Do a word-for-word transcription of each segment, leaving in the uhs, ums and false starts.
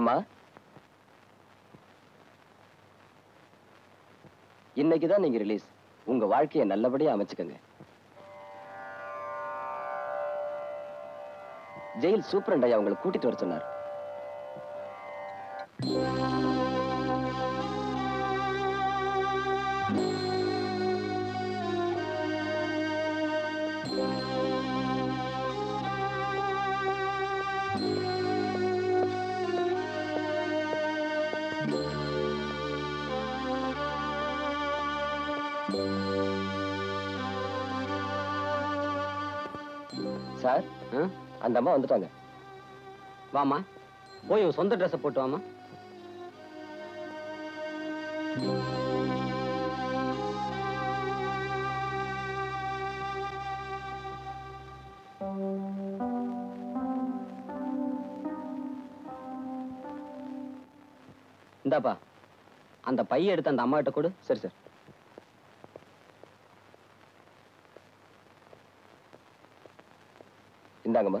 அம்மா, இன்னைக்குதான் நீங்க ரிலீஸ். உங்க வாழ்க்கையை நல்லபடியா அமைச்சுக்கங்க. ஜெயில் சூப்பரண்ட் ஐயா உங்களை கூட்டிட்டு வர சொன்னார். சார், அந்த அம்மா வந்துட்டாங்க. வாமா, போய் உன் சொந்த ட்ரெஸ் போட்டு வாமா. இந்தாப்பா, அந்த பைய எடுத்து அந்த அம்மாட்ட கொடு. சரி சார். இந்தாங்கம்மா.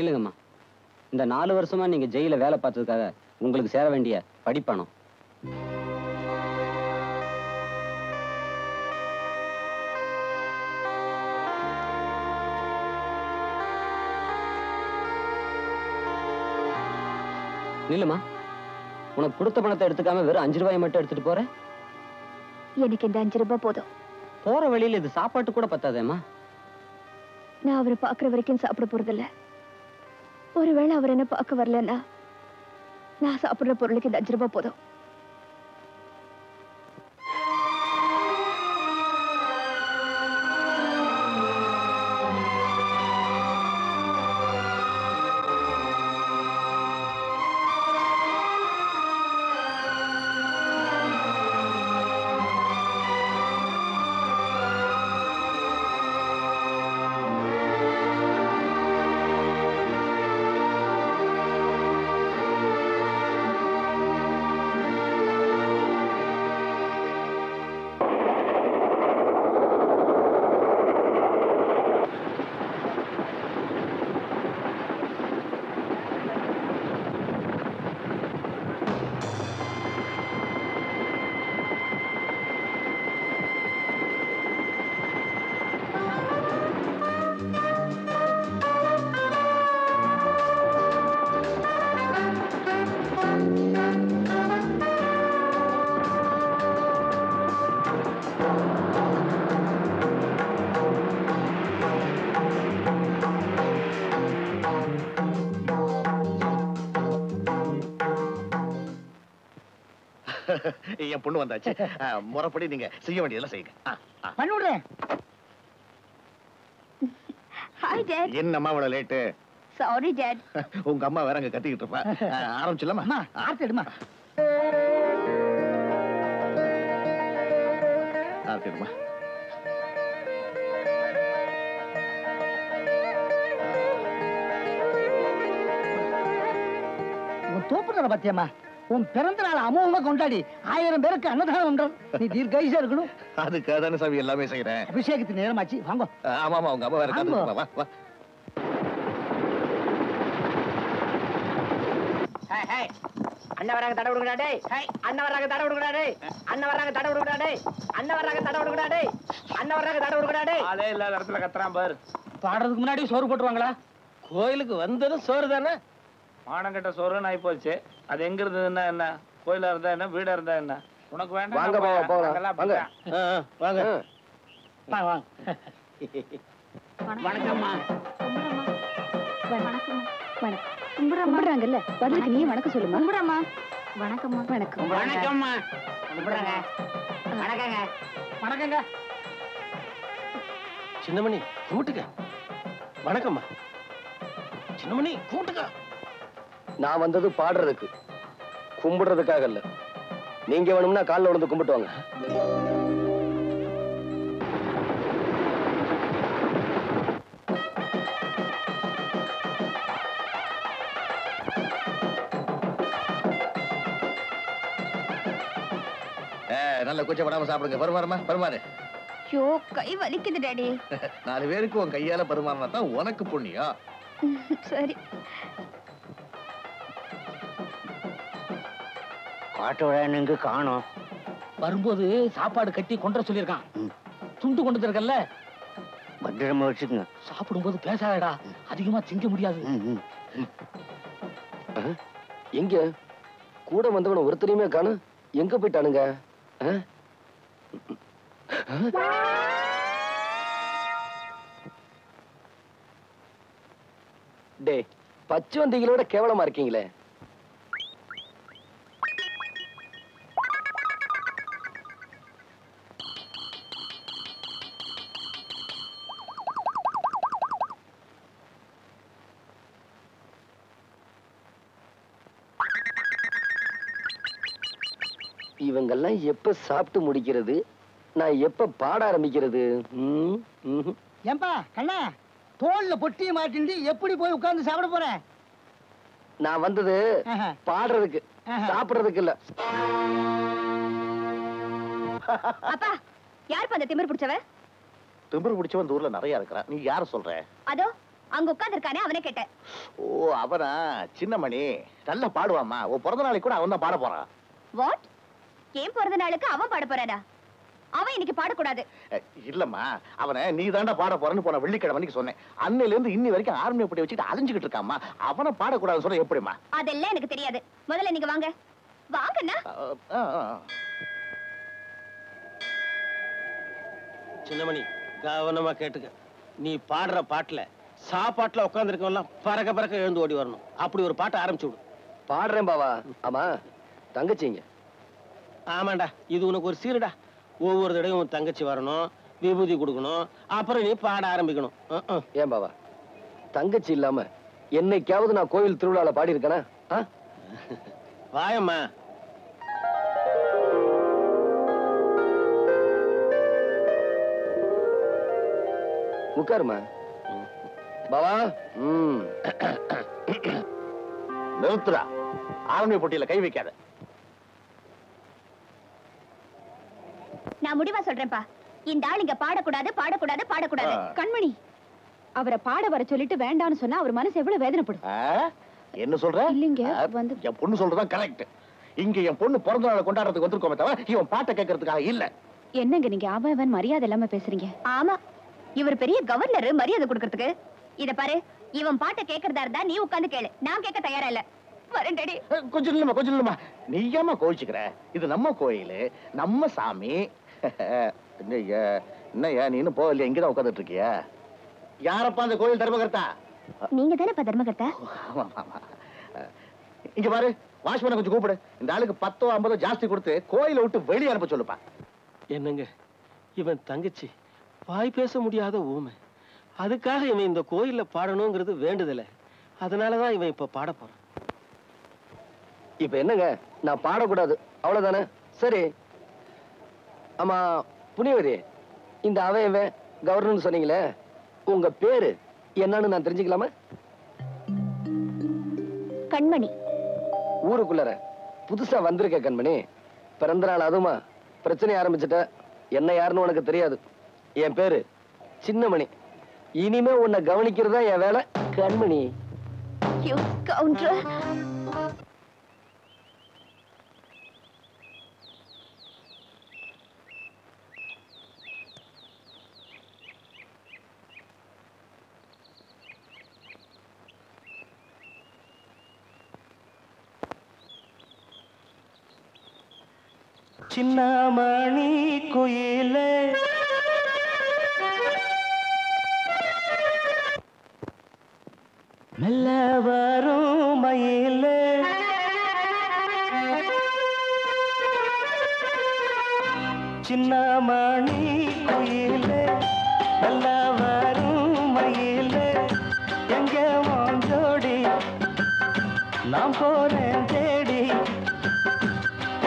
இல்லைங்கம்மா, இந்த நாலு வருஷமா நீங்க ஜெயில வேலை பார்த்ததுக்காக உங்களுக்கு சேர வேண்டிய படிப்பணம். நில்லுமா, உனக்கு கொடுத்த பணத்தை எடுத்துக்காம வெறும் அஞ்சு ரூபாய் மட்டும் எடுத்துட்டு போற. எனக்கு இந்த அஞ்சு ரூபாய் போதும். போற வழியில இது சாப்பாட்டு கூட பத்தாதேம்மா. நான் அவரை பாக்குற வரைக்கும் சாப்பிட போறதில்லை. ஒருவேளை அவர் என்ன பார்க்க வரலன்னா நான் சாப்பிடுற பொருளுக்கு இந்த அஞ்சு ரூபாய் போதும். என் பொண்ணு வந்தாச்சு. முறைப்படி நீங்க செய்ய வேண்டியதெல்லாம் செய்யுங்க. என்னம்மா இவ்வளவு லேட்டு? Sorry dot. உங்க அம்மா வேற அங்க கத்திக்கிட்டு இருப்பா. ஆரம்பிச்சலாமா? ஆர்த்தி எடுமா. ஆர்த்தி எடுமா. தோப்புறத பத்தியம்மா உன் பிறந்த நாள் அமோகமா கொண்டாடி ஆயிரம் பேருக்கு அன்னதானம் பண்றோம். நீ தீர்காயுசா இருக்கணும். அதுக்காக தான சாமி எல்லாமே செய்றேன். அபிஷேகத்து நேரமாச்சு வாங்க. ஆமா ஆமா உங்க அம்மா இருக்காங்க வா வா. ஹே ஹே அண்ணா வராங்க தட விடுங்கடா டேய். ஹே அண்ணா வராங்க தட விடுங்கடா டேய். அண்ணா வராங்க தட விடுங்கடா டேய். அண்ணா வராங்க தட விடுங்கடா டேய். அண்ணா வராங்க தட விடுங்கடா டேய். ஆளே இல்ல இடத்துல கத்துறான் பாரு. பாடுறதுக்கு முன்னாடி சோறு போட்டுவாங்களா? கோயிலுக்கு வந்ததும் சோறு தானே. மானங்கட்ட சோறுன்னு ஆகி போச்சு. அது எங்க இருந்ததுன்னா என்ன? கோயிலா இருந்தா என்ன வீடா இருந்தா என்ன? உனக்கு வேண்டாம் வாங்க போலாம் வாங்க வாங்க வாங்க. வணக்கம்மா வணக்கம் வணக்கம் கும்புறமா கும்புறாங்கல்ல பதிலுக்கு நீ வணக்கம் சொல்லுமா. கும்புறமா வணக்கம்மா வணக்கம் வணக்கம்மா கும்புறாங்க வணக்கங்க வணக்கங்க சின்னமணி கூட்டுங்க வணக்கம்மா சின்னமணி கூட்டுங்க. நான் வந்தது பாடுறதுக்கு கும்பிடுறதுக்காக இல்ல. நீங்க வேணும்னா காலில் விழுந்து கும்பிட்டு வாங்க. நல்ல கூச்சப்படாம சாப்பிடுங்க. பருமாறுமா பருமாறு. ஐயோ கை வலிக்குது டாடி. நாலு பேருக்கு உன் கையால பருமாறினா தான் உனக்கு புண்ணியம். சரி காட்டுவழனுக்கு காணும் வரும்போது சாப்பாடு கட்டி கொண்டு வர சொல்லியிருக்கான். துண்டு கொண்டு இருக்கல பத்திரமா வச்சுக்கோங்க. சாப்பிடும் போது பேசாதடா அதிகமா திங்க முடியாது. எங்க கூட வந்தவன ஒருத்தரையுமே காணும். எங்க போயிட்டானுங்க? டே பச்சை வந்தீங்களோட கேவலமா இருக்கீங்களே. இவங்கெல்லாம் எப்ப சாப்பிட்டு முடிக்கிறது? நான் எப்ப பாட ஆரம்பிக்கிறது? ஏம்பா கண்ணா தோல்ல பொட்டியை மாட்டிட்டு எப்படி போய் உட்கார்ந்து சாப்பிட போறேன்? நான் வந்தது பாடுறதுக்கு சாப்பிடுறதுக்கு இல்ல. அப்பா யாருப்பா அந்த திமிரு பிடிச்சவன்? திமிரு பிடிச்சவன் இந்த ஊர்ல நிறைய இருக்கிறான். நீ யார சொல்ற? அதோ அங்க உட்கார்ந்து இருக்கானே அவனே கேட்டேன். ஓ அவனா? சின்னமணி நல்லா பாடுவாமா. ஓ பிறந்த நாளைக்கு கூட அவன் தான் பாட போறான். வாட் ஏன் பிறந்த நாளுக்கு அவன் பாட போறானா? அவன் இன்னைக்கு பாடக்கூடாது இல்லம்மா. அவனை நீ தாண்டா பாட போறன்னு போன வெள்ளிக்கிழமைக்கு சொன்னேன். அன்னையில இருந்து இன்னி வரைக்கும் ஆர்மியை போட்டு வச்சுட்டு அலைஞ்சுக்கிட்டு இருக்காம்மா. அவனை பாடக்கூடாதுன்னு சொல்ல எப்படிமா? அதெல்லாம் எனக்கு தெரியாது. முதல்ல நீங்க வாங்க வாங்கண்ணா. சின்னமணி கவனமா கேட்டுக்க. நீ பாடுற பாட்டுல சாப்பாட்டுல உட்காந்துருக்கவெல்லாம் பறக்க பறக்க எழுந்து ஓடி வரணும். அப்படி ஒரு பாட்டை ஆரம்பிச்சு விடு. பாடுறேன் பாவா. ஆமா தங்கச்சிங்க. ஆமாண்டா இது உனக்கு ஒரு சீருடா. ஒவ்வொரு தடையும் உன் தங்கச்சி வரணும், விபூதி கொடுக்கணும், அப்புறம் நீ பாட ஆரம்பிக்கணும். ஏன் பாபா தங்கச்சி இல்லாம என்னைக்காவது நான் கோயில் திருவிழால பாடி இருக்கேனா? வாயம்மா உட்காருமா. பாபா நிறுத்துடா. ஆரம்பி போட்டியில கை வைக்காத. நான் முடிவா சொல்றேன்பா. இந்த ஆள் இங்க பாடக்கூடாது பாடக்கூடாது பாடக்கூடாது. கண்மணி அவரை பாட வர சொல்லிட்டு வேண்டாம்னு சொன்னா அவர் மனசு எவ்வளவு வேதனைப்படும். என்ன சொல்ற? இல்லங்க வந்து என் பொண்ணு சொல்றதா கரெக்ட். இங்க என் பொண்ணு பிறந்த நாள் கொண்டாடுறதுக்கு வந்திருக்கோமே தவிர இவன் பாட்ட கேட்கறதுக்காக இல்ல. என்னங்க நீங்க அவன் மரியாதை இல்லாம பேசுறீங்க. ஆமா இவர் பெரிய கவர்னர் மரியாதை கொடுக்கறதுக்கு. இத பாரு இவன் பாட்ட கேட்கறதா இருந்தா நீ உட்கார்ந்து கேளு. நான் கேட்க தயாரா இல்ல. கொஞ்சம் இல்லமா கொஞ்சம் இல்லமா. நீ ஏமா கோவிச்சுக்கிற? இது நம்ம கோயில் நம்ம சாமி. என்னையா நீ இன்னும் போகலையா? இங்கதான் உட்காந்துட்டு இருக்கியா? யாரப்பா அந்த கோயில் தர்மகர்த்தா? நீங்க தானேப்பா தர்மகர்த்தா. இங்க பாரு வாஷ்மேனை கொஞ்சம் கூப்பிடு. இந்த ஆளுக்கு பத்தோ ஐம்பதோ ஜாஸ்தி கொடுத்து கோயிலை விட்டு வெளியே அனுப்ப சொல்லுப்பா. என்னங்க இவன் தங்கச்சி வாய் பேச முடியாத ஊமை. அதுக்காக இவன் இந்த கோயில்ல பாடணுங்கிறது வேண்டுதல. அதனாலதான் இவன் இப்ப பாட போறான். இப்ப என்னங்க நான் பாடக்கூடாது அவ்வளவுதானே? சரி ஆமா புனியவரே இந்த அவையவ கவர்னர்னு சொன்னீங்களே உங்க பேரு என்னன்னு நான் தெரிஞ்சுக்கலாமா? கண்மணி. ஓ ஊருக்குள்ளார புதுசா வந்திருக்க கண்மணி, பிறந்த நாள் அதுமா பிரச்சனை ஆரம்பிச்சுட்ட. என்ன யாருன்னு உனக்கு தெரியாது. என் பேரு சின்னமணி. இனிமே உன்னை கவனிக்கிறதா என் வேலை கண்மணி. சின்னமணி குயிலே மெல்ல வரும் மயிலே, சின்னமணி குயிலே மெல்ல வரும் மயிலே, எங்கே வான் ஜோடி நாம் போறேன் தேடி,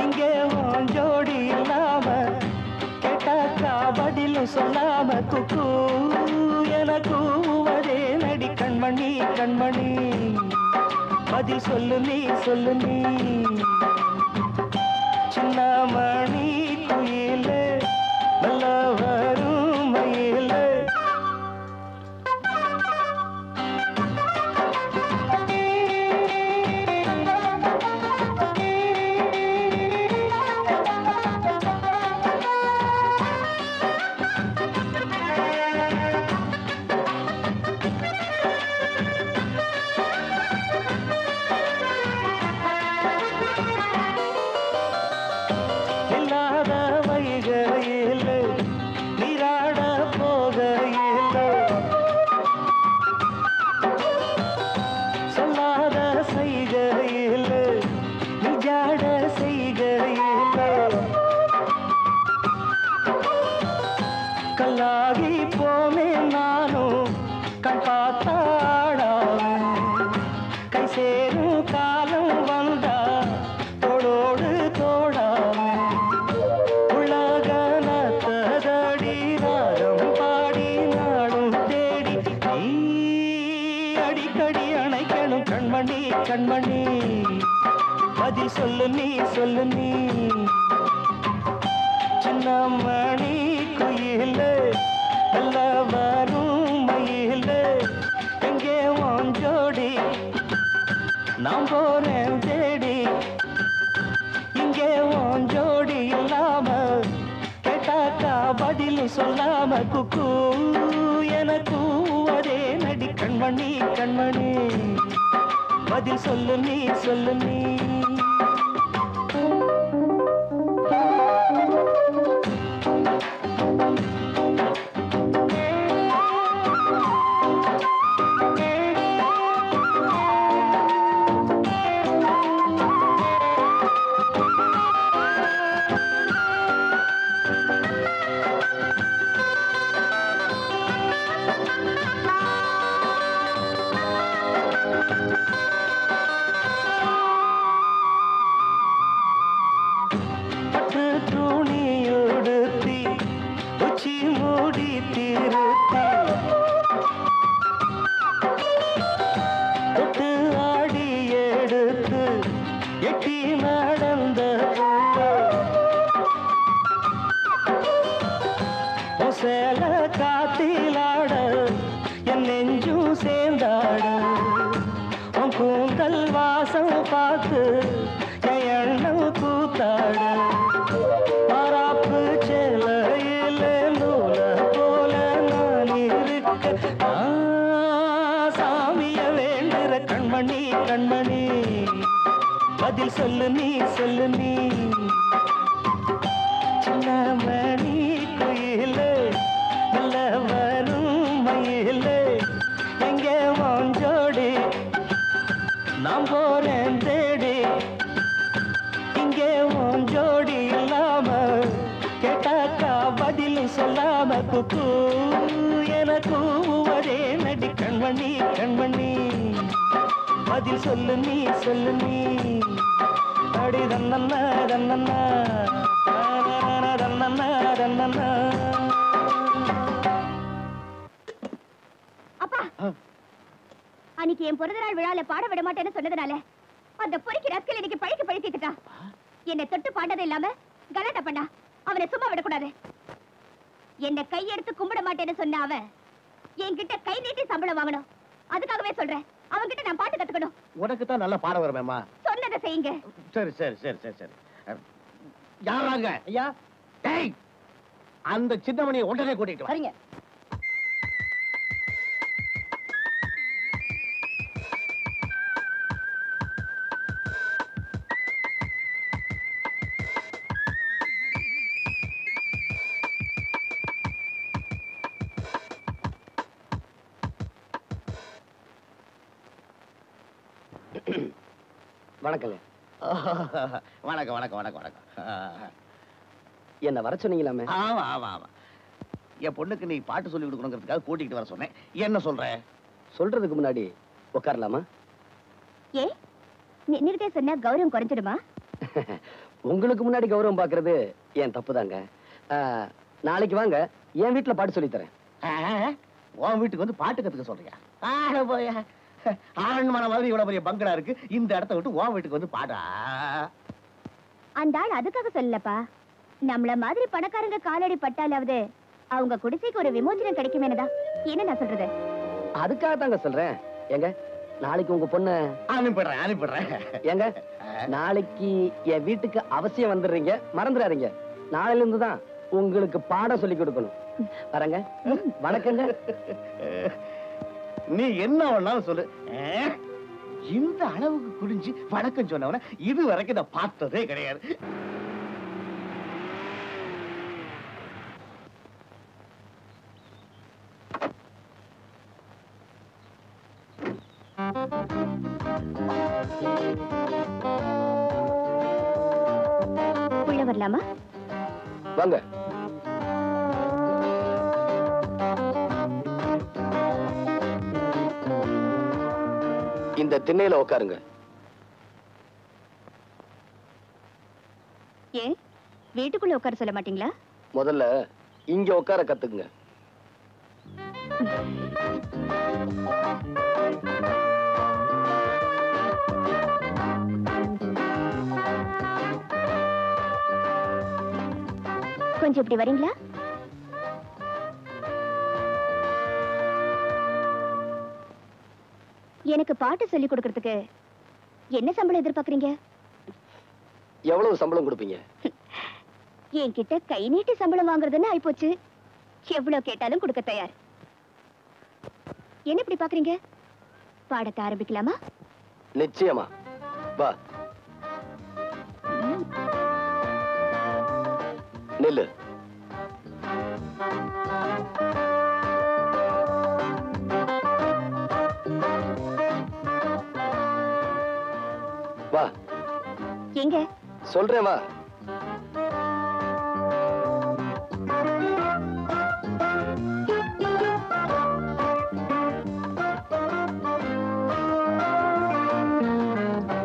இங்கே வான் ஜோடி இல்லாம கேட்டாக்கா பதிலும் சொல்லாம தூக்கு எனக்கு வரே நடி கண்மணி கண்மணி பதில் சொல்லு நீ சொல்லு நீ. சின்னமணி குயிலே நல்ல வரும் மயிலே, கண்மணி பதில் சொல்லு நீ சொல்லு நீ. சின்னமணி குயிலே நல்ல வரும் மயிலே, எங்கே வான் ஜோடி நாம் போறேன் தேடி, இங்கே வான் ஜோடி இல்லாம கேட்டாக்கா பதிலும் சொல்லாம குக்கு எனக்கு ஒரே நடி கண்மணி கண்மணி பதில் சொல்லு நீ சொல்லு நீ. அந்த பொறுக்கி ரஸ்கல் எனக்கு பழிக்க பழித்திட்டா. என்னை தொட்டு பாண்டது இல்லாம கலாட்டா பண்ணா. அவனை சும்மா விடக்கூடாது. என்னை கையெடுத்து கும்பிட மாட்டேன்னு சொன்ன அவன் என்கிட்ட கை நீட்டி சம்பளம் வாங்கணும். அதுக்காகவே சொல்றேன், அவன்கிட்ட நான் பாட்டு கத்துக்கணும். உனக்கு தான் நல்லா பாட வருவேம்மா. சொன்னதை செய்யுங்க. சரி சரி சரி சரி சரி. யாராங்க? ஐயா, டேய், அந்த சின்னமணியை உடனே கூட்டிட்டு வரீங்க. வணக்கங்க. வணக்கம் வணக்கம் வணக்கம் வணக்கம். என்ன வர சொன்னீங்களாமே? ஆமா ஆமா ஆமா. என் பொண்ணுக்கு நீ பாட்டு சொல்லி கொடுக்கணுங்கிறதுக்காக கூட்டிகிட்டு வர சொன்னேன். என்ன சொல்ற? சொல்றதுக்கு முன்னாடி உட்காரலாமா? ஏ, நீர்கிட்ட சொன்னா கௌரவம் குறைஞ்சிடுமா? உங்களுக்கு முன்னாடி கௌரவம் பார்க்கறது என் தப்பு தாங்க. நாளைக்கு வாங்க, என் வீட்டில் பாட்டு சொல்லித்தரேன். உன் வீட்டுக்கு வந்து பாட்டு கற்றுக்க சொல்றியா? போயா, ஆரண்மனை மாதிரி இவ்வளவு பெரிய பங்களா இருக்கு, இந்த இடத்த விட்டு ஓம் வீட்டுக்கு வந்து பாடா. அந்த ஆள் அதுக்காக சொல்லலப்பா. நம்மள மாதிரி பணக்காரங்க காலடி பட்டாலாவது அவங்க குடிசைக்கு ஒரு விமோச்சனம் கிடைக்குமேனதா. என்ன நான் சொல்றது? அதுக்காக தாங்க சொல்றேன். எங்க நாளைக்கு உங்க பொண்ணு அனுப்பிடுறேன் அனுப்பிடுறேன். எங்க நாளைக்கு என் வீட்டுக்கு அவசியம் வந்துடுறீங்க, மறந்துடாதீங்க. நாளையில இருந்து தான் உங்களுக்கு பாடம் சொல்லி கொடுக்கணும். வரங்க. வணக்கங்க. நீ என்ன வேணாலும் சொல்லு. இந்த அளவுக்கு குடிஞ்சு வணக்கம் சொன்னவன இது வரைக்கும் நான் பார்த்ததே கிடையாது. உள்ள வரலாமா? வாங்க. இந்த திண்ணையில உட்காருங்க. ஏன் வீட்டுக்குள்ள உட்கார சொல்ல மாட்டீங்களா? முதல்ல இங்க உட்கார கத்துக்குங்க. கொஞ்சம் இப்படி வரீங்களா? எனக்கு பாட்டு சொல்லி கொடுக்கிறதுக்கு என்ன சம்பளம் எதிர்பார்க்கறீங்க? எவ்வளவு சம்பளம் கொடுப்பீங்க? என்கிட்ட கை நீட்டி சம்பளம் வாங்குறதுன்னு ஆயிப்போச்சு. எவ்வளவு கேட்டாலும் கொடுக்க தயார். என்ன இப்படி பாக்குறீங்க? பாடத்தை ஆரம்பிக்கலாமா? நிச்சயமா. வா நில்லு. வா. எங்க? சொல்றேன் வா.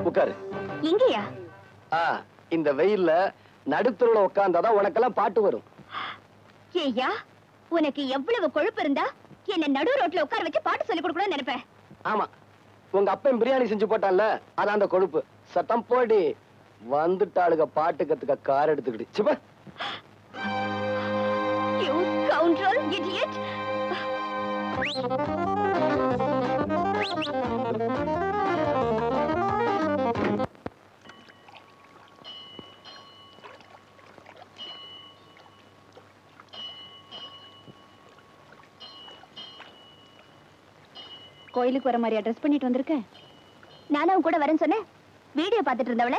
உட்காரு. எங்கயா? ஆ, இந்த வெயில்ல நடுத்தருல உட்கார்ந்தாதான் உனக்கெல்லாம் பாட்டு வரும். ஏய்யா, உனக்கு எவ்வளவு கொழுப்பு இருந்தா என்ன நடு ரோட்ல உட்கார வச்சு பாட்டு சொல்லி கொடுக்கணும்னு நினைப்பேன். ஆமா, உங்க அப்பன் பிரியாணி செஞ்சு போட்டான்ல, அதான் அந்த கொழுப்பு. சத்தம் போடி வந்துட்டாளுக பாட்டு கத்துக்க கார் எடுத்துக்கிட்டு. சிப்பா, யூ கவுண்டரல் இடியட். கோயிலுக்கு வர மாதிரி அட்ரஸ் பண்ணிட்டு வந்திருக்கேன். நானும் அவங்க கூட வரேன்னு சொன்னேன். வீடியோ பார்த்துட்டு இருந்தவளை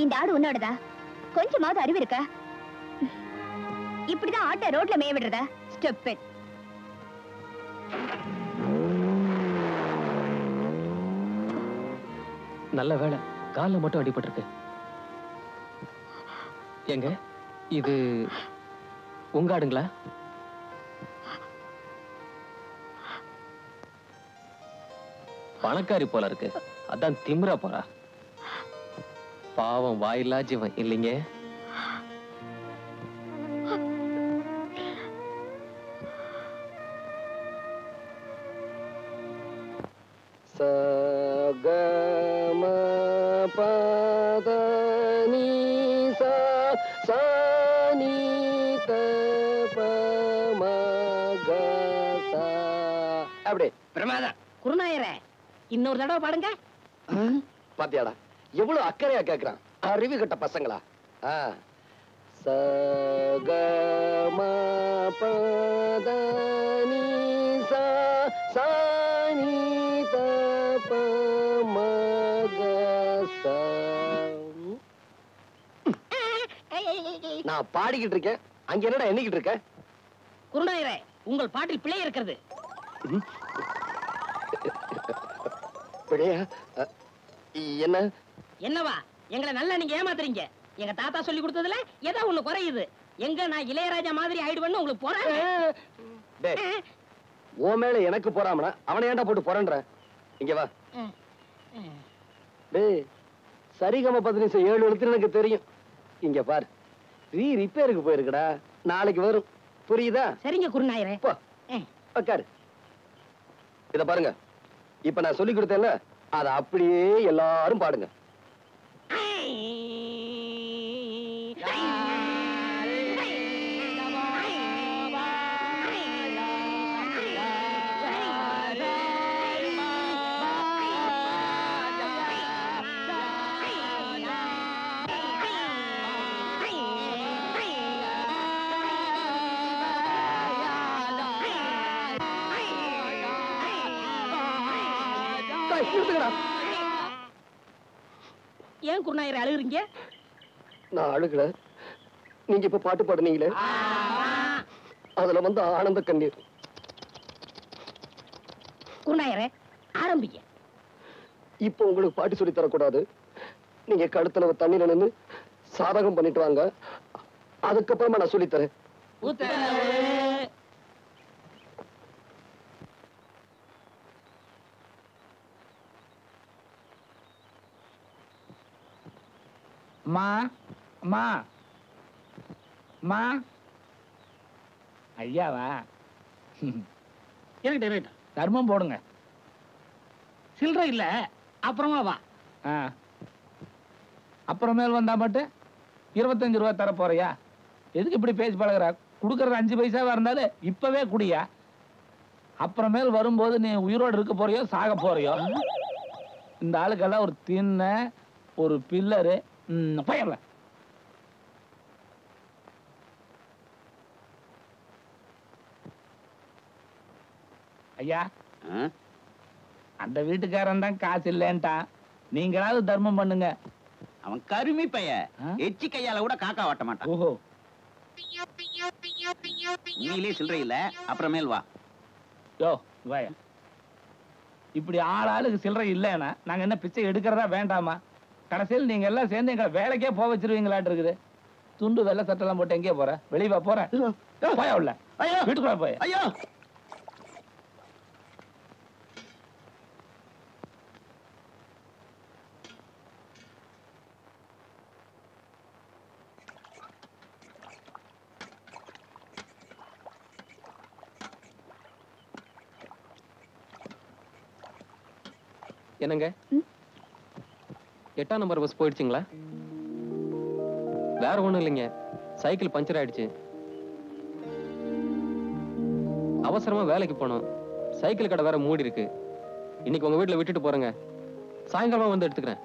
இந்த ஆடு உன்னோடதா? கொஞ்சமாவது அறிவு இருக்கா? இப்படிதான் ஆட்டை ரோட்ல மேய விடுறதா? ஸ்டூபிட். நல்ல வேளை கால்ல மட்டும் அடிபட்டிருக்கு. எங்க இது உங்க ஆடுங்களா? பணக்காரி போல இருக்கு, அதான் திமிரா போறா. பாவம் வாயிலா ஜீவன் இல்லைங்க. அப்படி பிரமாதா குருநாயரே, இன்னொரு தடவை பாடுங்க. பாத்தியாடா எவ்வளவு அக்கறையா கேட்கிறான், அறிவு கட்ட பசங்களா. நான் பாடிக்கிட்டு இருக்கேன், அங்க என்னடா எண்ணிக்கிட்டு இருக்க? குருநாயரே, உங்கள் பாட்டில் பிழை இருக்கிறது. பிழையா? என்ன என்னவா? எங்களை நல்லா நீங்க ஏமாத்துறீங்க. எங்க தாத்தா சொல்லி கொடுத்ததுல ஏதோ ஒண்ணு குறையுது. எங்க நான் இளையராஜா மாதிரி ஆயிடுவேன்னு உங்களுக்கு போறாங்க. ஓ மேல எனக்கு போறாமனா அவனை ஏண்டா போட்டு போறன்ற? இங்க வா. டேய், சரிகம பதினஞ்சு ஏழு எழுத்துன்னு எனக்கு தெரியும். இங்க பாரு, ரீ ரிப்பேருக்கு போயிருக்கடா, நாளைக்கு வரும், புரியுதா? சரிங்க குருநாயரே. போ உட்காரு. இத பாருங்க, இப்ப நான் சொல்லி கொடுத்தேன்ல, அது அப்படியே எல்லாரும் பாடுங்க. ஏன் குருநாயர் அழுகிறீங்க? நான் அழுகல, நீங்க இப்ப பாட்டு பாடுனீங்களே, அதுல வந்து ஆனந்த கண்ணீர். குருநாயரே ஆரம்பிங்க. இப்ப உங்களுக்கு பாட்டு சொல்லி தரக்கூடாது. நீங்க கடுத்தளவு தண்ணீர் நின்று சாதகம் பண்ணிட்டு வாங்க, அதுக்கப்புறமா நான் சொல்லித்தரேன். மா மா மா ஐயாவா? இருக்கட்டே இருக்கட்டும், தர்மம் போடுங்க. சில்லற இல்லை, அப்புறமா வா. ஆ, அப்புறமேல் வந்தா மட்டும் இருபத்தஞ்சு ரூபா தர போறியா? எதுக்கு இப்படி பேசி பழகுறா? கொடுக்கறது அஞ்சு பைசாவா இருந்தாலும் இப்பவே குடியா, அப்புறமேல் வரும்போது நீ உயிரோடு இருக்க போறியோ சாக போறியோ. இந்த ஆளுக்கெல்லாம் ஒரு தின்ன ஒரு பில்லரு. பயர்ல ஐயா, அந்த வீட்டுக்காரன் தான் காசு இல்லன்ட்டான், நீங்களாவது தர்மம் பண்ணுங்க. அவன் கருமி பையன், எச்சி கையால கூட காக்கா வாட்ட மாட்டான். ஓஹோ, நீங்களே சில்லறையில அப்புறமேல் வா. யோ வாயா, இப்படி ஆளாளுக்கு சில்லறை இல்லைன்னா நாங்க என்ன பிச்சை எடுக்கிறதா வேண்டாமா? கடைசியில் நீங்க எல்லாம் சேர்ந்து எங்களை வேலைக்கே போக வச்சிருவீங்களாட்டு இருக்குது. துண்டு வெள்ள சட்டெல்லாம் போட்டு எங்கேயே போற? வெளியே போறேன். போயா உள்ள வீட்டுக்குள்ள போய். ஐயோ, என்னங்க எட்டாம் நம்பர் பஸ் போயிடுச்சிங்களா? வேற ஒண்ணும் இல்லைங்க, சைக்கிள் பஞ்சர் ஆயிடுச்சு, அவசரமா வேலைக்கு போனோம், சைக்கிள் கடை வேற மூடி இருக்கு. இன்னைக்கு உங்க வீட்டுல விட்டுட்டு போறேங்க, சாயங்காலமா வந்து எடுத்துக்கிறேன்.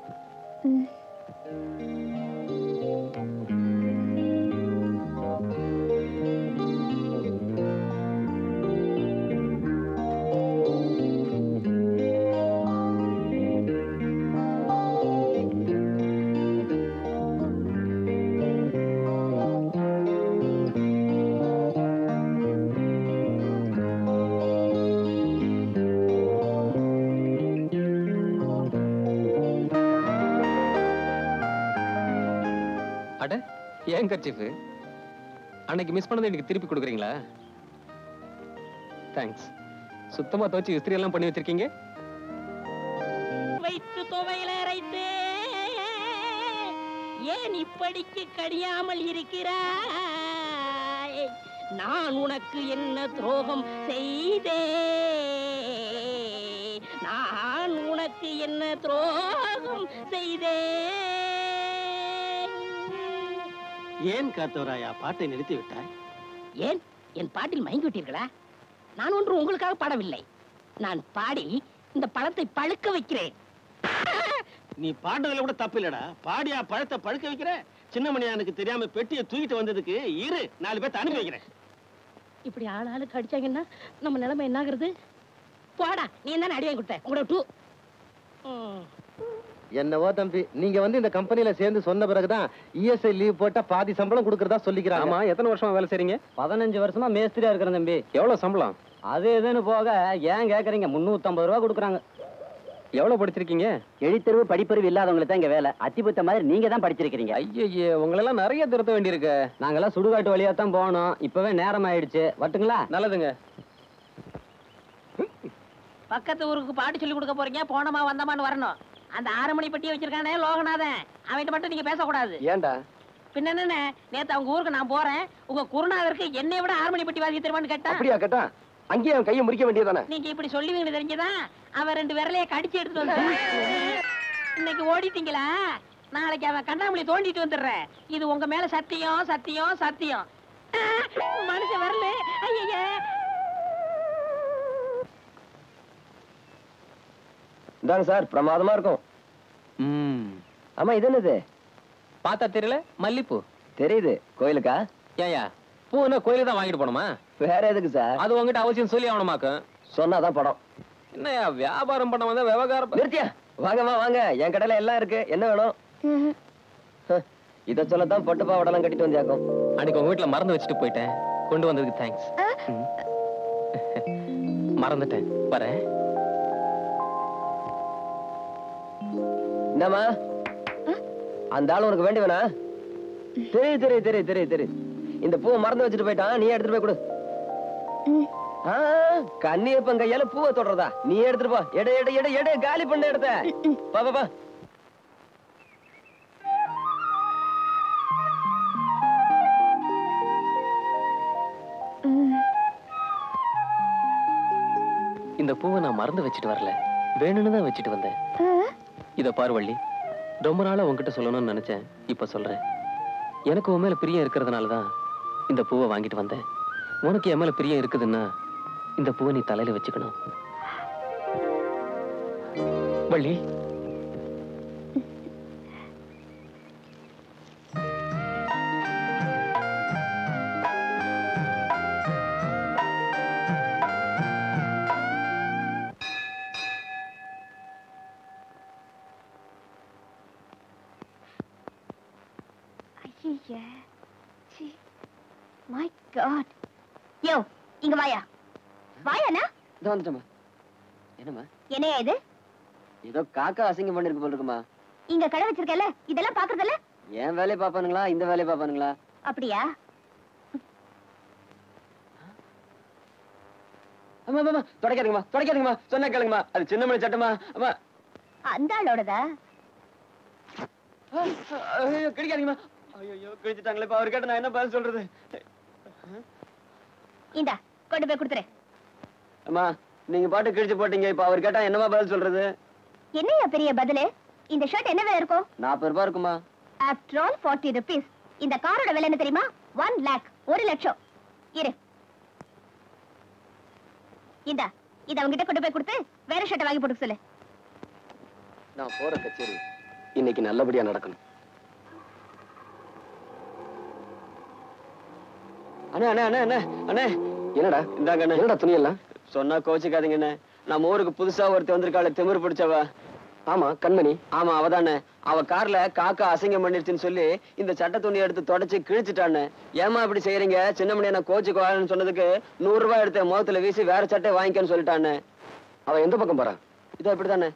அட ஏன் கர்ச்சீஃப் அன்னைக்கு மிஸ் பண்ணதை எனக்கு திருப்பி கொடுக்குறீங்களா? தேங்க்ஸ். சுத்தமா துவைச்சு இஸ்திரி எல்லாம் பண்ணி வச்சிருக்கீங்க. வைத்து துவையில அரைத்தே ஏன் இப்படிக்கு கடியாமல் இருக்கிறாய்? நான் உனக்கு என்ன துரோகம் செய்தே? நான் உனக்கு என்ன துரோகம் செய்தே? ஏன் காத்தவராயா பாட்டை நிறுத்தி விட்டாய்? ஏன் என் பாட்டில் மயங்கி விட்டீர்களா? நான் ஒன்று உங்களுக்காக பாடவில்லை. நான் பாடி இந்த பழத்தை பழுக்க வைக்கிறேன். நீ பாடுறதுல கூட தப்பு இல்லடா. பாடியா பழத்தை பழுக்க வைக்கிற? சின்னமணியானுக்கு தெரியாம பெட்டியை தூக்கிட்டு வந்ததுக்கு இரு நாலு பேர்த்த அனுப்பி வைக்கிறேன். இப்படி ஆள் ஆளுக்கு அடிச்சாங்கன்னா நம்ம நிலைமை என்ன ஆகுறது? போடா, நீ தானே அடியை கொடுத்த உங்களோட டூ. என்னவோ தம்பி, நீங்க வந்து இந்த கம்பெனியில சேர்ந்து சொன்ன பிறகுதான் இஎஸ்ஐ லீவ் போட்டா பாதி சம்பளம் கொடுக்கறதா சொல்லிக்கிறாங்க. ஆமா, எத்தனை வருஷமா வேலை செய்றீங்க? பதினஞ்சு வருஷமா மேஸ்திரியா இருக்கிறேன் தம்பி. எவ்வளவு சம்பளம்? அது எதுன்னு போக ஏன் கேக்குறீங்க? முன்னூத்தி ஐம்பது ரூபா கொடுக்குறாங்க. எவ்வளவு படிச்சிருக்கீங்க? எழுத்தறிவு படிப்பறிவு இல்லாதவங்களுக்கு தான் இங்க வேலை. அத்திபுத்த மாதிரி நீங்க தான் படிச்சிருக்கீங்க. ஐயோ, உங்களெல்லாம் நிறைய திருத்த வேண்டியிருக்கு. நாங்கெல்லாம் சுடுகாட்டு வழியா தான் போகணும். இப்பவே நேரம் ஆயிடுச்சு, வரட்டுங்களா? நல்லதுங்க. பக்கத்து ஊருக்கு பாட்டு சொல்லி கொடுக்க போறீங்க, போனமா வந்தமான்னு வரணும். அந்த ஆறு மணி பட்டியை வச்சிருக்கானே லோகநாதன், அவன்கிட்ட மட்டும் நீங்க பேசக்கூடாது. ஏண்டா? பின்ன என்னன்னு, நேத்து அவங்க ஊருக்கு நான் போறேன், உங்க குருநாதருக்கு என்னை விட ஆறு மணி பட்டி வாங்கி தருவான்னு கேட்டா, அப்படியா கேட்டா, அங்கேயே அவன் கையை முடிக்க வேண்டியதானே. நீங்க இப்படி சொல்லுவீங்க தெரிஞ்சுதான் அவன் ரெண்டு விரலைய கடிச்சு எடுத்துட்டு வந்தான். இன்னைக்கு ஓடிட்டீங்களா, நாளைக்கு அவன் கண்ணாமொழி தோண்டிட்டு வந்துடுறேன். இது உங்க மேல சத்தியம் சத்தியம் சத்தியம். மனுஷன் வரல. ஐயா, சார் பிரமாதமா இருக்கும். ஆமா, இது என்னது? பாத்தா தெரியல, மல்லிப்பூ தெரியுது. கோயிலுக்கா? ஏயா, பூன்னா கோயிலுக்கு தான் வாங்கிட்டு போனோமா? வேற எதுக்கு சார்? அது உங்ககிட்ட அவசியம் சொல்லி ஆகணுமாக்கும். சொன்னாதான் படம். என்னயா வியாபாரம் பண்ண வந்தா விவகாரம்? நிறுத்தியா, வாங்கம்மா வாங்க, என் கடையில எல்லாம் இருக்கு, என்ன வேணும்? இதை சொல்லத்தான் பட்டு பாவாடெல்லாம் கட்டிட்டு வந்தியாக்கும். அன்னைக்கு உங்க வீட்டுல மறந்து வச்சுட்டு போயிட்டேன், கொண்டு வந்ததுக்கு தேங்க்ஸ். மறந்துட்டேன், வரேன். என்னம்மா, அந்த ஆள் உனக்கு வேண்டி வேணா? தெரியுது தெரியுது தெரியுது தெரியுது தெரியுது. இந்த பூவை மறந்து வச்சுட்டு போயிட்டான், நீ எடுத்துட்டு போய் கொடு. கண்ணியப்பன் கையால பூவை தொடறதா? நீ எடுத்துட்டு போ. எடை எடை எடை எடை காலி பண்ண எடுத்த பா பா. இந்த பூவை நான் மறந்து வச்சுட்டு வரல, வேணும்னு தான் வச்சுட்டு வந்தேன். இதை பார்வள்ளி, ரொம்ப நாளா உங்ககிட்ட சொல்லணும்னு நினைச்சேன், இப்ப சொல்றேன். எனக்கு உன் மேல பிரியம் இருக்கிறதுனாலதான் இந்த பூவை வாங்கிட்டு வந்தேன். உனக்கு என் மேல பிரியம் இருக்குதுன்னா இந்த பூவை நீ தலையில வச்சுக்கணும். வள்ளி, என்ன பதில் சொல்றது? கொண்டு போய் கொடுத்துறேன். அம்மா, நீங்க பாட்டு கிழிச்சு போட்டீங்க, இப்ப அவர் கேட்டா என்னவா பதில் சொல்றது? என்னையா பெரிய பதிலு? இந்த ஷர்ட் என்ன விலை இருக்கும்? நாற்பது ரூபாய் இருக்குமா? ஆஃப்டர் ஆல் நாற்பது ரூபீஸ். இந்த காரோட விலை என்ன தெரியுமா? ஒன் லேக், ஒரு லட்சம். இரு, இந்த இத அவங்க கிட்ட கொண்டு போய் கொடுத்து வேற ஷர்ட் வாங்கி போட்டு சொல்லு. நான் போற கச்சேரி இன்னைக்கு நல்லபடியா நடக்கணும். அண்ணே அண்ணே அண்ணே அண்ணே அண்ணே, என்னடா இந்தாங்க அண்ணே. என்னடா துணி எல்லாம்? சொன்னா கோச்சிக்காதீங்கண்ணே, நம்ம ஊருக்கு புதுசா ஒருத்தர் வந்திருக்காள, திமிரு பிடிச்சவா. ஆமா, கண்மணி. ஆமா, அவதானே. அவ கார்ல காக்கா அசிங்கம் பண்ணிருச்சுன்னு சொல்லி இந்த சட்ட துணி எடுத்து தொடச்சு கிழிச்சுட்டானே. ஏமா இப்படி செய்யறீங்க? சின்னமணி நான் கோச்சிக்குவான்னு சொன்னதுக்கு நூறு ரூபாய் எடுத்த முகத்துல வீசி வேற சட்டை வாங்கிக்கன்னு சொல்லிட்டானே. அவன் எந்த பக்கம் போறான்? இதோ இப்படித்தானே.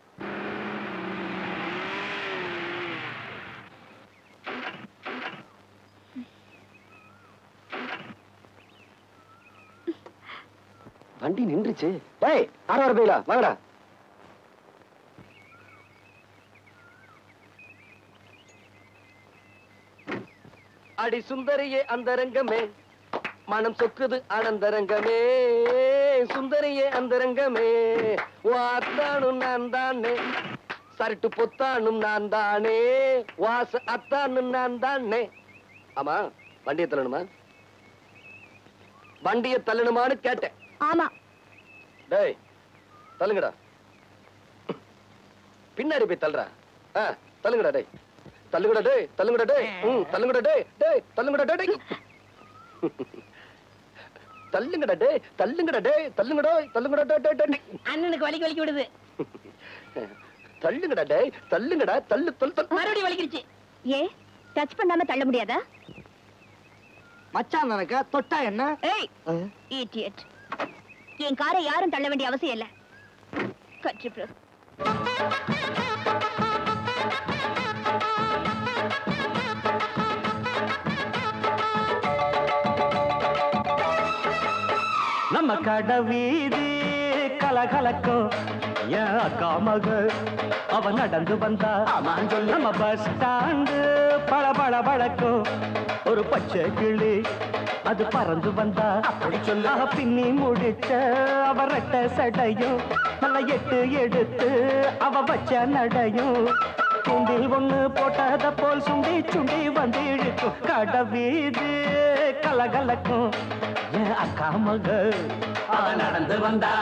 வண்டி நின்றுச்சு. டேய், யாரோ வர போயில, வாங்கடா. அடி சுந்தரியே அந்தரங்கமே, மனம் சொக்குது அனந்தரங்கமே, சுந்தரியே அந்தரங்கமே, வாத்தானும் நான் தானே, சரட்டு பொத்தானும் நான் தானே, வாச அத்தானும் நான் தானே. ஆமா, வண்டியை தள்ளணுமா? வண்டியை தள்ளணுமான்னு கேட்டேன். ஆமா. டேய், தள்ளுங்கடா. பின்னாடி போய் தள்ளுடா. ஆ, தள்ளுங்கடா டேய். தள்ளுங்கடா டேய், தள்ளுங்கடா டேய். ம், தள்ளுங்கடா டேய். டேய், தள்ளுங்கடா டேய். தள்ளுங்கடா டேய், தள்ளுங்கடா டேய், தள்ளுங்கடா, தள்ளுங்கடா டேய் டேய். அண்ணனுக்கு வலிக்கு வலிக்கு விடுது. தள்ளுங்கடா டேய், தள்ளுங்கடா, தள்ளு தள்ளு தள்ளு. மறுபடியும் வலிக்குச்சு. ஏ, டச் பண்ணாம தள்ள முடியாதா? மச்சான் நானக்கா தொட்டா என்ன? ஏய் இடியட், என் காரை யாரும் தள்ள வேண்டிய அவசியம் இல்ல. கட்சி ப்ரோ நம்ம கடை வீதி கலகலக்கும், ஏக்கா மக அவன் நடந்து வந்தா. நம்ம பஸ் ஸ்டாண்டு பல பல பழக்கும், ஒரு பச்சை கிளி அது பறந்து வந்தா. அப்படி சொல்ல பின்னி முடிச்ச அவ ரெட்ட சடையும், நல்ல எட்டு எடுத்து அவ வச்ச நடையும், குண்டில் ஒண்ணு போட்டத போல் சுண்டி சுண்டி வந்து இழுக்கும். கடை வீதி கலகலக்கும், என் அக்கா மக அவ நடந்து வந்தா.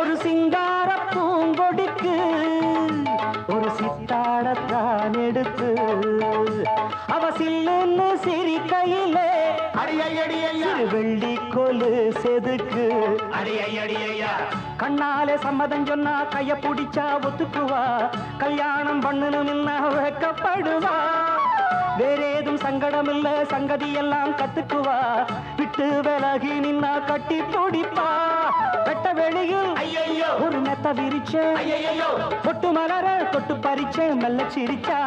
ஒரு சிங்கார பூங்கொடிக்கு ஒரு சித்தாடத்தான் எடுத்து அவ சில்லுன்னு சிரி கையிலே வெள்ளி கொலு செதுக்கு. கண்ணாலே சம்மதம் சொன்னா கைய பிடிச்சா ஒத்துக்குவா, கல்யாணம் பண்ணணும் நின்னா வெக்கப்படுவா, வேறேதும் சங்கடம் இல்ல சங்கதி எல்லாம் கத்துக்குவா, விட்டு விலகி நின்னா கட்டி பிடிப்பா. வெட்ட வெளியில் ஒரு நெத்த விரிச்சே, பொட்டு மலர தொட்டு பறிச்சே, மெல்ல சிரிச்சா.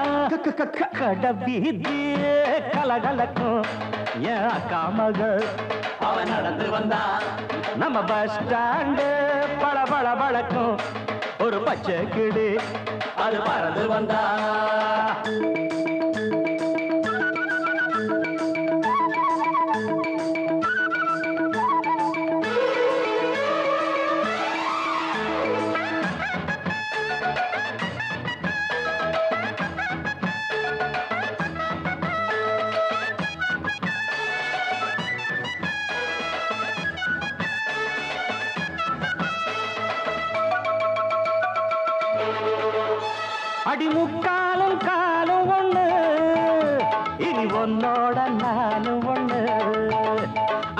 கடை வீதி கலகலக்கும், என் அக்கா மகள் அவ நடந்து வந்தா. நம்ம பஸ் ஸ்டாண்டு பல பல பழக்கும், ஒரு பச்சை கிளி அது பறந்து வந்தா. அடிமுக்காலும் காலும் ஒண்ணு, இனி ஒன்னோட நானும் ஒண்ணு,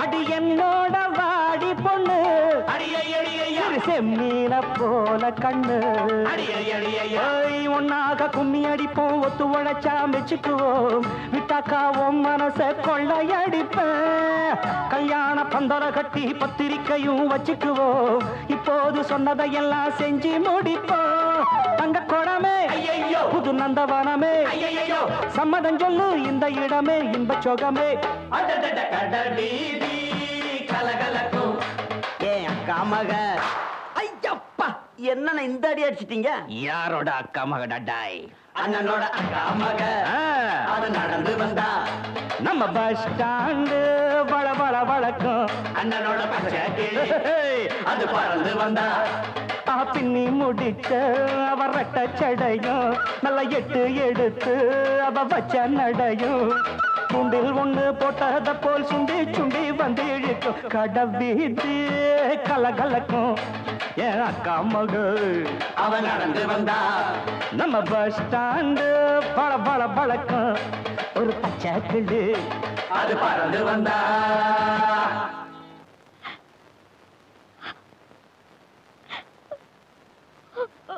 அடி என்னோட வாடி பொண்ணு, செம்மீன போல கண்ணு. ஒன்னாக கும்மி அடிப்போம், ஒத்து உழைச்சா மெச்சுக்குவோம், விட்டாக்காவும் மனச கொள்ளையடிப்பேன், கல்யாண பந்தர கட்டி பத்திரிக்கையும் வச்சுக்குவோம், இப்போது சொன்னதையெல்லாம் செஞ்சு முடிப்போம். தங்க கோடமே புது நந்தவனமே, சம்மதம் சொல்லு இந்த இடமே இன்ப சொகமே. கலகலக்கும், ஏன் அக்கா மக. ஐயப்பா, என்ன இந்த அடி அடிச்சிட்டீங்க? யாரோட அக்கா மக? டாய், அண்ணனோட அக்கா மக அது நடந்து வந்தா. நம்ம பஸ் ஸ்டாண்டு வள வள வழக்கம், அண்ணனோட பச்சை கிளி அது பறந்து வந்தா. பின்னி முடிச்ச அவ ரெட்ட சடையும், நல்ல எட்டு எடுத்து அவ வச்ச நடையும், குண்டில் ஒண்ணு போட்டத போல் சுண்டி சுண்டி வந்து இழுக்கும். கடை வீதி கலகலக்கும், என் அக்கா மகள் அவ நடந்து வந்தா. நம்ம பஸ் ஸ்டாண்டு பல பல பழக்கம், ஒரு பச்சை கிளி அது பறந்து வந்தா.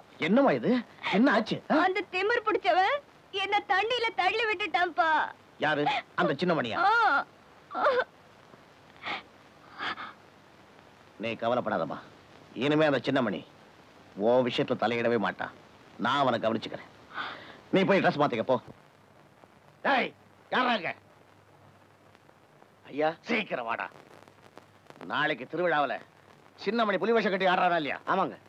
Oh. என்னமா இது? என்ன ஆச்சு? அந்த திமிர் பிடிச்சவன் என்ன தண்ணியில தள்ளி விட்டுட்டான்பா. யாரு? அந்த சின்னமணியா? நீ கவலைப்படாதம்மா. இனிமே அந்த சின்னமணி ஓ விஷயத்துல தலையிடவே மாட்டான். நான் அவனை கவனிச்சுக்கிறேன். நீ போய் ட்ரெஸ் மாத்திக்க போ. டேய், யாராங்க? ஐயா, சீக்கிரம் வாடா. நாளைக்கு திருவிழாவில சின்னமணி புலி வேஷம் கட்டி ஆடுறானா இல்லையா? ஆமாங்க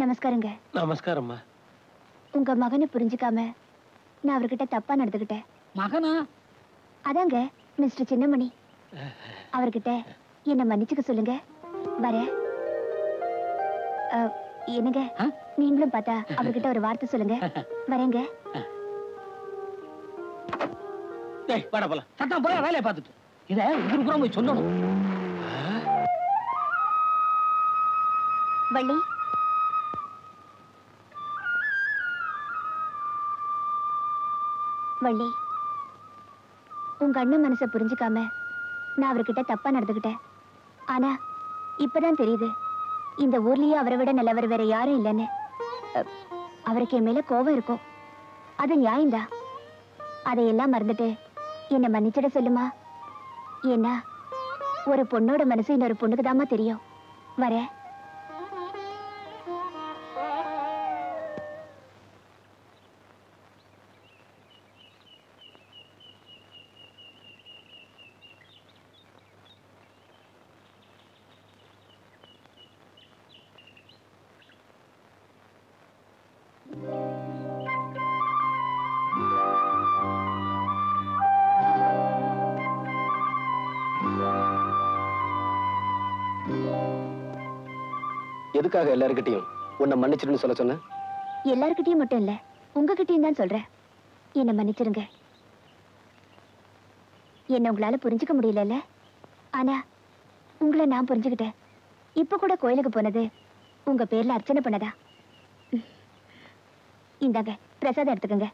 நமஸ்காரங்க. நமஸ்காரம். உங்க மகனை புரிஞ்சுக்காம நான் அவர்கிட்ட தப்பா நடந்துகிட்டேன். மகனா? அதாங்க மிஸ்டர் சின்னமணி. அவர்கிட்ட என்ன மன்னிச்சுக்க சொல்லுங்க. வர என்னங்க நீங்களும் பார்த்தா அவர்கிட்ட ஒரு வார்த்தை சொல்லுங்க. வரேங்க. வேலையை பார்த்துட்டு இதை உங்களுக்குறோம் போய் சொல்லணும். வள்ளி, வள்ளி, உங்க அண்ணன் மனசை புரிஞ்சுக்காம நான் அவர்கிட்ட தப்பா நடந்துகிட்டேன். ஆனா இப்பதான் தெரியுது இந்த ஊர்லயே அவரை விட நல்லவர் வேற யாரும் இல்லைன்னு. அவருக்கு என் மேல கோபம் இருக்கும். அது நியாயம்தான். அதையெல்லாம் மறந்துட்டு என்ன மன்னிச்சிட சொல்லுமா. ஏன்னா ஒரு பொண்ணோட மனசு இன்னொரு பொண்ணுக்கு தாமா தெரியும். வர எதுக்காக எல்லார்கிட்டயும் உன்னை மன்னிச்சிருன்னு சொல்ல சொன்னேன்? எல்லார்கிட்டயும் மட்டும் இல்ல, உங்ககிட்டயும் தான் சொல்றேன். என்ன மன்னிச்சிருங்க. என்ன உங்களால புரிஞ்சுக்க முடியல, ஆனா உங்களை நான் புரிஞ்சுக்கிட்டேன். இப்ப கூட கோயிலுக்கு போனது உங்க பேர்ல அர்ச்சனை பண்ணதா. இந்தாங்க பிரசாதம் எடுத்துக்கங்க.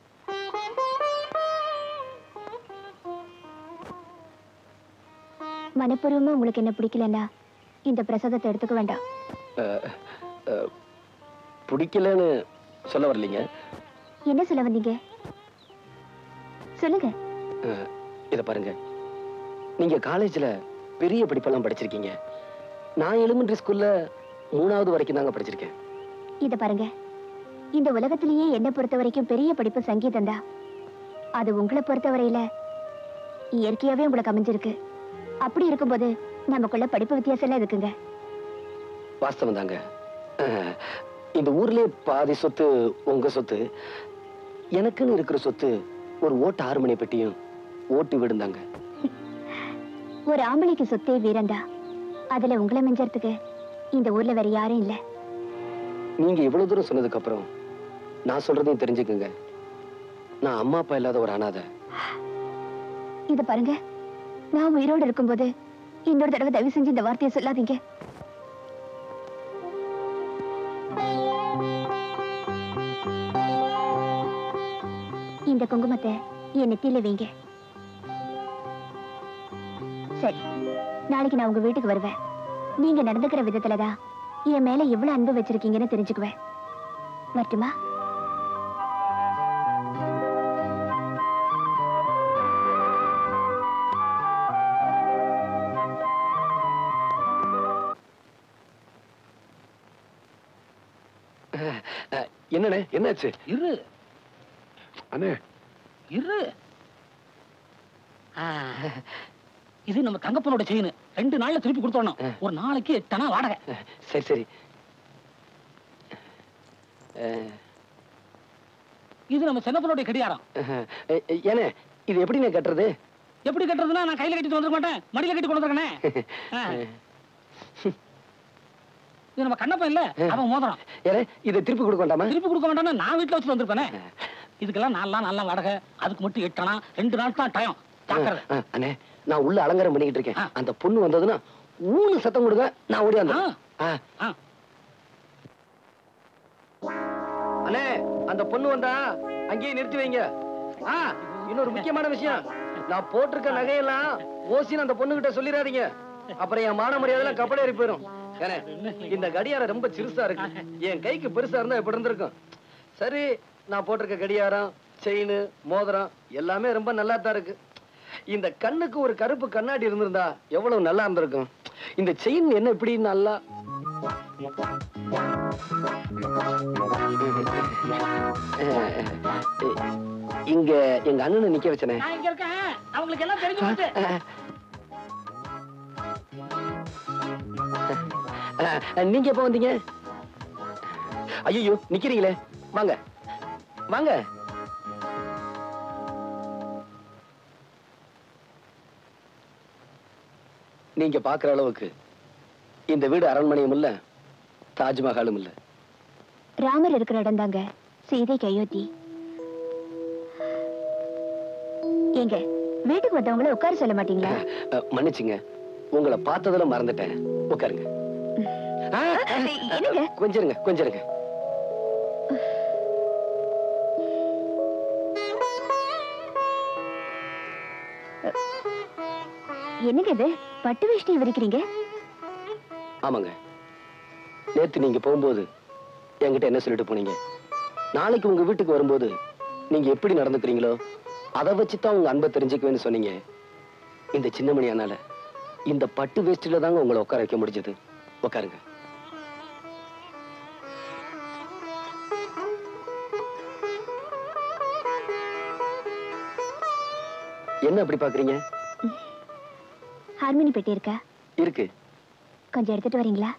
மனப்பூர்வமா உங்களுக்கு என்ன பிடிக்கலன்னா இந்த பிரசாதத்தை எடுத்துக்க வேண்டாம். பிடிக்கலன்னு சொல்ல வரலீங்க, என்ன சொல்ல வந்தீங்க சொல்லுங்க. இத பாருங்க, நீங்க காலேஜ்ல பெரிய படிப்பெல்லாம் படிச்சிருக்கீங்க. நான் எலிமெண்டரி ஸ்கூல்ல மூணாவது வரைக்கும் தாங்க படிச்சிருக்கேன். இத பாருங்க, இந்த உலகத்திலேயே என்ன பொறுத்த வரைக்கும் பெரிய படிப்பு சங்கீதம் தான். அது உங்களை பொறுத்தவரையில இயற்கையாவே உங்களுக்கு அமைஞ்சிருக்கு. அப்படி இருக்கும்போது நமக்குள்ள படிப்பு வித்தியாசம் எல்லாம் இருக்குங்க. வாஸ்தவம் தாங்க. இந்த ஊர்லயே பாதி சொத்து உங்க சொத்து, எனக்குன்னு இருக்கிற சொத்து ஒரு ஓட்டு ஆறுமணி பெட்டியும் ஓட்டு விடுந்தாங்க. ஒரு ஆம்பளைக்கு சொத்தே வீரந்தா, அதுல உங்களை மிஞ்சறதுக்கு இந்த ஊர்ல வேற யாரும் இல்ல. நீங்க இவ்வளவு தூரம் சொன்னதுக்கு அப்புறம் நான் சொல்றதையும் தெரிஞ்சுக்குங்க. நான் அம்மா அப்பா இல்லாத ஒரு அனாதை. இத பாருங்க, நான் உயிரோடு இருக்கும்போது இன்னொரு தடவை தயவு செஞ்சு இந்த வார்த்தையை சொல்லாதீங்க. இந்த குங்குமத்தை என் நெத்தியில வைங்க. சரி, நாளைக்கு நான் உங்க வீட்டுக்கு வருவேன். நீங்க நடந்துக்கிற விதத்துலதான் என் மேல எவ்வளவு அன்பு வச்சிருக்கீங்கன்னு தெரிஞ்சுக்குவேன். வரட்டுமா? என்னண்ணே என்னாச்சு? இரு அண்ணே, இரு. இது நம்ம தங்கப்பனோட செயின், ரெண்டு நாள்ல திருப்பி கொடுத்தோம். ஒரு நாளைக்கு எட்டனா வாடகை. சரி சரி. இது நம்ம சின்னப்பனோட கடிகாரம். ஏனே இது எப்படி நான் கட்டுறது? எப்படி கட்டுறதுன்னா நான் கையில கட்டிட்டு வந்துருக்க மாட்டேன், மடியில கட்டி கொண்டு வந்துருக்கேனே. இது நம்ம கண்ணப்பன் இல்ல, அவன் மோதிரம். இதை திருப்பி கொடுக்க வேண்டாமா? திருப்பி கொடுக்க வேண்டாம்னா நான் வீட்டுல வச்சுட்டு வந்திருப்பேனே. இதுக்கெல்லாம் நல்லா நல்லா வாடகை, அதுக்கு மட்டும் எட்டனா ரெண்டு நாள் தான் டயம். அண்ணே, நான் உள்ள அலங்காரம் பண்ணிக்கிட்டு இருக்கேன். அந்த பொண்ணு வந்ததுன்னா ஊனு சத்தம் கொடுங்க, நான் ஓடி வந்தேன். அண்ணே, அந்த பொண்ணு வந்தா அங்கேயே நிறுத்தி வைங்க. இன்னொரு முக்கியமான விஷயம், நான் போட்டிருக்க நகையெல்லாம் ஓசின்னு அந்த பொண்ணு கிட்ட சொல்லிடாதீங்க. அப்புறம் என் மான மரியாதையெல்லாம் கப்பல் ஏறி போயிடும். இந்த கடியாரம் ரொம்ப சிறுசா இருக்கு, என் கைக்கு பெருசா இருந்தா எப்படி இருந்திருக்கும். சரி, நான் போட்டிருக்க கடியாரம், செயின், மோதிரம் எல்லாமே ரொம்ப நல்லா தான் இருக்கு. இந்த கண்ணுக்கு ஒரு கருப்பு கண்ணாடி இருந்திருந்தா எவ்வளவு நல்லா இருந்திருக்கும். இந்த செயின் என்ன இப்படி நல்லா. இங்க எங்க அண்ணனை நிக்க வச்சனே, அவங்களுக்கு எல்லாம் தெரிஞ்சு. நீங்க எப்ப வந்தீங்க? ஐயோ நிக்கிறீங்களே, வாங்க வாங்க. நீங்க பாக்குற அளவுக்கு இந்த வீடு அரண்மனையும் இல்ல, தாஜ்மஹாலும் இல்ல. ராமர் இருக்கிற இடம் தாங்க சீதைக்கு அயோத்தி. எங்க வீட்டுக்கு வந்தவங்கள உட்கார சொல்ல மாட்டீங்களா? மன்னிச்சுங்க, உங்களை பார்த்ததுல மறந்துட்டேன். உட்காருங்க. கொஞ்சிருங்க கொஞ்சிருங்க. என்னங்க இது பட்டு வேஷ்டி விரிக்கிறீங்க? ஆமாங்க, நேத்து நீங்க போகும்போது என்கிட்ட என்ன சொல்லிட்டு போனீங்க, நாளைக்கு உங்க வீட்டுக்கு வரும்போது நீங்க எப்படி நடந்துக்கிறீங்களோ அதை வச்சு தான் உங்க அன்பை தெரிஞ்சுக்குவேன்னு சொன்னீங்க. இந்த சின்னமணி அண்ணால இந்த பட்டு வேஸ்டில தாங்க உங்களை உட்கார வைக்க முடிஞ்சது. உட்காருங்க. என்ன அப்படி பாக்குறீங்க? ஹார்மோனி பெட்டி இருக்கா? இருக்கு. கொஞ்சம் எடுத்துட்டு வரீங்களா?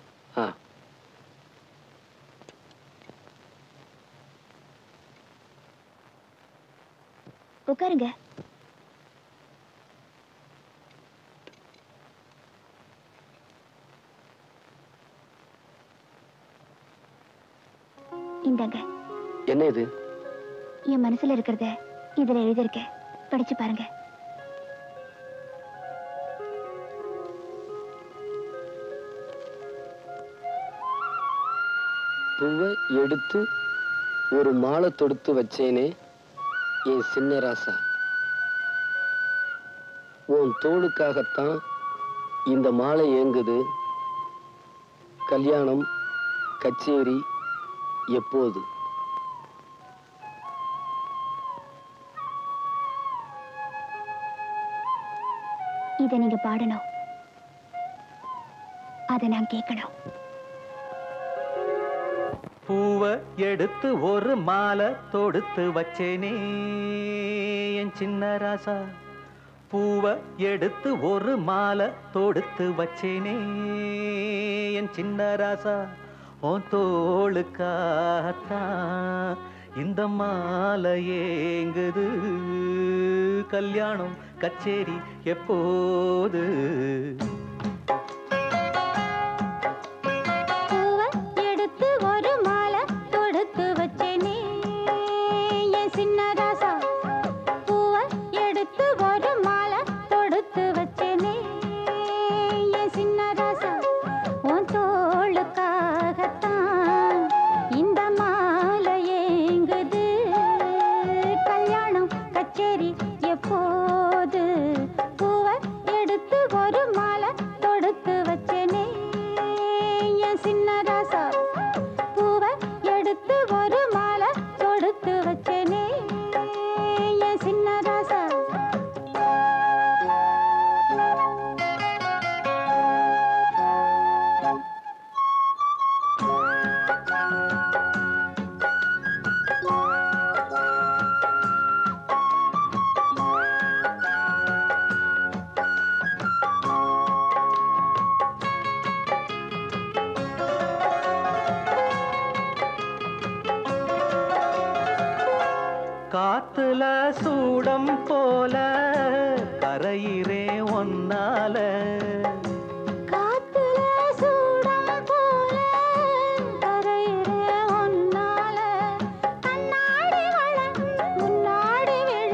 ஆ. உட்காருங்க. இந்தாங்க. என்ன இது? என் மனசுல இருக்கிறத இதுல எழுதியிருக்க. படிச்சு பாருங்க. பூவை எடுத்து ஒரு மாலை தொடுத்து வச்சேனே என் சின்ன ராசா, உன் தோளுக்காகத்தான் இந்த மாலை ஏங்குது. கல்யாணம், கச்சேரி எப்போது? இதை நீங்க பாடணும், அதை நான் கேட்கணும். பூவை எடுத்து ஒரு மாலை தொடுத்து வச்சேனே என் சின்ன ராசா, பூவை எடுத்து ஒரு மாலை தொடுத்து வச்சேனே என் சின்ன ராசா, உன் தோளுக்காகத்தான் இந்த மாலை ஏங்குது. கல்யாணம், கச்சேரி எப்போது? காத்துல சூடம் போல கரையிலே ஒன்னால, காத்துல சூடம் போல கரையிலே ஒன்னால, கண்ணாடி வள முன்னாடி விழ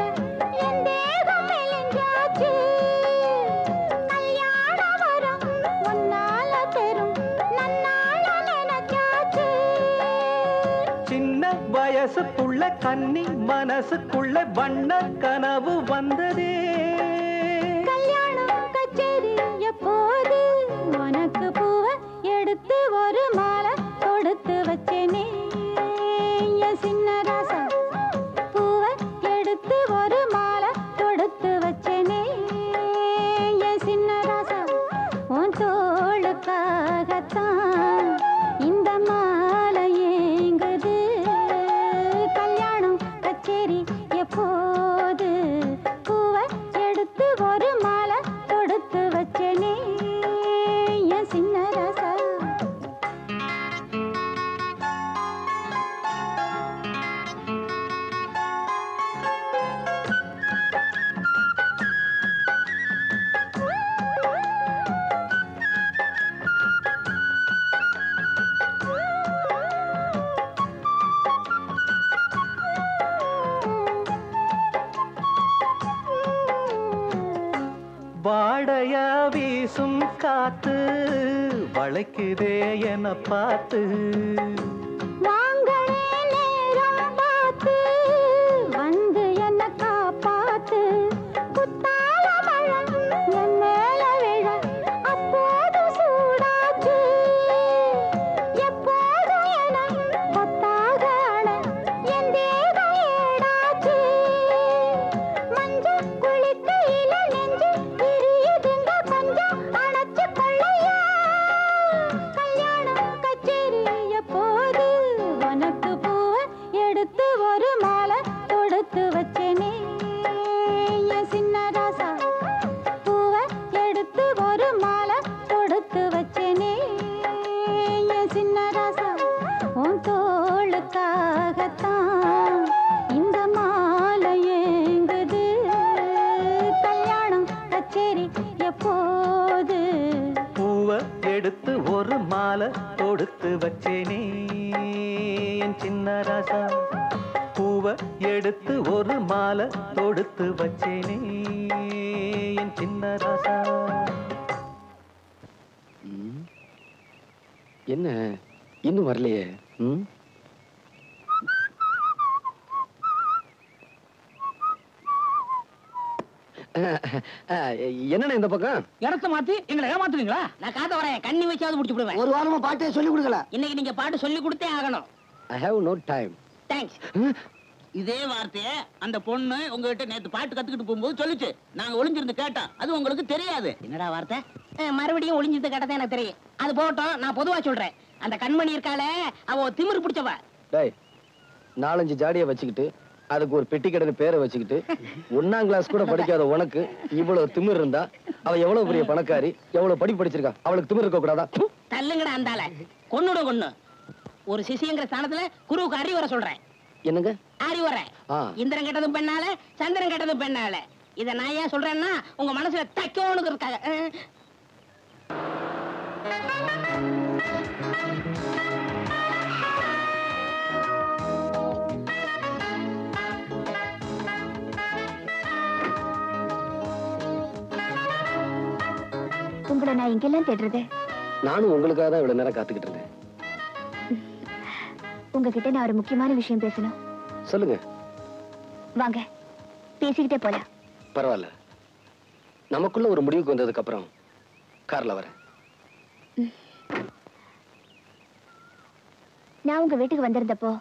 என் தேகம் மெலிஞ்சாச்சு. கல்யாண வரம் ஒன்னால பெரும் நன்னால நினைச்சாச்சு. சின்ன வயசு புள்ள கண்ணி மனசுக்குள்ள வண்ண கனவு வந்ததே. கல்யாணம், கச்சேரி எப்போது? உனக்கு பூவை எடுத்து ஒரு மாலை கொடுத்து வச்சேனே என் சின்ன ராசா, பூவை எடுத்து ஒரு மாலை கொடுத்து வச்சேனே என் சின்ன ராசா, உன் தோளுக்காகத்தான் இந்த மாலை ஏங்குது. எப்போது பூவை எடுத்து ஒரு மாலை தொடுத்து வச்சேனே என் சின்ன ராசா. வாடையா வீசும் காத்து வளைக்குதே என பார்த்து, வாங்களே நேரம் பார்த்து வந்து என்ன காப்பாத்து. குத்தால மழை என் மேல விழ அப்போது சூடாச்சு. எப்போது என கொத்தாக என் தேவையாச்சு. ஏன் சின்ன ராசா பூவை எடுத்து ஒரு மாலை தொடுத்து வச்சேனே என் சின்ன ராசா. என்ன இன்னும் வரலையே? ம் என்ன இந்த பக்கம் இடத்த மாத்தி எங்களை ஏமாத்துறீங்களா? நான் காத்த வரேன், கண்ணி வச்சாவது முடிச்சு விடுவேன். ஒரு வாரமா பாட்டே சொல்லி கொடுக்கல, இன்னைக்கு நீங்க பாட்டு சொல்லி கொடுத்தே ஆகணும். I have no time. Thanks. இதே வார்த்தையை அந்த பொண்ணு உங்ககிட்ட நேற்று பாட்டு கத்துக்கிட்டு போகும்போது சொல்லிச்சு. நாங்க ஒளிஞ்சிருந்து கேட்டோம், அது உங்களுக்கு தெரியாது. என்னடா வார்த்தை? மறுபடியும் ஒளிஞ்சிருந்து கேட்டதே எனக்கு தெரியும். அது போட்டோம், நான் பொதுவா சொல்றேன். அந்த கண்மணி இருக்காளே, அவ திமிரு பிடிச்சவா. டேய், நாலஞ்சு ஜாடியை வச்சுக்கிட்டு அதுக்கு ஒரு பெட்டி கடை பேரை வச்சுக்கிட்டு ஒன்னாம் கிளாஸ் கூட படிக்காத உனக்கு இவ்வளவு திமிர் இருந்தா அவ எவ்வளவு பெரிய பணக்காரி, எவ்வளவு படி படிச்சிருக்கா, அவளுக்கு திமிர் இருக்க கூடாதா? தள்ளுங்கடா அந்தால, கொன்னுட கொன்னு. ஒரு சிசியங்கிற ஸ்தானத்துல குருவுக்கு அறிவுரை சொல்றேன். என்னங்க அறிவுரை? இந்திரன் கேட்டதும் பெண்ணால, சந்திரன் கேட்டதும் பெண்ணால. இத நான் ஏன் சொல்றேன்னா உங்க மனசுல தக்கவனுக்கு இருக்காங்க. உங்களை நான் இங்கெல்லாம் தேடுறது? நானும் உங்களுக்காக தான் இவ்வளவு நேரம் காத்துக்கிட்டு இருந்தேன். உங்ககிட்ட நான் ஒரு முக்கியமான விஷயம் பேசணும். சொல்லுங்க. வாங்க பேசிக்கிட்டே போலாம். பரவாயில்ல, நமக்குள்ள ஒரு முடிவுக்கு வந்ததுக்கு அப்புறம் கார்ல வரேன். நான் உங்க வீட்டுக்கு வந்திருந்தப்போ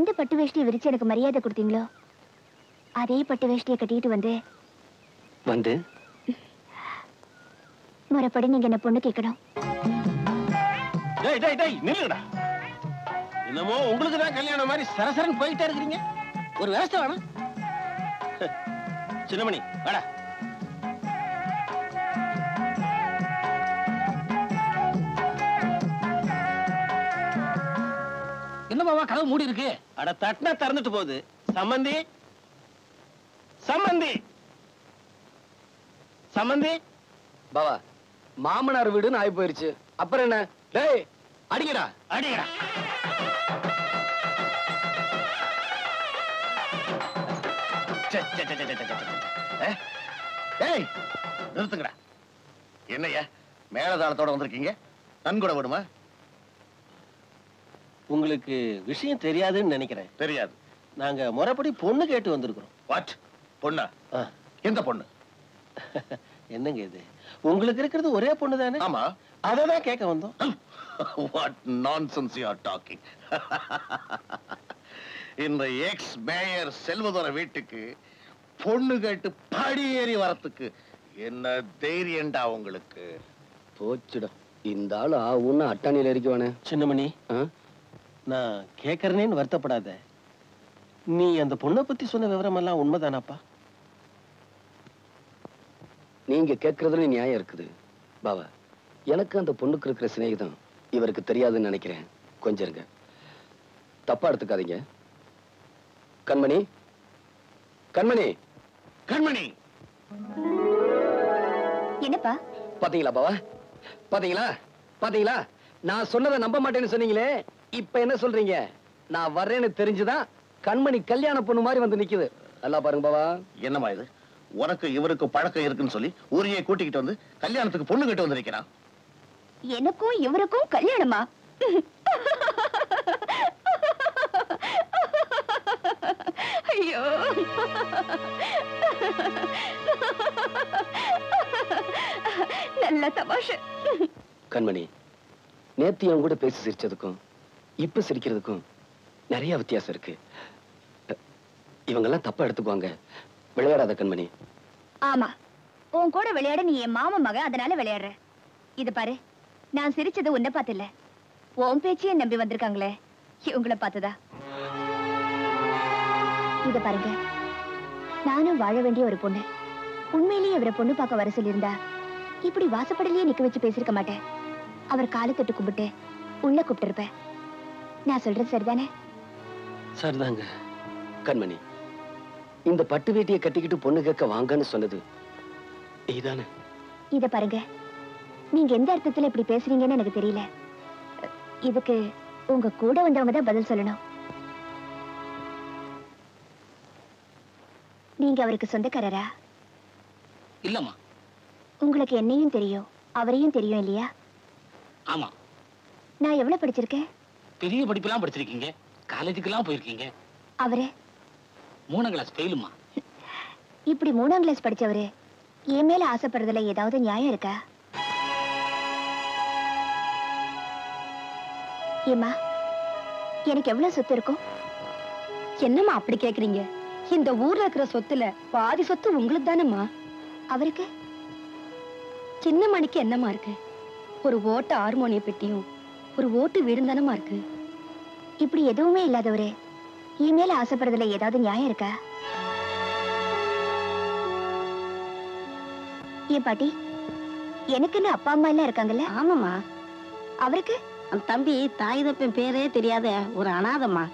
எந்த பட்டு வேஷ்டியை விரிச்சு எனக்கு மரியாதை கொடுத்தீங்களோ அதே பட்டு வேஷ்டியை கட்டிட்டு வந்து வந்து முறைப்படி நீங்க என்ன பொண்ணு கேட்கணும். டேய் டேய் டேய் நில்லுடா. என்னமோ உங்களுக்கு தான் கல்யாணம் மாதிரி சரசரன் போயிட்டே இருக்கீங்க. ஒரு வேஸ்ட் வேணா. சின்னமணி வாடா. என்னமாவா கதவு மூடி இருக்கு? அட தட்டனா திறந்துட்டு போகுது. சம்பந்தி சம்பந்தி சம்பந்தி. பாவா, மாமனார் வீடுன்னு ஆகி போயிருச்சு, அப்புறம் என்ன? டேய் அடிங்கடா அடிங்கடா. டேய் நிறுத்துங்கடா. என்னையா மேலதாளத்தோட வந்திருக்கீங்க? நன்கூட விடுமா? உங்களுக்கு விஷயம் தெரியாதுன்னு நினைக்கிறேன். தெரியாது. நாங்க முறைப்படி பொண்ணு கேட்டு வந்திருக்கிறோம். வாட் பொண்ணா? எந்த பொண்ணு? என்னங்க இது, உங்களுக்கு இருக்கிறது ஒரே பொண்ணு தானே? ஆமா, அதான் கேட்க வந்தோம். What nonsense you are talking. இந்த எக்ஸ் மேயர் செல்வதோர வீட்டுக்கு பொண்ணு கேட்டு படியேறி வரத்துக்கு என்ன தைரியண்டா உங்களுக்கு? போச்சுடும். இந்த ஆளு ஆவுன்னு அட்டாணியில் இருக்குவானே. சின்னமணி, நான் கேட்கறேன்னு வருத்தப்படாத. நீ அந்த பொண்ணை பத்தி சொன்ன விவரம் எல்லாம் உண்மைதானாப்பா? நீங்க கேட்கறதுல நியாயம் இருக்குது பாபா. எனக்கு அந்த பொண்ணுக்கு இருக்கிற சிநேகிதம் இவருக்கு தெரியாதுன்னு நினைக்கிறேன். கொஞ்சம் இருங்க, தப்பா எடுத்துக்காதீங்க. கண்மணி கண்மணி கண்மணி. என்னப்பா? பாத்தீங்களா பாபா, பாத்தீங்களா பாத்தீங்களா, நான் சொன்னதை நம்ப மாட்டேன்னு சொன்னீங்களே, இப்ப என்ன சொல்றீங்க? நான் வர்றேன்னு தெரிஞ்சுதான் கண்மணி கல்யாண பொண்ணு மாதிரி வந்து நிக்குது. நல்லா பாருங்க பாபா. என்னமா இது, உனக்கு இவருக்கு பழக்கம் இருக்குன்னு சொல்லி ஊரையே கூட்டிக்கிட்டு வந்து கல்யாணத்துக்கு பொண்ணு கிட்ட வந்திருக்கிறான். எனக்கும் இவருக்கும் கல்யாணமா? ஐயோ நல்ல தமாஷ். கண்மணி, நேத்து அவங்க கூட பேசி சிரிச்சதுக்கும் இப்ப சிரிக்கிறதுக்கும் நிறைய வித்தியாசம் இருக்கு. இவங்கெல்லாம் தப்பா எடுத்துக்குவாங்க. விளையாடாத கண்மணி. ஆமா, உன் கூட விளையாட நீ என் மாமன் மகன், அதனால விளையாடுற. இது பாரு, நான் சிரிச்சது உன்னை பார்த்தில்ல, உன் பேச்சையே நம்பி வந்திருக்காங்களே, உங்களை பார்த்ததா? இத பாருங்க, நானும் வாழ வேண்டிய ஒரு பொண்ணு. உண்மையிலேயே இவரை பொண்ணு பார்க்க வர சொல்லியிருந்தா இப்படி வாசப்படலையே நிக்க வச்சு பேசிருக்க மாட்டேன். அவர் காலை தொட்டு கும்பிட்டு உள்ள கூப்பிட்டிருப்ப. நான் சொல்றது சரிதானே? சரிதாங்க கண்மணி. இந்த பட்டு வேட்டியை கட்டிக்கிட்டு பொண்ணு கேட்க வாங்கன்னு சொன்னது நீதானே? இத பாருங்க, நீங்க எந்த அர்த்தத்துல இப்படி பேசுறீங்கன்னு எனக்கு தெரியல. இதுக்கு உங்க கூட வந்தவங்க தான் பதில் சொல்லணும். நீங்க அவருக்கு சொந்தக்காரரா? இல்லம்மா. உங்களுக்கு என்னையும் தெரியும், அவரையும் தெரியும் இல்லையா? ஆமா. நான் எவ்வளவு படிச்சிருக்கேன்? பெரிய படிப்பெல்லாம் படிச்சிருக்கீங்க, காலேஜுக்கெல்லாம் போயிருக்கீங்க. அவரே மூணாம் கிளாஸ் ஃபெயிலுமா? இப்படி மூணாம் கிளாஸ் படிச்சவரு என் மேல ஆசைப்படுறதுல ஏதாவது நியாயம் இருக்கா? ஏமா, எனக்கு எவ்வளவு சொத்து இருக்கும்? என்னம்மா அப்படி கேக்குறீங்க? இந்த ஊர்ல இருக்கிற சொத்துல பாதி சொத்து உங்களுக்கு தானம்மா. அவருக்கு சின்ன மணிக்கு என்னமா இருக்கு? ஒரு ஓட்டு ஹார்மோனிய பெட்டியும் ஒரு ஓட்டு வீடும் தானமா இருக்கு. இப்படி எதுவுமே இல்லாதவரு என் மேல ஆசைப்படுறதுல ஏதாவது நியாயம் இருக்கா? ஏன் பாட்டி, எனக்குன்னு அப்பா அம்மா எல்லாம் இருக்காங்கல்ல? ஆமாம்மா. அவருக்கு அந்த தம்பி தாய் தப்பன் பேரே தெரியாத ஒரு அனாதம்மா.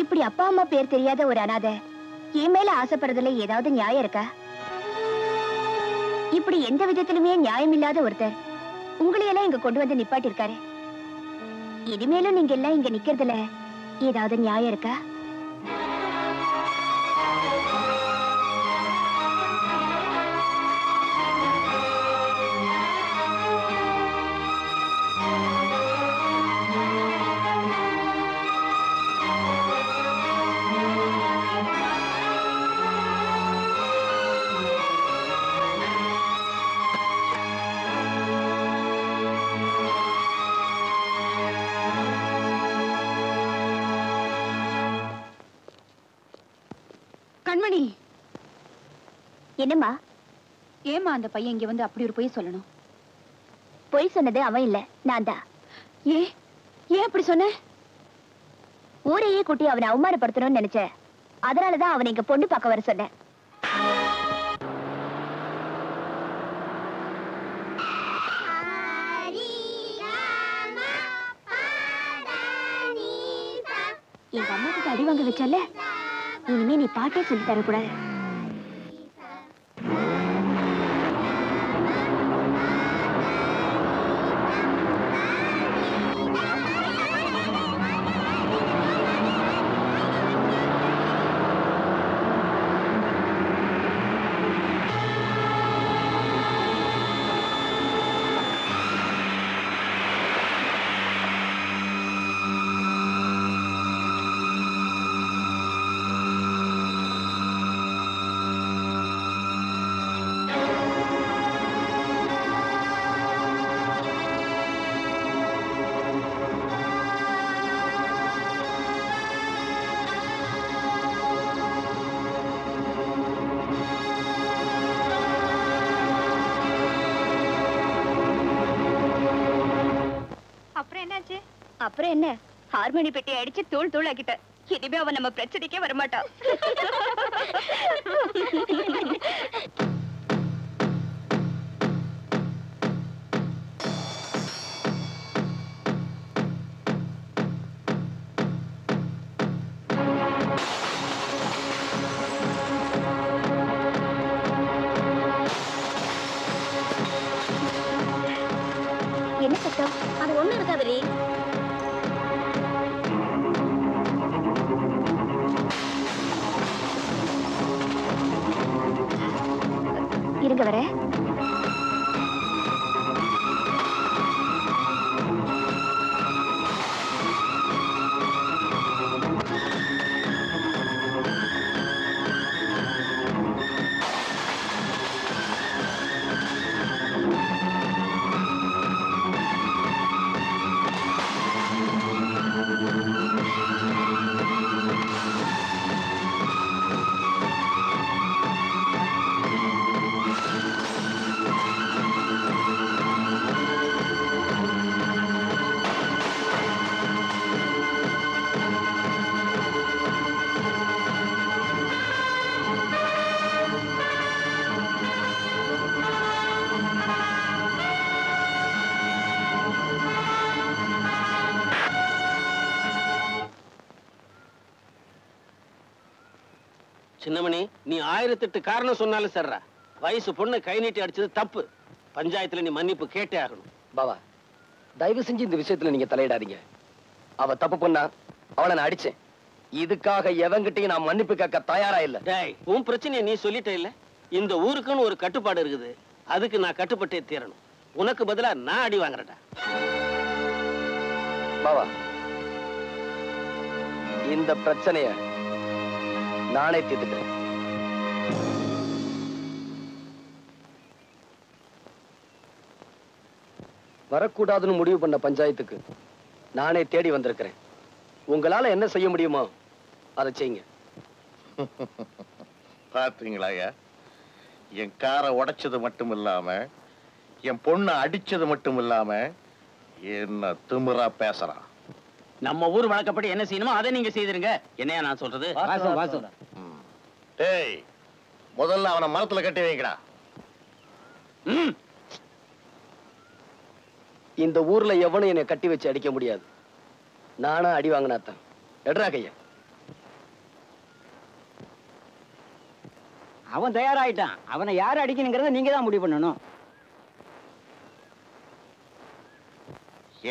இப்படி அப்பா அம்மா பேர் தெரியாத ஒரு அனாதை என் மேல ஆசைப்படுறதுல ஏதாவது நியாயம் இருக்கா? இப்படி எந்த விதத்திலுமே நியாயம் இல்லாத ஒருத்தர் உங்களையெல்லாம் இங்க கொண்டு வந்து நிப்பாட்டி இருக்காரு. இனிமேலும் நீங்க எல்லாம் இங்க நிக்கிறதுல ஏதாவது நியாயம் இருக்கா? என்னம்மா? ஏமா அந்த பையன் இங்க வந்து அப்படி ஒரு பொய் சொல்லணும்? பொய் சொன்னது அவன் இல்ல, நான் தான். ஏ ஏன் அப்படி சொன்ன? ஊரையே கூட்டி அவனை அவமானப்படுத்தணும்னு நினைச்ச, அதனாலதான் அவனை இங்க பொண்ணு பார்க்க வர சொன்னேன். எங்க அம்மா கிட்ட அடி வாங்க வச்சல, இனிமே நீ பாட்டே சொல்லி தரக்கூடாது. அப்புறம் என்ன, ஹார்மோனி பெட்டி அடிச்சு தூள் தூள் ஆக்கிட்ட. இனிமே அவன் நம்ம பிரச்சனைக்கே வரமாட்டான். என்ன சத்தம்? அது ஒண்ணு இருக்காதே. இருங்க வர. சின்னமணி, நீ ஆயிரத்தி எட்டு காரணம் சொன்னாலும் சர்றா, வயசு பொண்ணு கை நீட்டி அடிச்சது தப்பு. பஞ்சாயத்துல நீ மன்னிப்பு கேட்டே ஆகணும். பாபா, தயவு செஞ்சு இந்த விஷயத்துல நீங்க தலையிடாதீங்க. அவ தப்பு பண்ணா அவளை நான் அடிச்சேன். இதுக்காக எவங்கிட்டையும் நான் மன்னிப்பு கேட்க தயாரா இல்ல. டேய், உன் பிரச்சனையை நீ சொல்லிட்டே இல்ல. இந்த ஊருக்குன்னு ஒரு கட்டுப்பாடு இருக்குது, அதுக்கு நான் கட்டுப்பட்டே தீரணும். உனக்கு பதிலா நான் அடி வாங்குறேன்டா. பாவா, இந்த பிரச்சனைய நானே தீர்த்துக்கிறேன். வரக்கூடாதுன்னு முடிவு பண்ண பஞ்சாயத்துக்கு நானே தேடி வந்திருக்கிறேன். உங்களால என்ன செய்ய முடியுமோ அதை செய்யுங்க. பாத்தீங்களா, என் காரை உடைச்சது மட்டும் இல்லாம, என் பொண்ணை அடிச்சது மட்டும் இல்லாம என்ன திமிரா பேசுறான். நம்ம ஊர் வழக்கப்படி என்ன செய்யணுமோ அதை நீங்க செய்திருங்க. என்னையா நான் சொல்றது? டேய், முதல்ல அவனை மரத்துல கட்டி வைங்கடா. இந்த ஊர்ல எவனும் என்னை கட்டி வச்சு அடிக்க முடியாது. நானா அடி வாங்கினாத்தான். எடுறா கையா. அவன் தயாராயிட்டான். அவனை யார் அடிக்கணுங்கிறத நீங்க தான் முடிவு பண்ணணும்.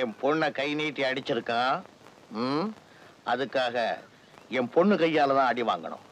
என் பொண்ணை கை நீட்டி அடிச்சிருக்கான், அதுக்காக என் பொண்ணு கையால தான் அடி வாங்கணும்.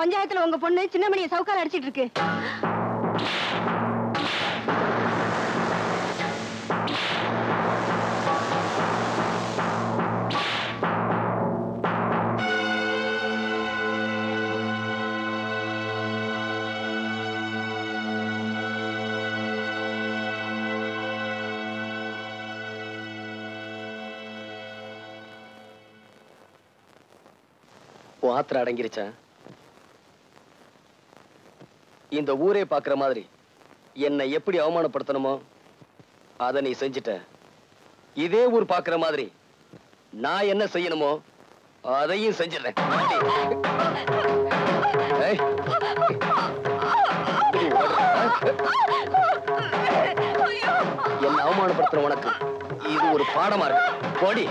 பஞ்சாயத்துல உங்க பொண்ணு சின்னமணியை சவுக்கால அடிச்சிட்டு இருக்கு. ஆத்திர அடங்கிருச்சா? இந்த ஊரே பார்க்குற மாதிரி என்னை எப்படி அவமானப்படுத்தணுமோ அதை நீ செஞ்சிட்ட. இதே ஊர் பார்க்குற மாதிரி நான் என்ன செய்யணுமோ அதையும் செஞ்சிடறேன். என்னை அவமானப்படுத்துற உனக்கு இது ஒரு பாடமா இருக்கு. போடி.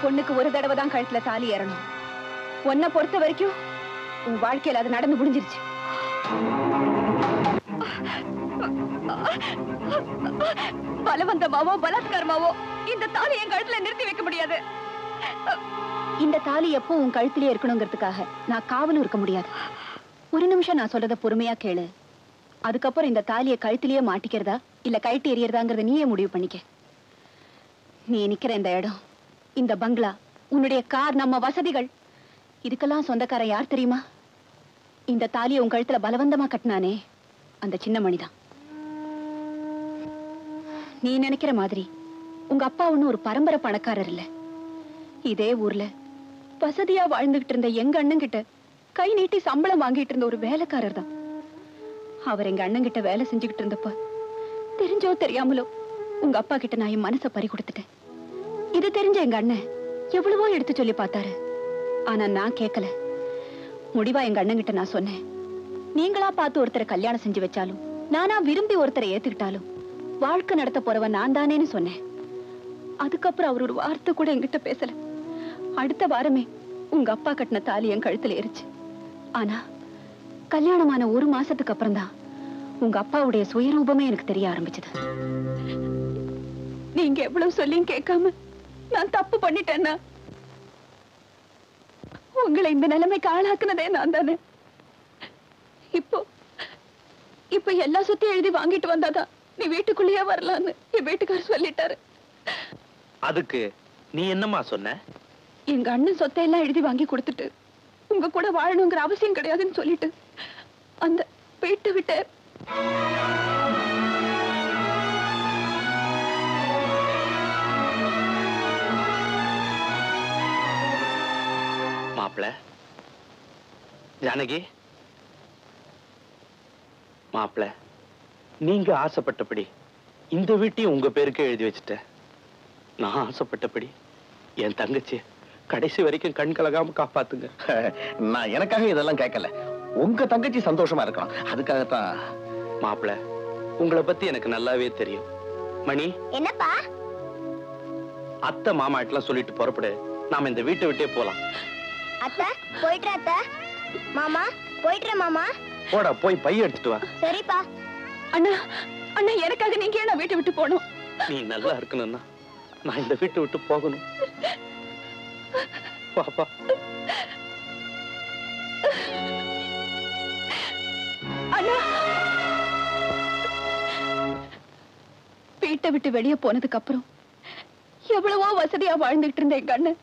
பொண்ணுக்கு ஒரு தடவை தான் கழுத்துல தாலி ஏறணும். உன்னை பொறுத்த வரைக்கும் உன் வாழ்க்கையில அது நடந்து முடிஞ்சிருச்சு. பலவந்தமாவோ பலாத்காரமாவோ இந்த தாலி என் கழுத்துல நிறுத்தி வைக்க முடியாது. இந்த தாலி எப்போ உன் கழுத்திலே இருக்கணுங்கிறதுக்காக நான் காவலும் இருக்க முடியாது. ஒரு நிமிஷம் நான் சொல்றத பொறுமையா கேளு. அதுக்கப்புறம் இந்த தாலியை கழுத்திலேயே மாட்டிக்கிறதா இல்ல கயிட்டு எறியறதாங்கிறத நீயே முடிவு பண்ணிக்க. நீ நிக்கிற இந்த இடம், இந்த பங்களா, உன்னுடைய கார், நம்ம வசதிகள், இதுக்கெல்லாம் சொந்தக்கார யார் தெரியுமா? இந்த தாலியை உன் கழுத்துல பலவந்தமா கட்டினானே அந்த சின்னமணி தான். நீ நினைக்கிற மாதிரி உங்க அப்பா ஒன்னும் ஒரு பரம்பரை பணக்காரர் இல்ல. இதே ஊர்ல வசதியா வாழ்ந்துகிட்டு இருந்த எங்க அண்ணங்கிட்ட கை நீட்டி சம்பளம் வாங்கிட்டு இருந்த ஒரு வேலைக்காரர் தான் அவர். எங்க அண்ணங்கிட்ட வேலை செஞ்சுக்கிட்டு இருந்தப்ப தெரிஞ்சோ தெரியாமலோ உங்க அப்பா கிட்ட நான் என் மனசை பறி கொடுத்துட்டேன். இது தெரிஞ்ச எங்க அண்ணன் எவ்வளவோ எடுத்து சொல்லி பார்த்தாரு, ஆனா நான் கேட்கல. முடிவா எங்க அண்ணன் கிட்ட நான் சொன்னேன், நீங்களா பார்த்து ஒருத்தரை கல்யாணம் செஞ்சு வச்சாலும் நானா விரும்பி ஒருத்தரை ஏத்துக்கிட்டாலும் வாழ்க்கை நடத்த போறவ நான் தானேன்னு சொன்னேன். அதுக்கப்புறம் அவர் ஒரு வார்த்தை கூட என்கிட்ட பேசல. அடுத்த வாரமே உங்க அப்பா கட்டின தாலி என் கழுத்துல ஏறிச்சு. ஆனா கல்யாணமான ஒரு மாசத்துக்கு அப்புறம் தான் உங்க அப்பாவுடைய சுயரூபமே எனக்கு தெரிய ஆரம்பிச்சது. நீங்க எவ்வளவு சொல்லியும் கேட்காம நான் தப்பு பண்ணிட்டேன்னா உங்களை இந்த நிலைமைக்கு ஆளாக்குனதே நான் தானே. இப்போ இப்போ எல்லா சுத்தி எழுதி வாங்கிட்டு வந்தாதான் நீ வீட்டுக்குள்ளேயே வரலான்னு என் வீட்டுக்காரர் சொல்லிட்டாரு. அதுக்கு நீ என்னமா சொன்ன? எங்க அண்ணன் சொத்தையெல்லாம் எழுதி வாங்கி கொடுத்துட்டு உங்க கூட வாழணுங்கிற அவசியம் கிடையாதுன்னு சொல்லிட்டு அந்த வீட்டை விட்டு மாப்பிள்ள ஜானகி, மாப்பிள்ள நீங்க ஆசைப்பட்டபடி இந்த வீட்டையும் உங்க பேருக்கு எழுதி வச்சுட்டேன். நான் ஆசைப்பட்டபடி என் தங்கச்சி கடைசி வரைக்கும் கண் கலகாம காப்பாத்துங்க. நான் எனக்காக இதெல்லாம் கேட்கல, உங்க தங்கச்சி சந்தோஷமா இருக்கணும் அதுக்காகத்தான். மாப்பிள்ள உங்களை பத்தி எனக்கு நல்லாவே தெரியும். மணி என்னப்பா? அத்தை மாமாட்டெல்லாம் சொல்லிட்டு புறப்படு, நாம இந்த வீட்டை விட்டே போலாம். அத்தை போயிட்டு, அத்தை மாமா போயிட்டு, மாமா போடா போய் பைய எடுத்துட்டு வா. சரிப்பா. அண்ணா அண்ணா எனக்காக நீங்க ஏன் வீட்டை விட்டு போகணும்? நீ நல்லா இருக்கணும்னா நான் இந்த வீட்டை விட்டு போகணும். பாப்பா வீட்டை விட்டு வெளியே போனதுக்கு அப்புறம் எவ்வளவோ வசதியா வாழ்ந்துட்டு இருந்த எங்க அண்ணன்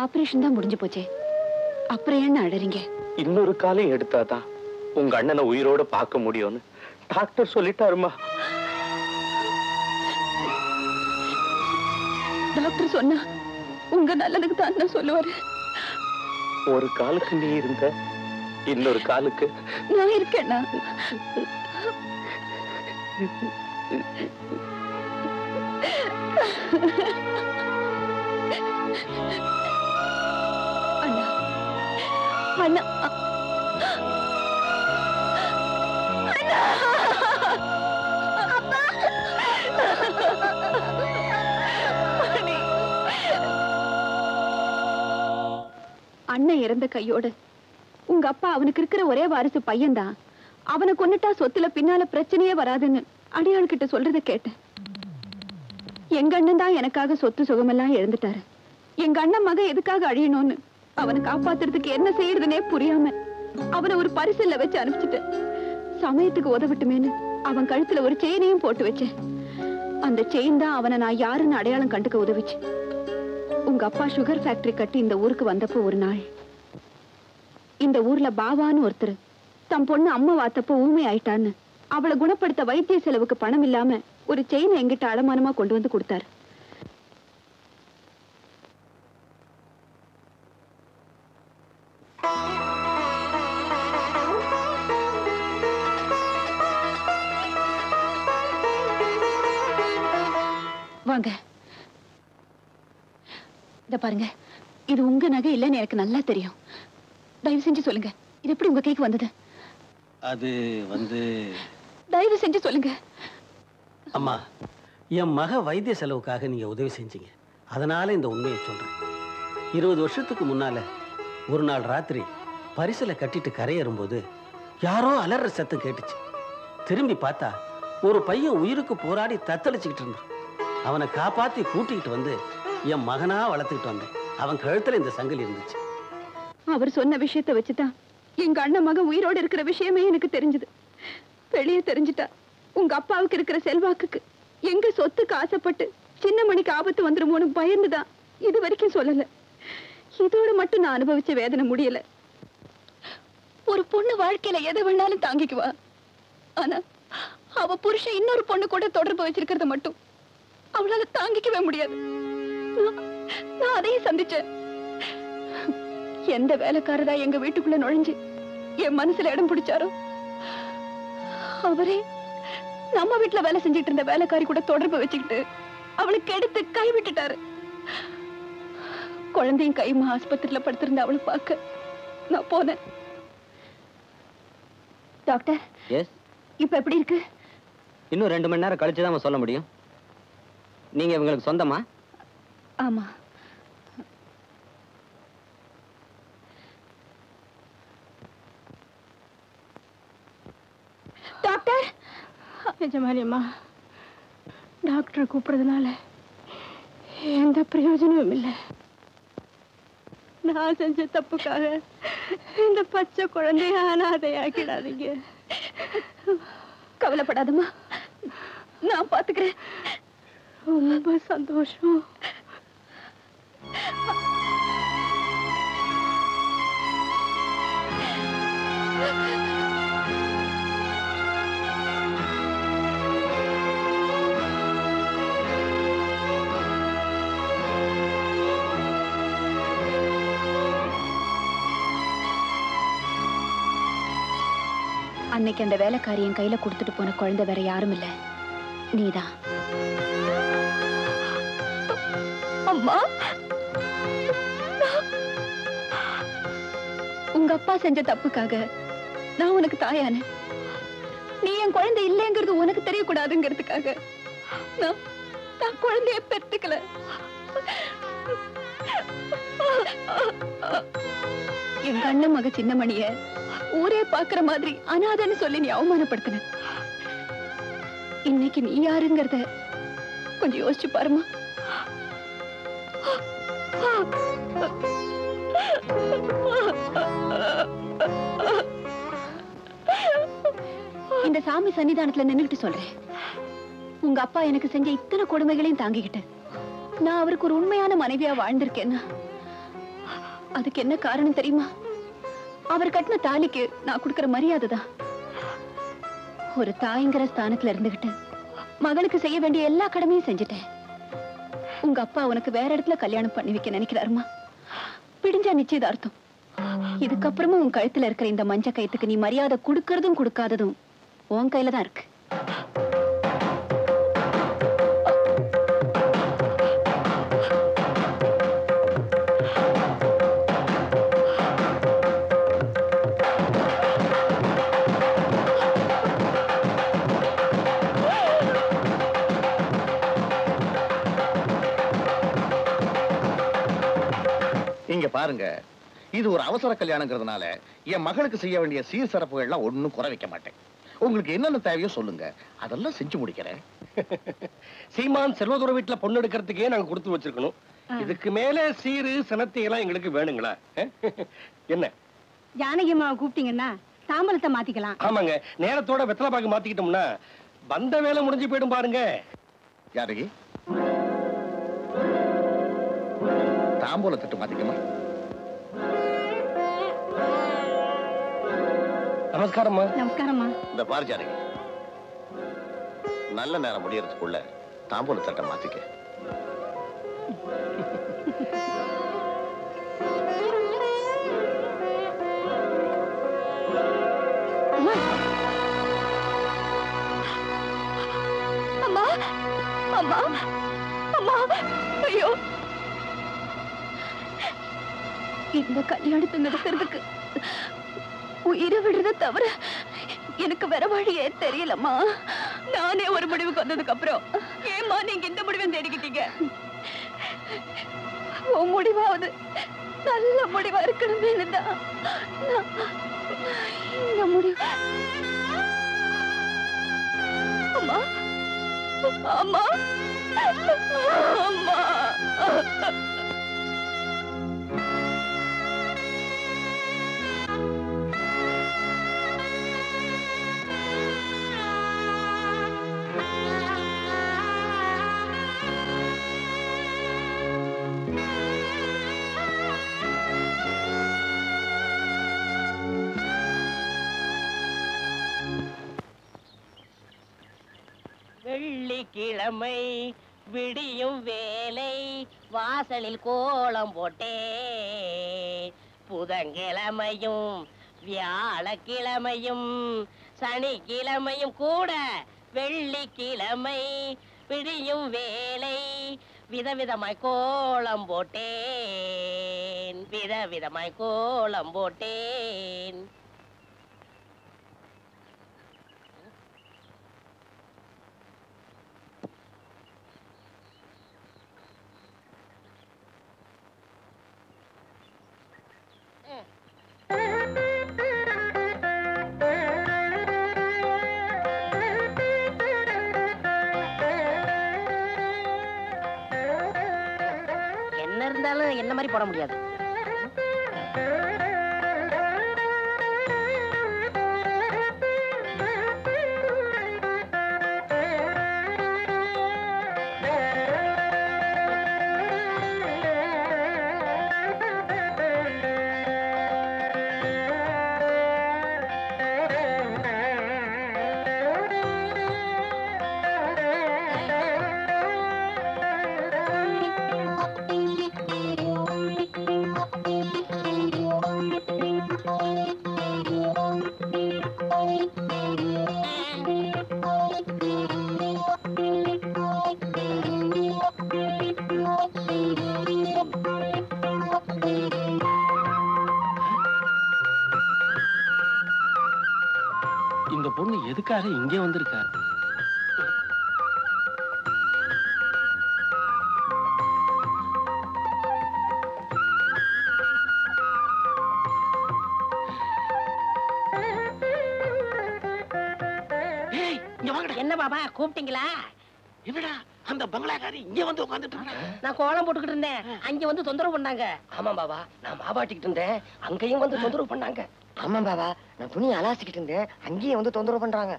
ஆபரேஷன் தான் முடிஞ்சு போச்சே, அப்புறம் என்ன அடறீங்க? இன்னொரு காலம் எடுத்தாதான் உங்க அண்ணனை உயிரோட பார்க்க முடியும்னு டாக்டர் சொல்லிட்டாருமா. டாக்டர் சொன்னா உங்க நல்லதுக்கு தான் சொல்லுவாரு. ஒரு காலுக்கு நீ இருந்த, இன்னொரு காலுக்கு நான் இருக்கேன்னா. அண்ணா அண்ணா அப்பா அண்ணன் இறந்த கையோடு உங்க அப்பா அவனுக்கு இருக்கிற ஒரே வாரிசு பையன்தான். அவனை கொன்னுட்டா சொத்துல பின்னால பிரச்சனையே வராதுன்னு அடியாள்கிட்ட சொல்றத கேட்டேன். எங்க அண்ணன் தான் எனக்காக சொத்து சுகமெல்லாம் இழந்துட்டாரு. எங்க அண்ணன் மகன் எதுக்காக அழியணும்னு அவனை காப்பாத்துறதுக்கு என்ன செய்யறதுன்னே புரியாம அவனை ஒரு பரிசல்ல வச்சு அனுப்பிச்சுட்டேன். சமயத்துக்கு உதவிட்டுமேன்னு அவன் கழுத்துல ஒரு செயினையும் போட்டு வச்சேன். அந்த செயின் தான் அவனை நான் யாருன்னு அடையாளம் கண்டுக்க உதவிச்சு. உங்க அப்பா சுகர் ஃபேக்டரி கட்டி இந்த ஊருக்கு வந்தப்போ ஒரு நாள் இந்த ஊர்ல பாவான்னு ஒருத்தர் தம் பொண்ணு அம்மா வாத்தப்போ ஊமை ஆயிட்டான்னு அவளை குணப்படுத்த வைத்திய செலவுக்கு பணம் இல்லாம ஒரு செயினை எங்கிட்ட அடமானமா கொண்டு வந்து கொடுத்தாரு. வாங்க இத பாருங்க, இது உங்க நகை இல்லன்னு எனக்கு நல்லா தெரியும். தயவு செஞ்சு சொல்லுங்க இது எப்படி உங்க கைக்கு வந்தது? அது வந்து தயவு செஞ்சு சொல்லுங்க. அம்மா, என் மக வைத்திய செலவுக்காக நீங்க உதவி செஞ்சீங்க, அதனால இந்த உண்மையை சொல்றேன். இருபது வருஷத்துக்கு முன்னால ஒரு நாள் ராத்திரி பரிசலை கட்டிட்டு கரையேறும் போது யாரோ அலற சத்தம் கேட்டுச்சு. திரும்பி பார்த்தா ஒரு பையன் உயிருக்கு போராடி தத்தளிச்சுக்கிட்டு இருந்தான். அவனை காப்பாத்தி கூட்டிக்கிட்டு வந்து என் மகனா வளர்த்துக்கிட்டு வந்தேன். அவன் கழுத்துல இந்த சங்கிலி இருந்துச்சு. அவர் சொன்ன விஷயத்தை வச்சுதான் எங்க அண்ணன் மகன் உயிரோடு இருக்கிற விஷயமே எனக்கு தெரிஞ்சது. வெளியே தெரிஞ்சுட்டா உங்க அப்பாவுக்கு இருக்கிற செல்வாக்குக்கு எங்க சொத்துக்கு ஆசைப்பட்டு சின்ன மணிக்கு ஆபத்து வந்துருமோன்னு பயந்துதான் இது வரைக்கும் சொல்லல. இதோடு மட்டும் நான் அனுபவிச்ச வேதனை முடியல. ஒரு பொண்ணு வாழ்க்கையில எதை வேணாலும் தாங்கிக்குவா, ஆனா அவ புருஷன் இன்னொரு பொண்ணு கூட தொடர்பு வச்சிருக்கிறத மட்டும் அவளால தாங்கிக்கவே முடியாது. நான் அதையும் சந்திச்சேன். எந்த வேலைக்காரதா எங்க வீட்டுக்குள்ள நுழைஞ்சு என் மனசுல இடம் பிடிச்சாரோ அவரே நம்ம வீட்டுல வேலை செஞ்சிட்டு இருந்த வேலைக்காரி கூட தொடர்பு வச்சுக்கிட்டு அவளுக்கு எடுத்து கை விட்டுட்டாரு. குழந்தையும் கைமா ஆஸ்பத்திரியில படுத்திருந்த அவளை பார்க்க நான் போனேன். டாக்டர், இப்ப எப்படி இருக்கு? இன்னும் ரெண்டு மணி நேரம் கழிச்சுதான் சொல்ல முடியும். நீங்க இவங்களுக்கு சொந்தமா? ஆமா. டாக்டர், நிஜமாரியம்மா, டாக்டரை கூப்பிடுறதுனால எந்த பிரயோஜனமும் இல்லை. நான் செஞ்ச தப்புக்காக இந்த பச்சை குழந்தைய அனாதையாக்கிடாதீங்க. கவலைப்படாதம்மா, நான் பார்த்துக்கிறேன். ரொம்ப சந்தோஷம். அன்னைக்கு அந்த வேலைக்காரியின் கையில கொடுத்துட்டு போன குழந்தை வேற யாரும் இல்ல, நீதான். அம்மா, உங்க அப்பா செஞ்ச தப்புக்காக நான் உனக்கு தாயான. நீ என் குழந்தை இல்லைங்கிறது உனக்கு தெரியக்கூடாதுங்கிறதுக்காக நான் நான் குழந்தைய பெற்றுக்கல. என் கண்ண மக சின்னமணிய ஊரே பாக்குற மாதிரி அனாதன்னு சொல்லி நீ அவமானப்படுத்தின. இன்னைக்கு நீ யாருங்கிறத கொஞ்சம் யோசிச்சு பாருமா. இந்த சாமி சன்னிதானத்துல நின்னுகிட்டு சொல்றேன், உங்க அப்பா எனக்கு செஞ்ச இத்தனை கொடுமைகளையும் தாங்கிக்கிட்டு நான் அவருக்கு ஒரு உண்மையான மனைவியா வாழ்ந்திருக்கேன்னா அதுக்கு என்ன காரணம் தெரியுமா? அவர் கட்டின தாலிக்கு நான் கொடுக்கிற மரியாதைதான். ஒரு தாய்ங்கிற ஸ்தானத்துல இருந்துகிட்டு மகளுக்கு செய்ய வேண்டிய எல்லா கடமையும் செஞ்சுட்டேன். உங்க அப்பா உனக்கு வேற இடத்துல கல்யாணம் பண்ணி வைக்க நினைக்கிறாருமா? பிடிஞ்சா நிச்சயதார்த்தம். இதுக்கப்புறமும் உன் கழுத்துல இருக்கிற இந்த மஞ்ச கயித்துக்கு நீ மரியாதை கொடுக்கறதும் கொடுக்காததும் உன் கையில தான் இருக்கு. இங்க பாருங்க, இது ஒரு அவசர கல்யாணங்கிறதுனால என் மகளுக்கு செய்ய வேண்டிய சீர் சிறப்புகள்லாம் ஒன்றும் குறை வைக்க மாட்டேன். உங்களுக்கு என்னென்ன தேவையோ சொல்லுங்க, அதெல்லாம் செஞ்சு முடிக்கிறேன். சீமான் செல்வதுரை வீட்டுல பொண்ணு எடுக்கிறதுக்கே நாங்க கொடுத்து வச்சிருக்கணும். இதுக்கு மேல சீரு சினத்தையெல்லாம் எங்களுக்கு வேணுங்களா? என்ன ஜானகிமா கூப்பிட்டீங்கன்னா தாம்பலத்தை மாத்திக்கலாம். ஆமாங்க, நேரத்தோட வெத்தலை பாக்கு மாத்திக்கிட்டோம்னா வந்த வேலை முடிஞ்சு போயிடும். பாருங்க ஜானகி, தாம்பூலத்திட்டு மாத்திக்கமா. நமஸ்காரம்மா. நமஸ்காரம்மா. இந்த பாரு ஜானகி, நல்ல நேரம் முடியறதுக்குள்ள தாம்பூலத்தட்டை மாத்திக்க. அம்மா, அம்மா, அம்மா, ஐயோ, இந்த கல்யாணத்தை நடக்கிறதுக்கு உயிரை விடுறத தவிர எனக்கு வர வழியே தெரியலம்மா. நானே ஒரு முடிவுக்கு வந்ததுக்கு அப்புறம் ஏமா நீங்க இந்த முடிவை தேடிக்கிட்டீங்க? உன் முடிவாவது நல்ல முடிவா இருக்கணுமே. என்னதான் இந்த முடிவு? அம்மா, அம்மா, அம்மா, கிழமை விடியும் வேலை வாசலில் கோலம் போட்டே புதன்கிழமையும் வியாழக்கிழமையும் சனிக்கிழமையும் கூட வெள்ளிக்கிழமை விடியும் வேலை விதவிதமாய் கோலம் போட்டேன், விதவிதமாய் கோலம் போட்டேன். என்ன மாதிரி போட முடியாது. இந்த பொண்ணு எதுக்காக இங்கே வந்திருக்கா? என்ன பாபா கூப்பிட்டீங்களா? என்னடா அந்த பங்களாக்காரி இங்க வந்து உட்கார்ந்துட்டு இருக்கா? நான் கோலம் போட்டுக்கிட்டு இருந்தேன், அங்க வந்து தொந்தரவு பண்ணாங்க. ஆமா பாபா, நான் மாபாட்டிக்கிட்டு இருந்தேன், அங்கேயும் வந்து தொந்தரவு பண்ணாங்க. ஆமா பாபா, நான் துணி அலாசிக்கிட்டு இருந்தேன், அங்கேயும் வந்து தொந்தரவு பண்றாங்க.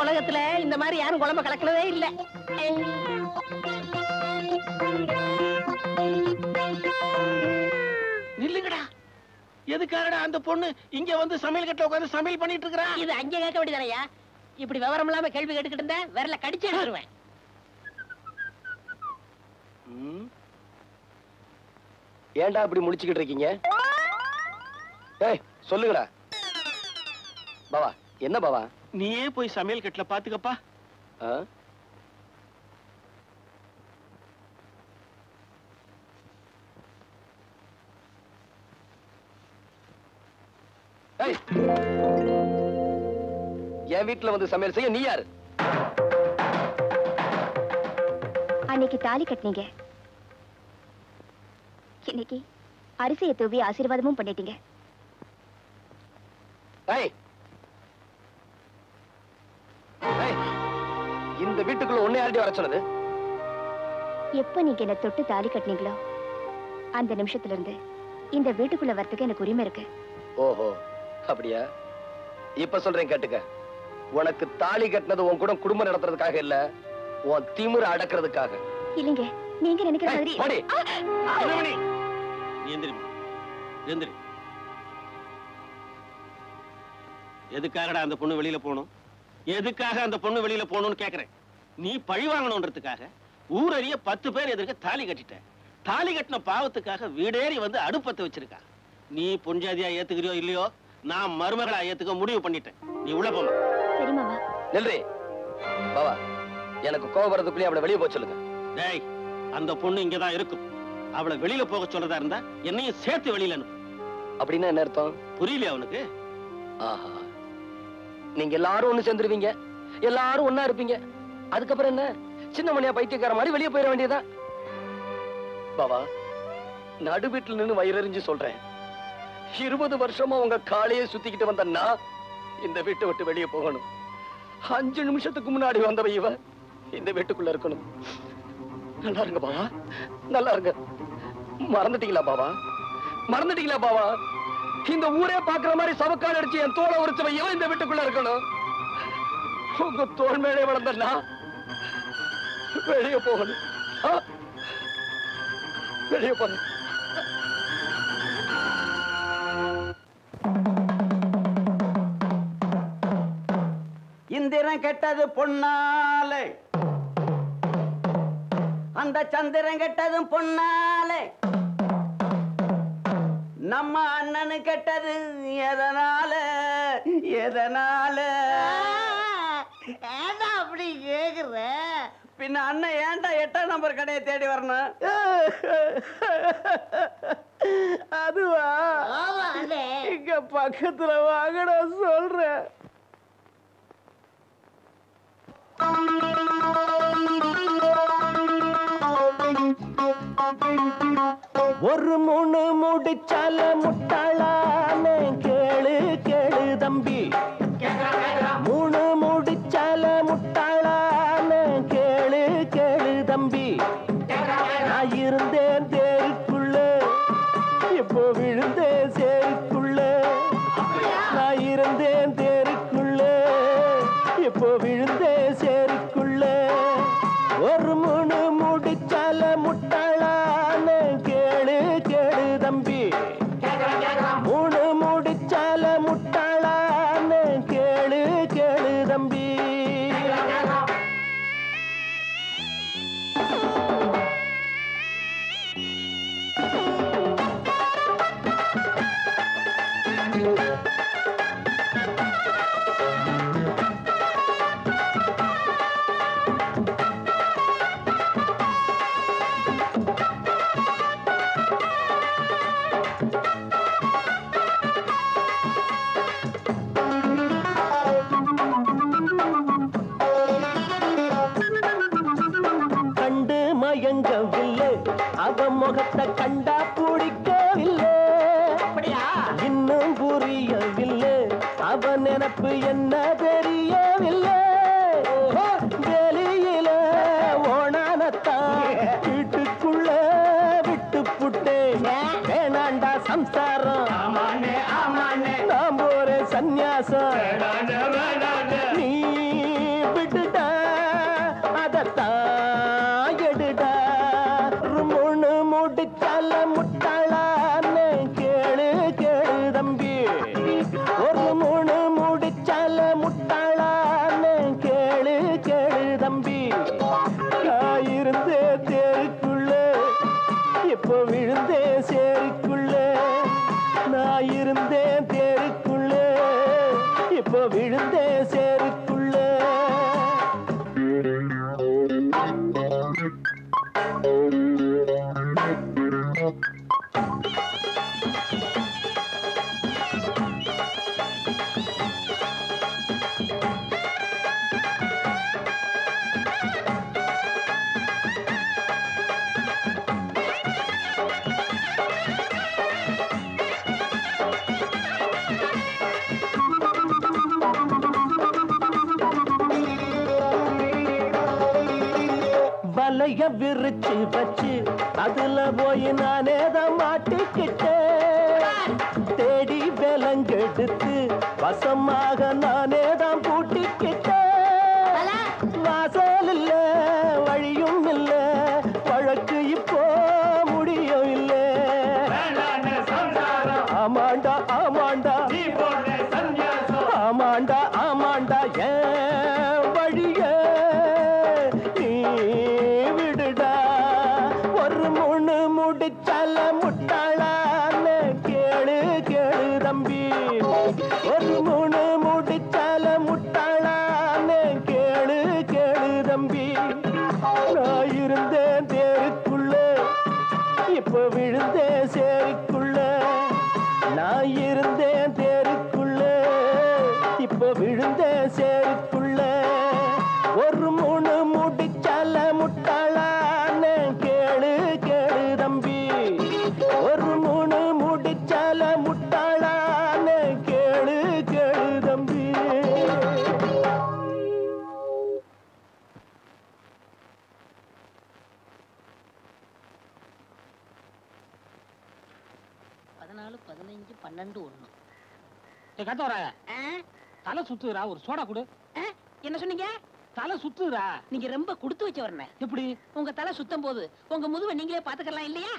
உலகத்துல இந்த மாதிரி யாரும் குழம்பு கலக்கவே இல்ல. நில்லுங்கடா, எதுக்காகடா அந்த பொண்ணு இங்க வந்து சமையல் கட்டில உட்கார்ந்து சமையல் பண்ணிட்டு இருக்கா? இது அங்க கேட்க வேண்டியதானயா? இப்படி விவரம் இல்லாம கேள்வி கேட்டுக்கிட்டு இருந்தா விரல கடிச்சு எடுத்துருவேன். ஏண்டா இப்படி முடிச்சுக்கிட்டு இருக்கீங்க? ஏய் சொல்லுங்கடா பாவா. என்ன பாவா, நீயே போய் சமையல் கட்டல பாத்துக்கப்பா. என் வீட்டுல வந்து சமையல் செய்ய நீ யாரு? அன்னைக்கு தாலி கட்டினீங்க, இன்னைக்கு அரிசியை தூவி ஆசீர்வாதமும் பண்ணிட்டீங்க. இந்த வீட்டுக்குள்ள ஒண்ணே ஆல்ரெடி வர சொன்னது எப்ப? நீங்க என்ன தொட்டு தாலி கட்டினீங்களோ அந்த நிமிஷத்துல இருந்து இந்த வீட்டுக்குள்ள வரதுக்கு எனக்கு உரிமை இருக்கு. ஓஹோ அப்படியா? இப்ப சொல்றேன் கேட்டுக்க. உனக்கு தாலி கட்டினது உன் கூட குடும்பம் நடத்துறதுக்காக இல்ல, உன் திமிர அடக்கிறதுக்காக. இல்லங்க, நீங்க நினைக்கிற மாதிரி எதுக்காகடா அந்த பொண்ணு வெளியில போணும்? எதுக்காக அந்த பொண்ணு வெளியில போகணும்னு கேக்குறேன். நீ பழி வாங்கணும்ன்றதுக்காக ஊரறிய பத்து பேர் எதிர்க்க தாலி கட்டிட்ட. தாலி கட்டின பாவத்துக்காக வீடேறி வந்து அடுப்பத்தை வச்சிருக்கா. நீ பொஞ்சாதியா ஏத்துக்கிறியோ இல்லையோ, நான் மருமகளா ஏத்துக்க முடிவு பண்ணிட்டேன். நீ உள்ள போமா. சரி மாமா. நில்றே பாவா, எனக்கு கோபம் வரதுக்குள்ளே அவளை வெளியே போக சொல்லுங்க. டேய், அந்த பொண்ணு இங்கதான் இருக்கும். அவளை வெளியில போக சொல்றதா இருந்தா என்னையும் சேர்த்து வெளியில அனுப்பு. அப்படின்னா என்ன அர்த்தம் புரியலையா அவனுக்கு? ஆஹா, நீங்க எல்லாரும் ஒண்ணு சேர்ந்துருவீங்க, எல்லாரும் ஒன்னா இருப்பீங்க. அதுக்கப்புறம் என்ன, சின்ன மணியா பைத்தியக்கார மாதிரி வெளியே போயிட வேண்டியதான். பாவா, நடு வீட்டுல நின்று வயிறறிஞ்சு சொல்றேன், இருபது வருஷமா உங்க காலையே சுத்திக்கிட்டு வந்தன்னா இந்த வீட்டை விட்டு வெளியே போகணும். அஞ்சு நிமிஷத்துக்கு முன்னாடி வந்தவ இவ இந்த வீட்டுக்குள்ள இருக்கணும். நல்லா இருங்க பாவா, நல்லா இருங்க. மறந்துட்டீங்களா பாவா? மறந்துட்டீங்களா பாவா? இந்த ஊரே பாக்குற மாதிரி சவக்கால் அடிச்சு என் தோலை உரிச்சவன் இவன் இந்த வீட்டுக்குள்ள இருக்கணும். உங்க தோல் மேலே வளர்ந்தன்னா வெளியே போகணும். வெளியே போங்க. இந்திரன் கெட்டது பொன்னாலே, அந்த சந்திரன் கெட்டதும் பொன்னாலே, நம்ம அண்ணனு கெட்டது எதனால எதனால அப்படி கேக்குற? பின்ன அண்ணன் ஏன்டா எட்டாம் நம்பர் கடையை தேடி வரணும்? அதுவா இங்க பக்கத்துல வாங்கடா சொல்றேன். ஒரு மூணு முடிச்சால முட்டாளானே, கேளு கேளு தம்பி, மூணு முடிச்சால முட்டாளானே, கேளு கேளு தம்பி. நான் இருந்தேன் தேருக்குள்ள, இப்போ விழுந்தேன் சேருக்குள்ள. நான் இருந்தேன் தேருக்குள்ள, இப்போ விழுந்தேன் சேருக்குள்ள. ஒரு மூணு முடிச்சால முட்டாளானே, கேளு கேளு தம்பி, மூணு முடிச்சால முட்டாளானே, கேளு கேளு தம்பி. முகத்தை கண்டா பிடிக்கவில்லை, இன்னும் புரியவில்லை, அவன் நினப்பு என்ன தெரியவில்லை. வெளியில ஓனானத்தான் வீட்டுக்குள்ள விட்டு புட்டேன். வேணாண்டா சம்சாரம், நாம் ஒரு சந்நியாசம். நீ விட்டுட்டா அதத்தான் எடுடா. மூணு முடிச்சால முட்டாளானே, கேளு கேளு தம்பி, ஒரு மூணு முடிச்சால முட்டாளானே, கேளு கேளு தம்பி. நான் இருந்தே தேருக்குள்ள, இப்போ விழுந்தே சேருக்குள்ள. நான் இருந்தே தேருக்குள்ள, இப்போ விழுந்தே சேருக்குள்ள. வலைய விரிச்சு வச்சு அதுல போய் நானே தான் மாட்டிக்கிட்டேன். தேடி விலங்கெடுத்து வசமாக நானே தான் பூட்டிக்கிட்டேன். வாசல் இல்ல, வழியும் இல்ல, வழக்கு இப்போ முடியும் இல்ல. ஆமாண்டா ஆமாண்டா ஆமாண்டா ஆமாண்டா ஏன் வழிய முடிச்சால முட்டாளானே, கேளு கேளு தம்பி, ஒரு மூணு முடிச்சால முட்டாளானே, கேளு கேளு தம்பி. நான் இருந்தேன் தேருக்குள்ள, இப்போ விழுந்தேன் சேருக்குள்ள. நான் இருந்தேன் தேருக்குள்ள, இப்போ விழுந்தேன் சேருக்குள்ள. ஒரு மூணு முடிச்சால முட்டாளானே, கேளு கேளு தம்பி, ஒரு மூணு முடிச்சால முட்டாளானே, கேளு கேளு தம்பி. பதினாலு பதினஞ்சு பன்னெண்டு ஒண்ணு கத்தோர தலை சுத்துறா. ஒரு சோடா கொடு. என்ன சொன்னீங்க? தலை சுத்துறா. நீங்க ரொம்ப குடுத்து வச்சவர்னே. எப்படி? உங்க தலை சுத்தும் போது உங்க முதுவை நீங்களே பாத்துக்கலாம் இல்லையா?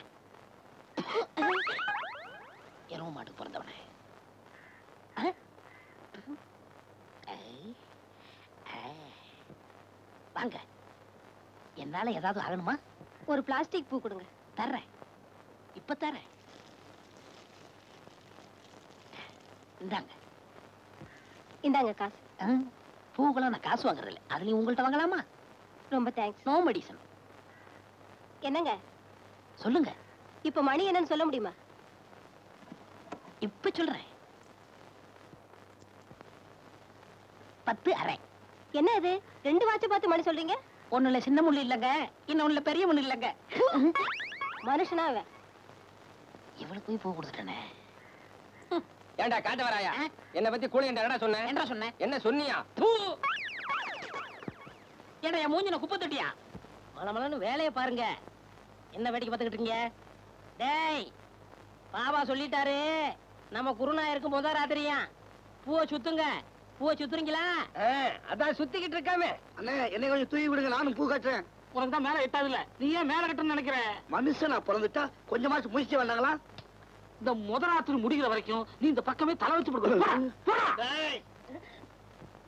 எருவ மாட்டுக்கு பிறந்தவனே. வாங்க, என்னால ஏதாவது ஆகணுமா? ஒரு பிளாஸ்டிக் பூ கொடுங்க. தர்றேன், இப்ப தர்றேன். இந்தாங்க இந்தாங்க காசு. பூக்கெல்லாம் நான் காசு வாங்குறதில்ல, அதுலயும் உங்கள்கிட்ட வாங்கலாமா? ரொம்ப தேங்க்ஸ். No medicine. என்னங்க சொல்லுங்க. இப்ப மணி என்னன்னு சொல்ல முடியுமா? இப்ப சொல்றேன். பத்து அரை. என்ன இது ரெண்டு வாட்ச பார்த்து மணி சொல்றீங்க? ஒண்ணுல சின்ன முள்ளு இல்லங்க, இன்னொன்னுல பெரிய முள்ளு இல்லங்க. மனுஷனா அவன். இவளுக்கு போய் பூ கொடுத்துட்டனே. ஏண்டா காட்ட வராயா? என்ன பத்தி கூலியண்டா என்னடா சொன்னே? என்னடா சொன்னே? என்ன சொன்னியா? தூ. ஏண்டா என் மூஞ்சின குப்பை தொட்டியா? மலமலன்னு வேலையை பாருங்க. என்ன வேடிக்கை பார்த்துக்கிட்டு இருக்கீங்க? டேய், பாபா சொல்லிட்டாரு நம்ம குருநா இருக்கும் போதா ராத்திரியா பூவை சுத்துங்க. பூவை சுத்துறீங்களா? அதான் சுத்திக்கிட்டு இருக்காமே. அண்ணே என்னை கொஞ்சம் தூவி விடுங்க, நானும் பூ கட்டுறேன். உனக்கு தான் மேல எட்டாது இல்ல, நீ ஏன் மேல கட்டணும்னு நினைக்கிற? மனுஷன் நான் பிறந்துட்டா கொஞ்சமாச்சு முயற்சி வந்தாங்களா? இந்த முதலாத்திரி முடிகிற வரைக்கும் நீ இந்த பக்கமே தலை வச்சு போடுங்க.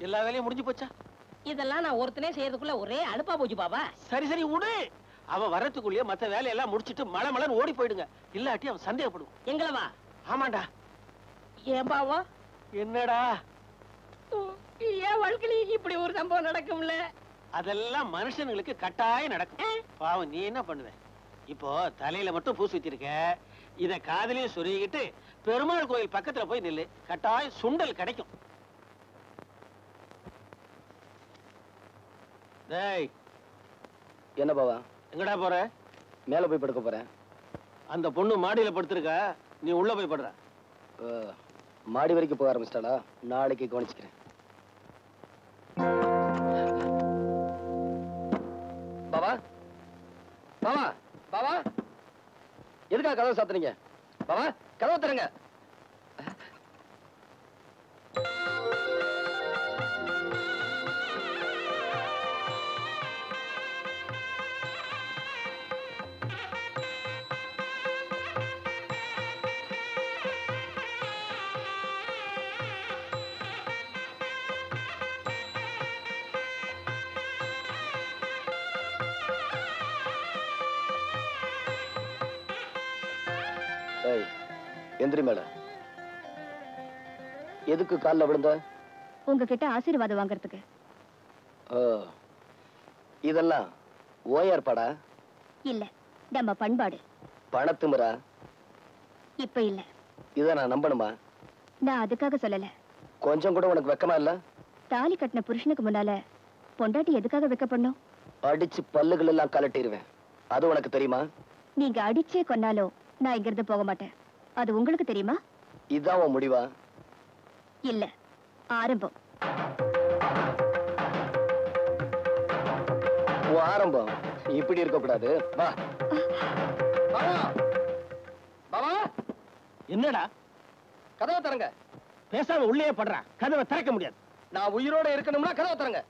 எல்லா வேலையும் முடிஞ்சு போச்சா? இதெல்லாம் நான் ஒருத்தனே செய்யறதுக்குள்ள ஒரே அலுப்பா போச்சு பாபா. சரி சரி விடு, அவ வரத்துக்குள்ளேயே மத்த வேலையெல்லாம் முடிச்சுட்டு மழை மலன்னு ஓடி போயிடுங்க. இல்லாட்டி அவன் சந்தேகப்படுவான். எங்களவா? ஆமாண்டா. ஏன் பாவா? என்னடா ஏன் வாழ்க்கையில இப்படி ஒரு சம்பவம் நடக்கும்ல? அதெல்லாம் மனுஷனுங்களுக்கு கட்டாயம் நடக்கும் பாவம். நீ என்ன பண்ணுவ? இப்போ தலையில மட்டும் பூசி வச்சிருக்க, இத காதலையும் சொருகிட்டு பெருமாள் கோயில் பக்கத்துல போய் நில்லு, கட்டாயம் சுண்டல் கிடைக்கும். டேய் என்ன பாவா? எங்கடா போற? மேல போய் படுக்க போறேன். அந்த பொண்ணு மாடியில படுத்திருக்கா, நீ உள்ள போய் படுற. மாடி வரைக்கும் போக ஆரம்பிச்சிட்டாளா? நாளைக்கு கவனிச்சுக்கிறேன். பாவா பாவா பாவா, எதுக்காக கதவை சாத்துறீங்க? பாவா கதவை தருங்க. எந்திரி மேல. எதுக்கு கால்ல விழுந்த? உங்ககிட்ட ஆசீர்வாதம் வாங்கறதுக்கு. இதெல்லாம் ஓயார் படா இல்ல, நம்ம பண்பாடு. பணத்துமரா இப்ப இல்ல. இத நான் நம்பணுமா? நான் அதுக்காக சொல்லல. கொஞ்சம் கூட உனக்கு வெக்கமா இல்ல? தாலி கட்டின புருஷனுக்கு முன்னால பொண்டாட்டி எதுக்காக வெக்க பண்ணும்? அடிச்சு பல்லுகள் எல்லாம் கலட்டிடுவேன், அது உனக்கு தெரியுமா? நீங்க அடிச்சே கொன்னாலும் நான் இங்கிருந்து போக மாட்டேன், அது உங்களுக்கு தெரியுமா? இதான் முடிவா? இல்ல, ஆரம்பம். ஆரம்பம் இப்படி இருக்க கூடாது. என்னடா கதவை தரங்க? பேசாம உள்ளே படுற. கதவை திறக்க முடியாது. நான் உயிரோட இருக்கணும்னா கதவை தரங்க.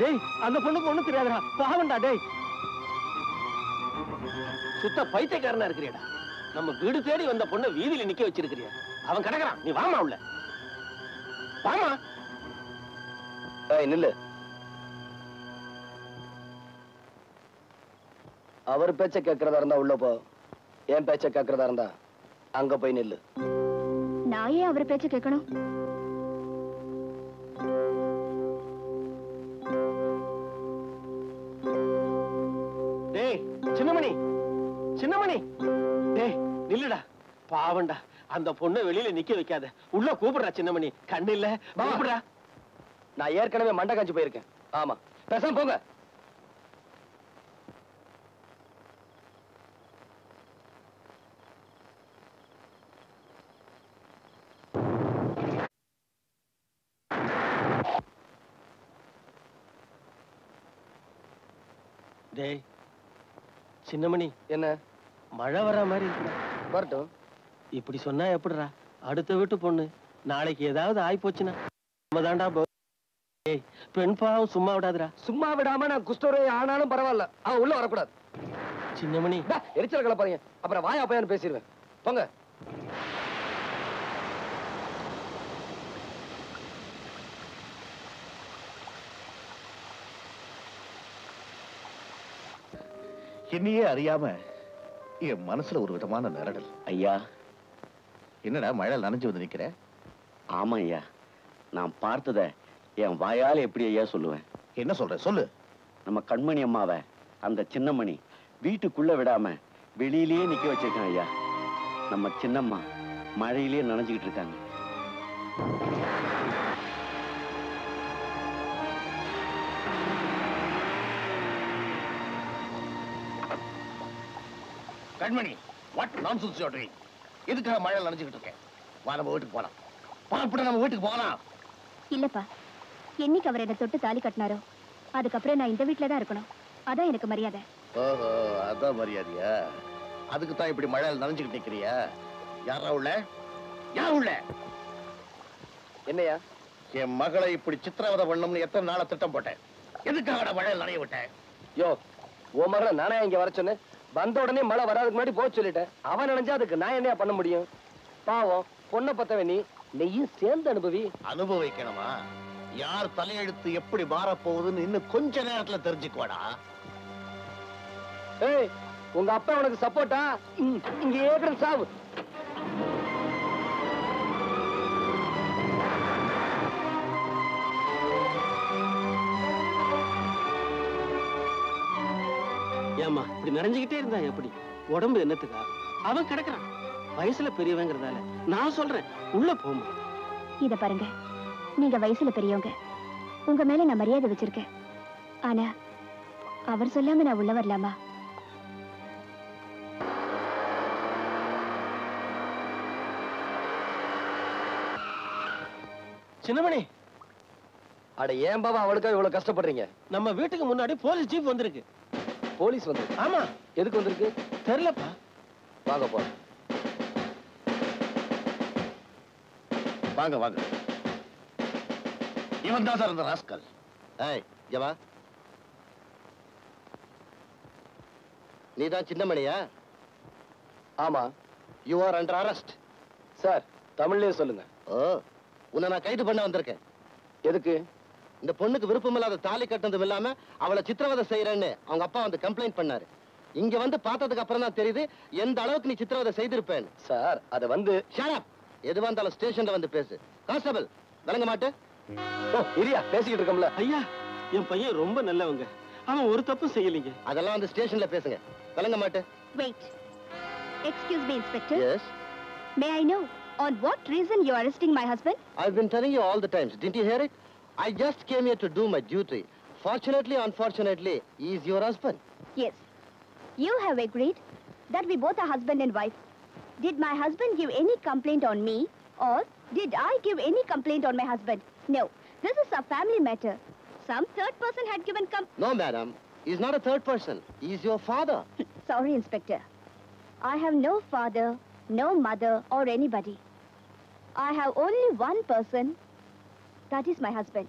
டேய், அந்த பொண்ணுக்கு ஒண்ணும் தெரியாதுடா, பாவம்டா. டேய் சுத்த பைத்தியக்காரனா இருக்கிறியடா. நம்ம வீடு தேடி வந்த பொண்ணை வீதியில நிக்க வச்சிருக்கிறியா? அவன் கிடக்குறான், நீ வாமா உள்ள வாமா. நில்லு. அவர் பேச்ச கேட்கறதா இருந்தா உள்ள போ, என் பேச்ச கேட்கறதா இருந்தா அங்க போய் நில்லு. நான் ஏன் அவர் பேச்ச கேட்கணும்? சின்னமணி, சின்னமணி. டேய் நில்லுடா, பாவண்டா. அந்த பொண்ணை வெளியில நிக்க வைக்காத, உள்ள கூப்பிடுறா. சின்னமணி கண்ணு இல்ல, கூப்பிடுறா. நான் ஏற்கனவே மண்டை காஞ்சி போயிருக்கேன். ஆமா பேசாம போங்க. டேய் சின்னமணி, என்ன மழை வர மாதிரி இருக்குடா? வரட்டும். இப்படி சொன்னா எப்படிடா? அடுத்த வீட்டு பொண்ணு நாளைக்கு ஏதாவது ஆயி போச்சுன்னா நம்ம தாண்டா. பெண்பாவும் சும்மா விடாதடா. சும்மா விடாம நான் குஷ்டரோகி ஆனாலும் பரவாயில்ல, அவன் உள்ள வரக்கூடாது. சின்னமணி எரிச்சல் கிளப்பாதீங்க, அப்புறம் வாயா போயான்னு பேசிடுவேன். போங்க. என்னையே அறியாம என் மனசுல ஒரு விதமான நிரடல். ஐயா, என்னடா மழை நனைஞ்சு வந்து நிக்கிறேன்? ஆமா ஐயா, நான் பார்த்தத என் வாயால் எப்படி ஐயா சொல்லுவேன்? என்ன சொல்ற சொல்லு. நம்ம கண்மணி அம்மாவை அந்த சின்னமணி வீட்டுக்குள்ள விடாம வெளியிலேயே நிக்க வச்சிருக்கான் ஐயா. நம்ம சின்னம்மா மழையிலேயே நனைஞ்சுக்கிட்டு இருக்காங்க. கண்மணி, what nonsense you are doing? எதுக்காக மழையில் நனைஞ்சுக்கிட்டு இருக்கேன்? வா, நம்ம வீட்டுக்கு போலாம். பாப்பட நம்ம வீட்டுக்கு போலாம். இல்லப்பா, என்னைக்கு அவர் என்ன தொட்டு தாலி கட்டினாரோ அதுக்கப்புறம் நான் இந்த வீட்டில தான் இருக்கணும். அதான் எனக்கு மரியாதை. ஓஹோ, அதான் மரியாதையா? அதுக்கு தான் இப்படி மழையில் நனைஞ்சுக்கிட்டு நிக்கிறியா? யாரா உள்ள? யார் உள்ள? என்னையா என் மகளை இப்படி சித்திரவதை பண்ணணும்னு எத்தனை நாளா திட்டம் போட்டேன். எதுக்காக மழையில் நனைய விட்டேன்? யோ, உன் மகளை நானே இங்க வர சொன்னேன். வந்த உடனே மழை வராதுக்கு முன்னாடி போக சொல்லிட்டேன். அவன் நினைஞ்சா அதுக்கு நான் என்னையா பண்ண முடியும்? பாவம் பொண்ணை பத்தவே நீ நெய்யும் சேர்ந்து அனுபவி. அனுபவிக்கணுமா? யார் தலையெழுத்து எப்படி மாறப்போகுதுன்னு இன்னும் கொஞ்ச நேரத்துல தெரிஞ்சுக்குவாடா. ஏய், உங்க அப்பா உனக்கு சப்போர்ட்டா? இங்க ஏகன சாவு. ஏமா இப்படி நிறைஞ்சுக்கிட்டே இருந்தா எப்படி? உடம்பு என்னத்துக்கா? அவன் கிடக்குறான், வயசுல பெரியவங்கிறதால நான் சொல்றேன் உள்ள போமா. இத பாருங்க, நீங்க வயசுல பெரியவங்க, உங்க மேல நான் மரியாதை வச்சிருக்கேன். ஆனா அவர் சொல்லாம நான் உள்ள வரலாமா? சின்னமணி, அட ஏன் பாபா அவளுக்கா இவ்வளவு கஷ்டப்படுறீங்க? நம்ம வீட்டுக்கு முன்னாடி போலீஸ் ஜீப் வந்திருக்கு. போலீஸ் வந்து? ஆமா. எதுக்கு வந்திருக்கு தெரியலப்பா. வாங்க போலாம். வாங்க வாங்க. இவன் தான் சார் அந்த ராஸ்கல். ஏய் ஜவா, நீ தான் சின்னமணியா? ஆமா. You are under arrest sir. தமிழ்லயே சொல்லுங்க. ஓ, உன்னை நான் கைது பண்ண வந்திருக்கேன். எதுக்கு? இந்த பொண்ணுக்கு விருப்பமில்லாத தாலி கட்டதும் இல்லாம அவளை சித்திரவதை செய்யறேன்னு அவங்க அப்பா வந்து கம்ப்ளைண்ட் பண்ணாரு. இங்க வந்து பார்த்ததுக்கு அப்புறம் தான் தெரியுது எந்த அளவுக்கு நீ சித்திரவதை செய்திருப்பேன்னு. சார் அதை வந்து ஷாராப் எதுவா இருந்தாலும் ஸ்டேஷன்ல வந்து பேசு. கான்ஸ்டபிள் விளங்க மாட்டேன். ஓ இரியா, பேசிக்கிட்டு இருக்கோம்ல. ஐயா, என் பையன் ரொம்ப நல்லவங்க, அவன் ஒரு தப்பும் செய்யலீங்க. அதெல்லாம் வந்து ஸ்டேஷன்ல பேசுங்க. விளங்க மாட்டேன். Wait. Excuse me, Inspector. Yes. May I know on what reason you are arresting my husband? I've been telling you all the times. Didn't you hear it? I just came here to do my duty. Fortunately, unfortunately, he is your husband. Yes. You have agreed that we both are husband and wife. Did my husband give any complaint on me or did I give any complaint on my husband? No. This is a family matter. Some third person had given complaint. No, madam. He is not a third person. He is your father. Sorry, Inspector. I have no father, no mother or anybody. I have only one person. That is my husband.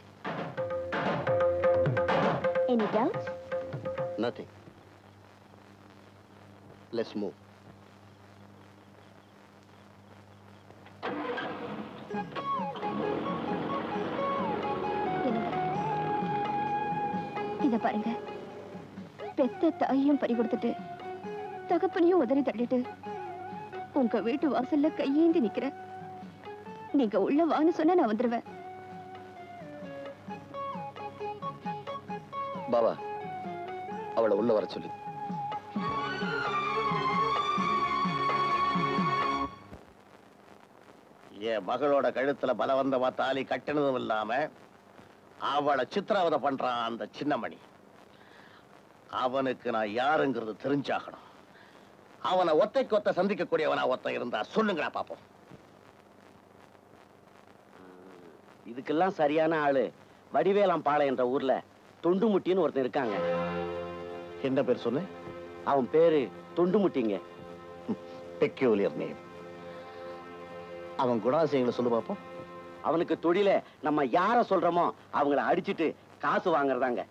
Any doubts? Nothing. Let's move. இதை பாருங்க, பெத்த தாயையும் பறி கொடுத்துட்டு தகப்பனையும் உதறி தள்ளிட்டு உங்க வீட்டு வாசல்ல கையேந்தி நிக்கிறேன். நீங்க உள்ள வான்னு சொன்னா நான் வந்துருவேன். பாபா, அவளை உள்ள வர சொல்லு. என் மகளோட கழுத்துல பலவந்தமா தாலி கட்டினதும் இல்லாம அவளை சித்திரவதை பண்றான் அந்த சின்னமணி. அவனுக்கு நான் யாருங்கிறது தெரிஞ்சாகணும். அவனை ஒத்தைக்கு ஒத்த சந்திக்கக்கூடியவனா ஒத்த இருந்தா சொல்லுங்களா பாப்போம். இதுக்கெல்லாம் சரியான ஆளு வடிவேலாம்பாளையம் என்ற ஊர்ல தொண்டுமுட்டின்னு ஒருத்தர் இருக்காங்க. என்ன பேர் சொன்ன? அவன் பேரு தொண்டுமுட்டிங்க. அவன் குணாசியங்களை சொல்லு பாப்போம். அவனுக்கு தொழிலே நம்ம யார சொல்றோமோ அவங்கள அடிச்சிட்டு காசு வாங்குறதாங்க.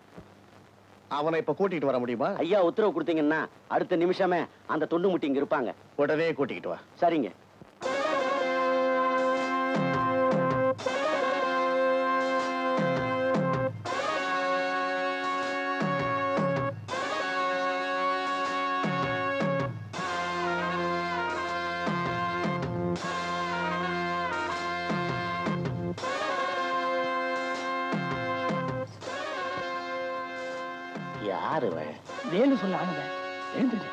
அவனை இப்ப கூட்டிட்டு வர முடியுமா? ஐயா உத்தரவு கொடுத்தீங்கன்னா அடுத்த நிமிஷமே அந்த தொண்டு முட்டி இங்க இருப்பாங்க. உடனே கூட்டிக்கிட்டு வா. சரிங்க. வேலு சொல்ல ஆளுங்க எழுந்துருங்க.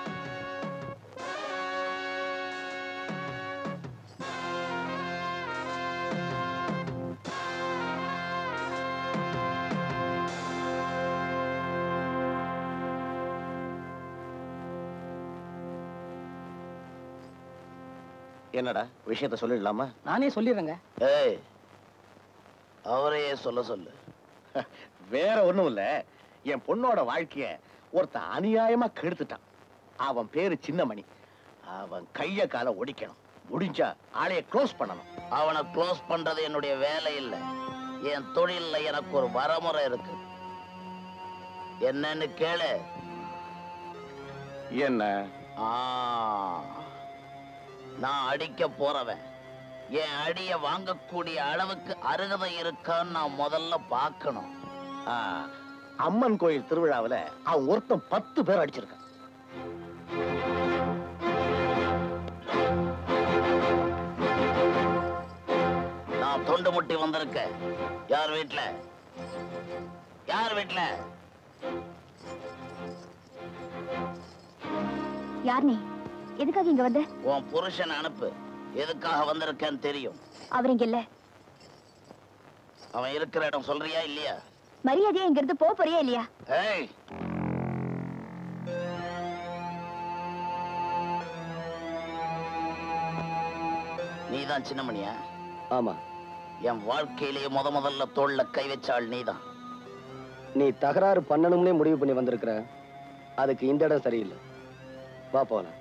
என்னடா விஷயத்தை சொல்லிடலாமா? நானே சொல்லிடுறேங்க. ஏய், அவரையே சொல்ல சொல்லு. வேற ஒண்ணும் இல்ல, என் பொண்ணோட வாழ்க்கைய ஒருத்த அநியாயமா கெடுத்துட்டான். அவன் பேரு சின்னமணி. அவன் கைய கால ஒடிக்கணும், முடிஞ்சா ஆளைய க்ளோஸ் பண்ணணும். அவனை க்ளோஸ் பண்றது என்னுடைய வேலை இல்லை, என் தொழில எனக்கு ஒரு வரமுறை இருக்கு. என்னன்னு கேளு. என்ன? நான் அடிக்க போறவன் என் அடிய வாங்கக்கூடிய அளவுக்கு அருகதை இருக்கான்னு நான் முதல்ல பார்க்கணும். அம்மன் கோயில் திருவிழாவில் அவன் ஒருத்தன் பத்து பேர் அடிச்சிருக்கான். நான் தொண்டு முட்டி வந்திருக்கேன். யார் வீட்டுல? யார் வீட்டுல? யார் நீ? எதுக்காக இங்க வந்த? உன் புருஷன் அனுப்பு. எதுக்காக வந்திருக்கேன்னு தெரியும். அவர் இங்க இல்ல. அவன் இருக்கிற இடம் சொல்றியா இல்லையா? மரியாதையா இங்க இருந்து போறியா இல்லையா? ஏய், நீதான் சின்னமணியா? ஆமா. என் வாழ்க்கையிலேயே முத முதல்ல தோல்ல கை வச்சாள் நீதான். நீ தகராறு பண்ணணும்னே முடிவு பண்ணி வந்திருக்கிற, அதுக்கு இந்த இடம் சரியில்லை. வா போலாம்.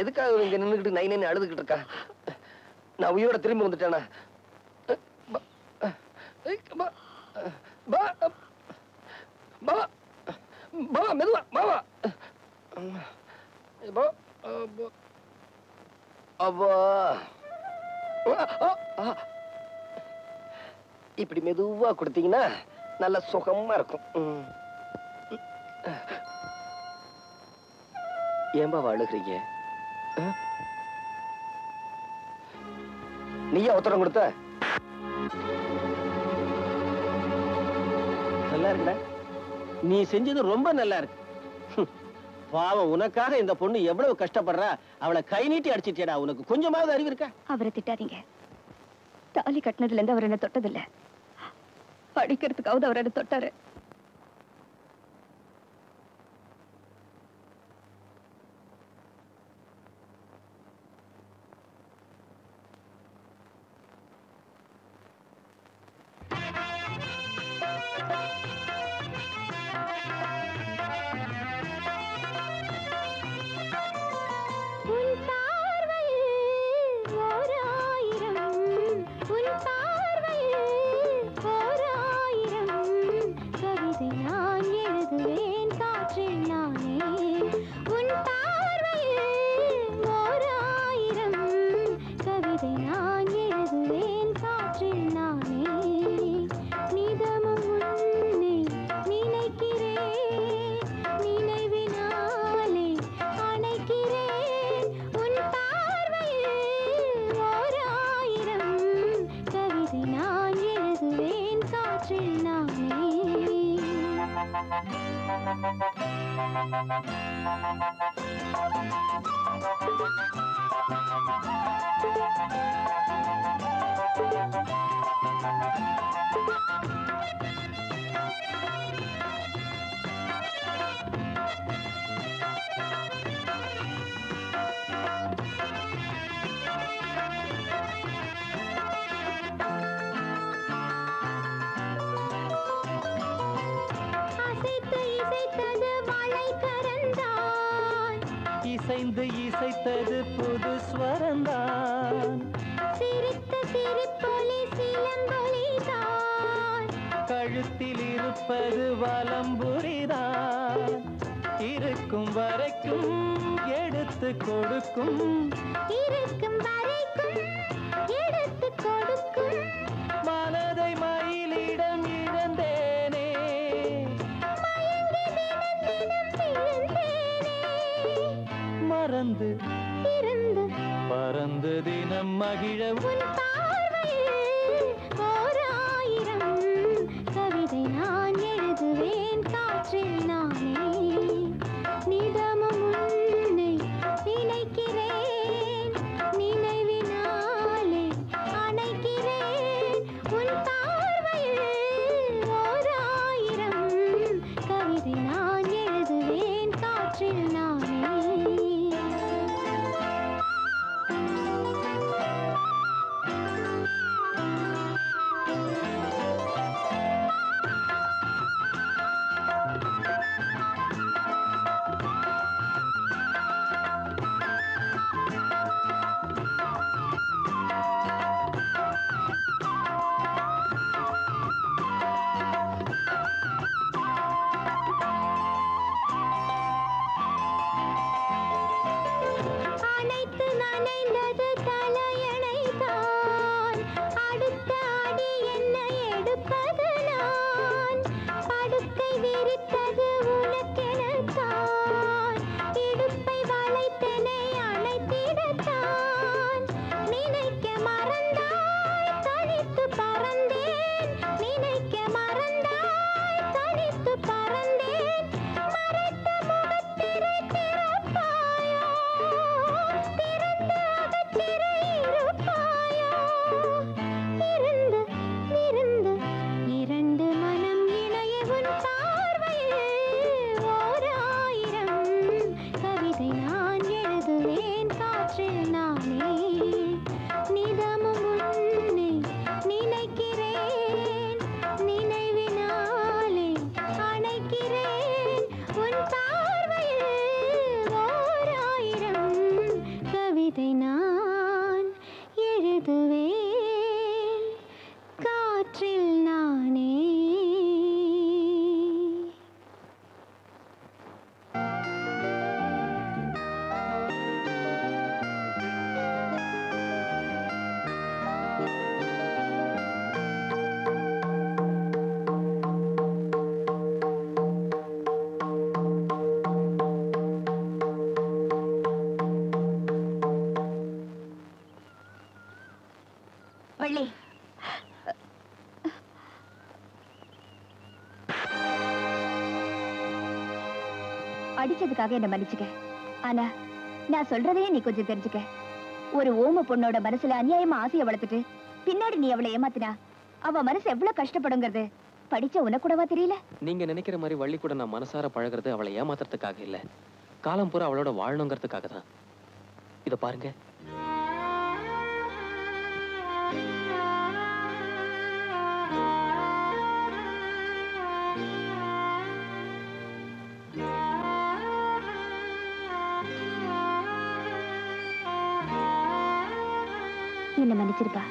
எதுக்காக இங்க நின்னுக்கிட்டு நை நைன்னு அழுதுகிட்டு இருக்கா? நான் உயிரோட திரும்பி வந்துட்டேனா? மெதுவா மாவா இப்படி மெதுவா கொடுத்தீங்கன்னா நல்ல சுகமா இருக்கும். ஏன் பாவா அழுகிறீங்க? நீயா உத்தரம் கொடுத்த? நல்லா இருக்குடா, நீ செஞ்சது ரொம்ப நல்லா இருக்கு. பாவம், உனக்காக இந்த பொண்ணு எவ்வளவு கஷ்டப்படுறா, அவளை கை நீட்டி அடிச்சிட்டேடா. உனக்கு கொஞ்சமாவது அறிவு இருக்கா? அவரை திட்டாதீங்க. தாலி கட்டினதுல இருந்து அவர் என்ன தொட்டதில்ல, அடிக்கிறதுக்காவது அவர் என்ன தொட்டாரு. இசைந்து இசைத்தது புது ஸ்வரந்தான், சிரித்த சிரிப்பொலி சிலம்பொலிதான், கழுத்தில் இருப்பது வலம்புரிதான், இருக்கும் வரைக்கும் எடுத்து கொடுக்கும், இருக்கும் வரைக்கும் எடுத்து கொடுக்கும், மனதை மயிலிடம் இழந்தேனே. மறந்து திறந்து பறந்து தினம் மகிழ உன் பார்வையில் ஓர் ஆயிரம் கவிதை நான் எழுதுவேன் காற்றில் நானே. நிதமும் உன்னை நினைக்கிறேன், நினைவினாலே அணைக்கிறேன், உன் பார்வையில் ஓர் ஆயிரம் கவிதை நான் எழுதுவேன் காற்றில் நானே. இதை நான் எழுதுவேன் காற்றில் நானே. வள்ளி, அடிச்சதுக்காக என்ன மன்னிச்சுக்க. ஆனா நான் சொல்றதையே நீ கொஞ்சம் தெரிஞ்சுக்க. ஒரு ஓம பொண்ணோட மனசுல அநியாயமா ஆசையை வளர்த்துட்டு பின்னாடி நீ அவளை ஏமாத்தினா அவ மனசு எவ்வளவு கஷ்டப்படுங்கிறது படிச்ச உனக்கூடவா தெரியல? நீங்க நினைக்கிற மாதிரி வள்ளி கூட நான் மனசார பழகிறது அவளை ஏமாத்துறதுக்காக இல்ல, காலம் பூரா அவளோட வாழணுங்கிறதுக்காக தான். இத பாருங்க, என்ன மன்னிச்சிருப்பா.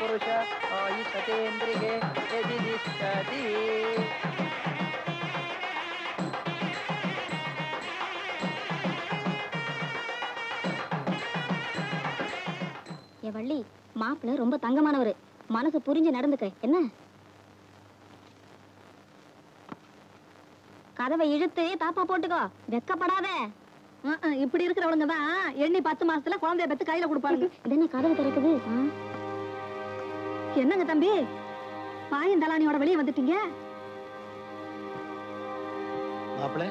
புருஷ ஆயி சதேந்திரிகே எதிதிஷ்டதி. ஏ வள்ளி, மாப்பிள்ள ரொம்ப தங்கமானவர், மனசு புரிஞ்சு நடந்துக்க. என்ன கதவை இழுத்து தாப்பா போட்டுக்கோ, வெக்கப்படாத. இப்படி இருக்கிறவங்க தான் எண்ணி பத்து மாசத்துல குழந்தைய பெத்து கையில கொடுப்பாங்க. இதென்ன கதவு திறக்குது? என்னங்க தம்பி, பாயன் தலானியோட வெளியே வந்துட்டீங்க. மாப்பிள்ள,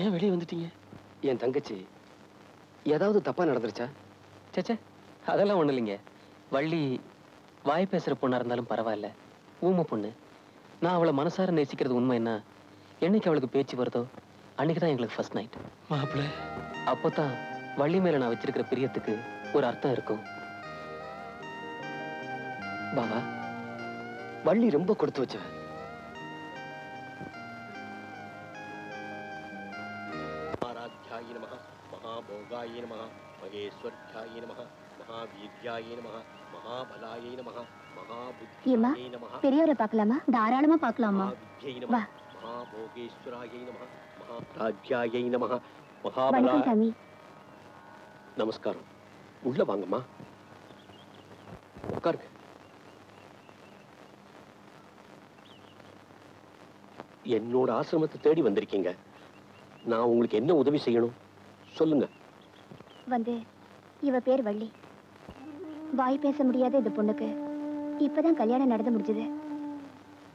ஏன் வெளியே வந்துட்டீங்க? என் தங்கச்சி ஏதாவது தப்பா நடந்துருச்சா? சேச்சே, அதெல்லாம் ஒண்ணு இல்லைங்க. வள்ளி வாய் பேசுற பொண்ணா இருந்தாலும் பரவாயில்ல, ஊமை பொண்ணு. நான் அவளை மனசார நேசிக்கிறது உண்மை. என்ன என்னைக்கு அவளுக்கு பேச்சு வருதோ அன்னைக்குதான் எங்களுக்கு ஃபர்ஸ்ட் நைட் மாப்பிள்ள. அப்போதான் வள்ளி மேல நான் வச்சிருக்கிற பிரியத்துக்கு ஒரு அர்த்தம் இருக்கும். பாபா, வள்ளி ரொம்ப கொடுத்து வச்ச. ஆராத்யாய நமஹ மகாபோகாய நமஹ மகேஸ்வர்யாய நமஹ மகாவீர்யாய நமஹ மகாபலாய நமஹ மகாபுத்தியாய நமஹ. பெரியவரை பார்க்கலாமா? தாராளமா பார்க்கலாமா? வா. மகாபோகேஸ்வராய நமஹ மகாராஜ்யாய நமஹ மகாபலாய. நமஸ்காரம், உள்ள வாங்கம்மா, உட்காருங்க. என்னோட ஆசிரமத்தை தேடி வந்திருக்கீங்க. நான் உங்களுக்கு என்ன உதவி செய்யணும் சொல்லுங்க. வந்து இவ பேர் வள்ளி, வாய் பேச முடியாத இந்த பொண்ணுக்கு இப்பதான் கல்யாணம் நடந்து முடிஞ்சது.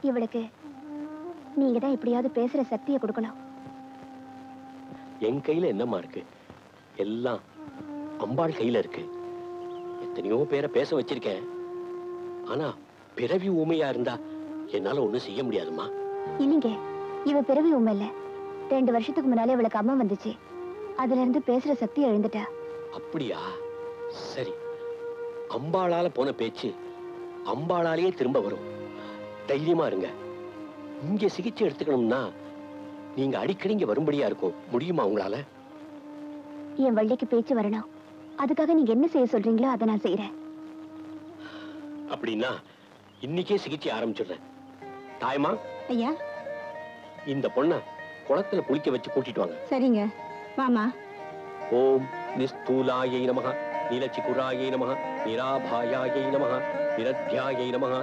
இவளுக்கு நீங்க தான் எப்படியாவது பேசுற சக்தியை கொடுக்கணும். என் கையில என்னமா இருக்கு? எல்லாம் அம்பாள் கையில இருக்கு. எத்தனையோ பேரை பேச வச்சிருக்கேன். ஆனா பிறவி ஊமையா இருந்தா என்னால ஒண்ணும் செய்ய முடியாதுமா. இல்லைங்க, இவ பிறவி உண்மை இல்ல. ரெண்டு வருஷத்துக்கு முன்னாலே இவளுக்கு அம்மா வந்துச்சு, அதுல இருந்து பேசுற சக்தி எழுந்துட்டா. அப்படியா? சரி, அம்பாளால போன பேச்சு அம்பாளாலேயே திரும்ப வரும். தைரியமா இருங்க. இங்க சிகிச்சை எடுத்துக்கணும்னா நீங்க அடிக்கடி இங்க வரும்படியா இருக்கும். முடியுமா உங்களால? என் வள்ளிக்கு பேச்சு வரணும், அதுக்காக நீங்க என்ன செய்ய சொல்றீங்களோ அதை நான் செய்யறேன். அப்படின்னா இன்னைக்கே சிகிச்சை ஆரம்பிச்சிடுறேன். தாய்மா, ஐயா, இந்த பொண்ண குளத்துல குளிக்க வச்சு கூட்டிட்டு வாங்க. சரிங்க, வாமா. ஓம் நிஸ்தூலாயை நமஹ நீலச்சிகுராயை நமஹ நிராபாயாயை நமஹ நிரத்யாயை நமஹ.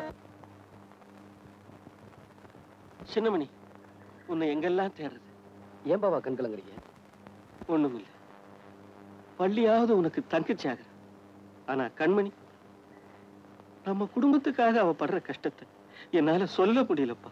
சின்னமணி, உன்னை எங்கெல்லாம் தேடுறது? ஏன் பாவா கண்கலங்கறீங்க? ஒண்ணும் இல்லை. பள்ளியாவது உனக்கு தங்கச்சியாக. ஆனா கண்மணி, நம்ம குடும்பத்துக்காக அவ படுற கஷ்டத்தை என்னால சொல்ல முடியலப்பா.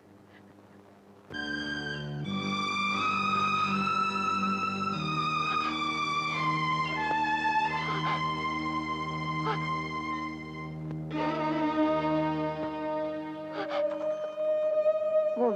உன்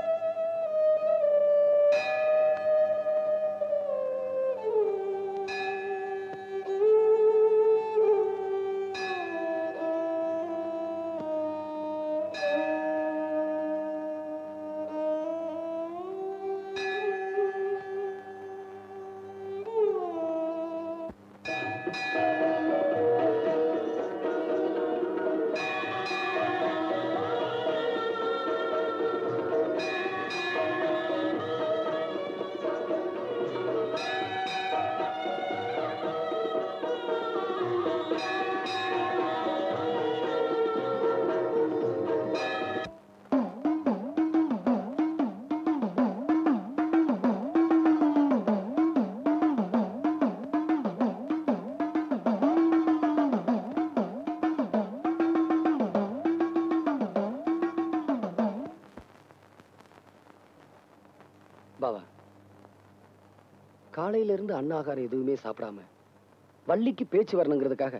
காலையிலிருந்து அண்ணாகாரம் எதுவுமே சாப்பிடாம வள்ளிக்கு பேச்சு வரணுங்கிறதுக்காக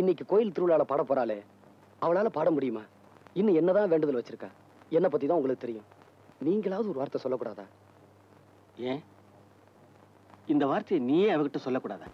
இன்னைக்கு கோயில் திருவிழாவில் பாட போறாளே, அவளால பாட முடியுமா? இன்னும் என்னதான் வேண்டுதல் வச்சிருக்கா? என்னை பத்தி தான் உங்களுக்கு தெரியும். நீங்களாவது ஒரு வார்த்தை சொல்லக்கூடாதா? ஏன் இந்த வார்த்தையை நீயே அவகிட்ட சொல்லக்கூடாதா?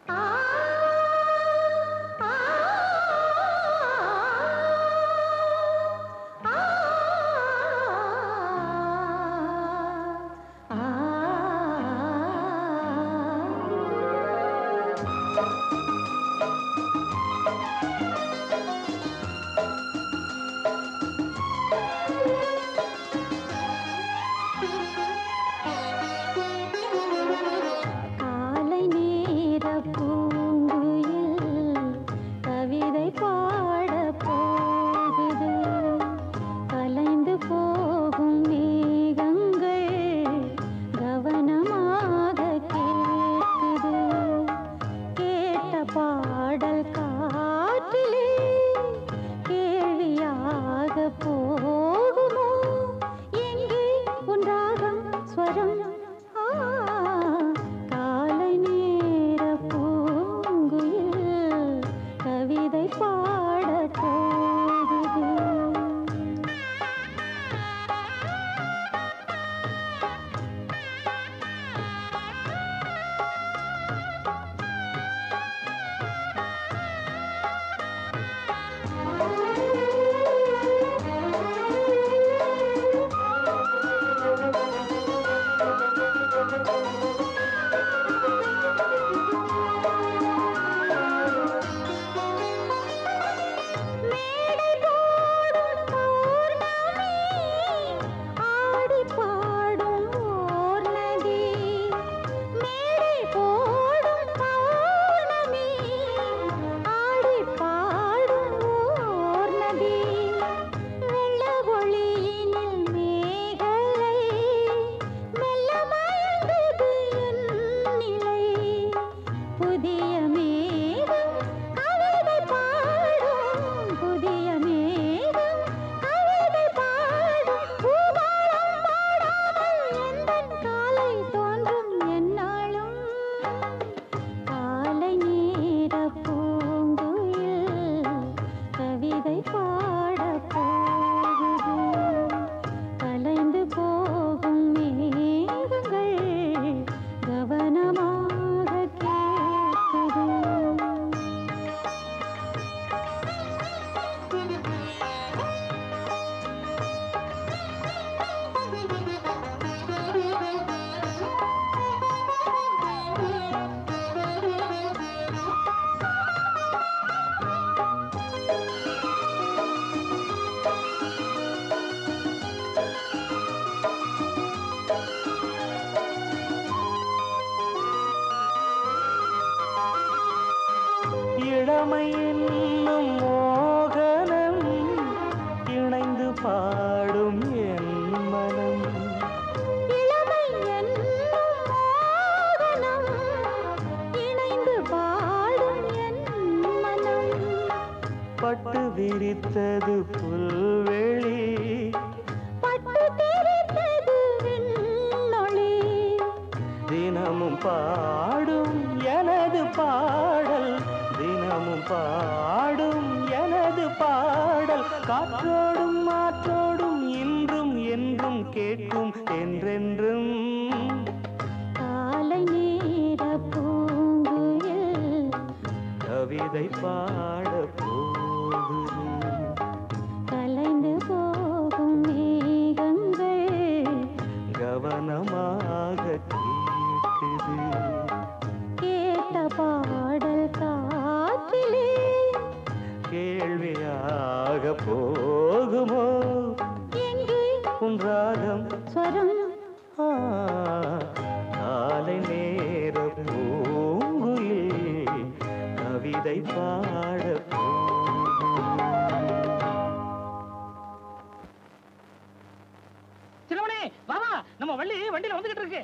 கவனமா இளமையென்னும் மோகனம் இணைந்து பாடும் என் மனம். பட்டு விரித்தது புல்வெளி தினமும் பாடும் எனது பாடல், தினமும் பாடும் எனது பாடல். காற்றோடும் மாற்றோடும் இன்றும் என்றும் கேட்கும் என்றென்றும் காலை நேர பூங்குயில் கவிதை பாட போகுது. கலைந்து போகும் மேகங்கள் கவனமாக கேட்ட பாடல் காற்றிலே கேள்வியாக போகுமோ எங்கே உன் ராகம் ஸ்வரம். காலை நேர பூங்குயில் கவிதை பாட சிறுவனே வாவா, நம்ம வள்ளி வண்டியில வந்துகிட்டு இருக்கு.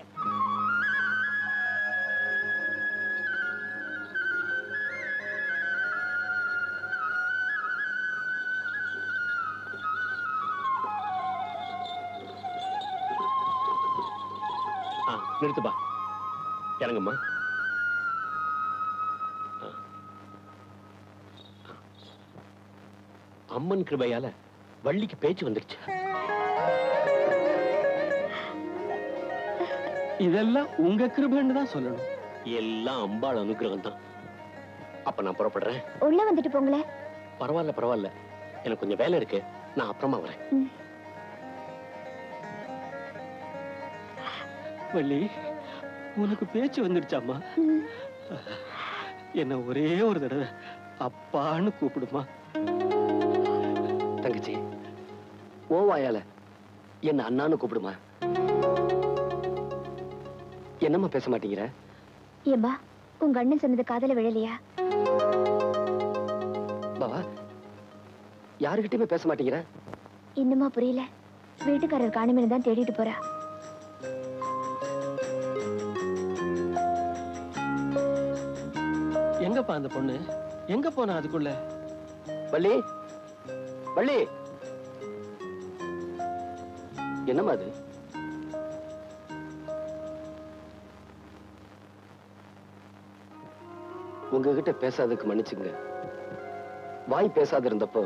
நிறுத்துப்பா, இறங்கம்மா. அம்மன் கிருபையால வள்ளிக்கு பேச்சு வந்துருச்சு. இதெல்லாம் உங்க கிருபைன்னு தான் சொல்லணும். எல்லாம் அம்பாள் அனுகிரகம் தான். அப்ப நான் புறப்படுறேன். உள்ள வந்துட்டு போங்களே. பரவாயில்ல பரவாயில்ல, எனக்கு கொஞ்சம் வேலை இருக்கு, நான் அப்புறமா வரேன். வள்ளி, உனக்கு பேச்சு வந்துடுச்சாமா? என்ன ஒரே ஒரு தடவை அப்பான்னு கூப்பிடுமா? தங்கச்சி, ஓவாயால என்ன அண்ணான்னு கூப்பிடுமா? என்னம்மா பேச மாட்டேங்கிற? ஏம்பா, உங்க அண்ணன் சொன்னது காதல விழலையா? பாவா, யாருகிட்டயுமே பேச மாட்டேங்கிற? இன்னுமா புரியல? வீட்டுக்காரர் காணுமே தான் தேடிட்டு போறா. எங்கப்பா அந்த பொண்ணு? எங்க போனா அதுக்குள்ள? வள்ளி, வள்ளி, என்னமா அது? உங்ககிட்ட பேசாததுக்கு மன்னிச்சுங்க. வாய் பேசாத இருந்தப்போ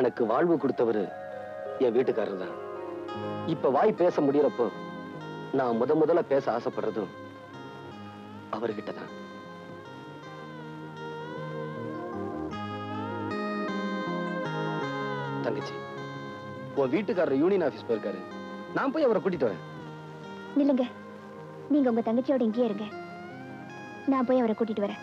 எனக்கு வாழ்வு கொடுத்தவர் என் வீட்டுக்காரர் தான். இப்ப வாய் பேச முடியறப்போ நான் முத முதல்ல பேச ஆசைப்படுறதும் அவர்கிட்ட தான். தங்கச்சி, உன் வீட்டுக்காரர் யூனியன் ஆபீஸ் போயிருக்காரு, நான் போய் அவரை கூட்டிட்டு வரேன். இல்லைங்க, நீங்க உங்க தங்கச்சியோட இங்கேயே இருங்க, நான் போய் அவரை கூட்டிட்டு வரேன்.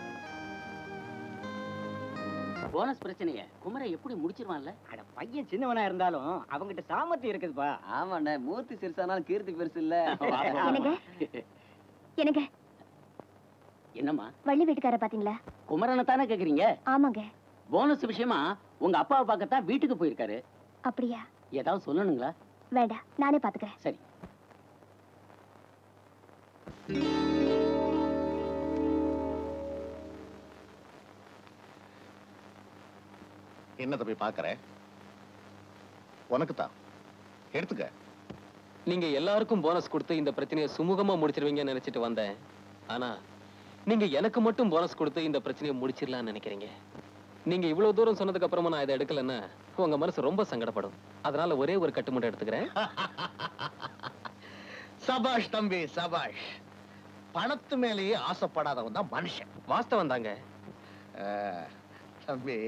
போனஸ் பிரச்சனைய குமரை எப்படி முடிச்சிருவான்ல? அட பையன் சின்னவனா இருந்தாலும் அவங்கிட்ட சாமர்த்தியம் இருக்குதுப்பா. ஆமாண்ண, மூர்த்தி சிறுசானாலும் கீர்த்தி பெருசு இல்ல. எனக்கு என்னம்மா? வள்ளி வீட்டுக்காரர் பாத்தீங்களா? குமரனை தானே கேக்குறீங்க? ஆமாங்க. போனஸ் விஷயமா உங்க அப்பாவை பார்க்கத்தான் வீட்டுக்கு போயிருக்காரு. அப்படியா? ஏதாவது சொல்லணுங்களா? வேண்டாம், நானே பாத்துக்கிறேன். சரி. என்னத போய் பாக்குற? உனக்கு தான், எடுத்துக்க. நீங்க எல்லாருக்கும் போனஸ் கொடுத்து இந்த பிரச்சனையை சுமூகமா முடிச்சிருவீங்கன்னு நினைச்சிட்டு வந்தேன். ஆனா நீங்க எனக்கு மட்டும் போனஸ் கொடுத்து இந்த பிரச்சனையை முடிச்சிடலாம்னு நினைக்கிறீங்க. நீங்க இவ்வளவு தூரம் சொன்னதுக்கு அப்புறமா நான் இதை எடுக்கலன்னா உங்க மனசு ரொம்ப சங்கடப்படும். அதனால ஒரே ஒரு கட்டுமட்டம் எடுத்துக்கிறேன். சபாஷ் தம்பி, சபாஷ். பணத்து மேலேயே ஆசைப்படாதவன் தான் மனுஷன். வாஸ்தவம் தாங்க தம்பி.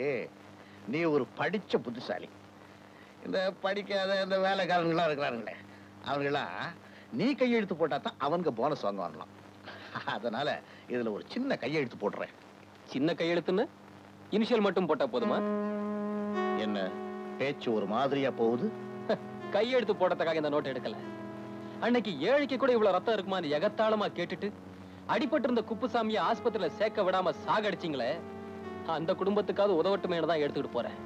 நீ ஒரு படிச்ச புத்திசாலி. இந்த படிக்காத இந்த வேலைக்காரங்களா இருக்கிறாருங்களே, அவங்களா நீ கையெழுத்து போட்டா தான் அவனுக்கு போனஸ் வாங்க வரலாம். அதனால இதுல ஒரு சின்ன கையெழுத்து போடுறேன். சின்ன கையெழுத்துன்னு இனிஷியல் மட்டும் போட்டா போதுமா? என்ன பேச்சு ஒரு மாதிரியா போகுது. கையெழுத்து போட்டதுக்காக இந்த நோட் எடுக்கல. அன்னைக்கு ஏழைக்கு கூட இவ்வளவு ரத்தம் இருக்குமான்னு எகத்தாளமா கேட்டுட்டு அடிபட்டு இருந்த குப்புசாமியை ஆஸ்பத்திரியில சேர்க்க விடாம சாகடிச்சிங்களே, அந்த குடும்பத்துக்காவது உதவட்டு மேல தான் எடுத்துட்டு போறேன்.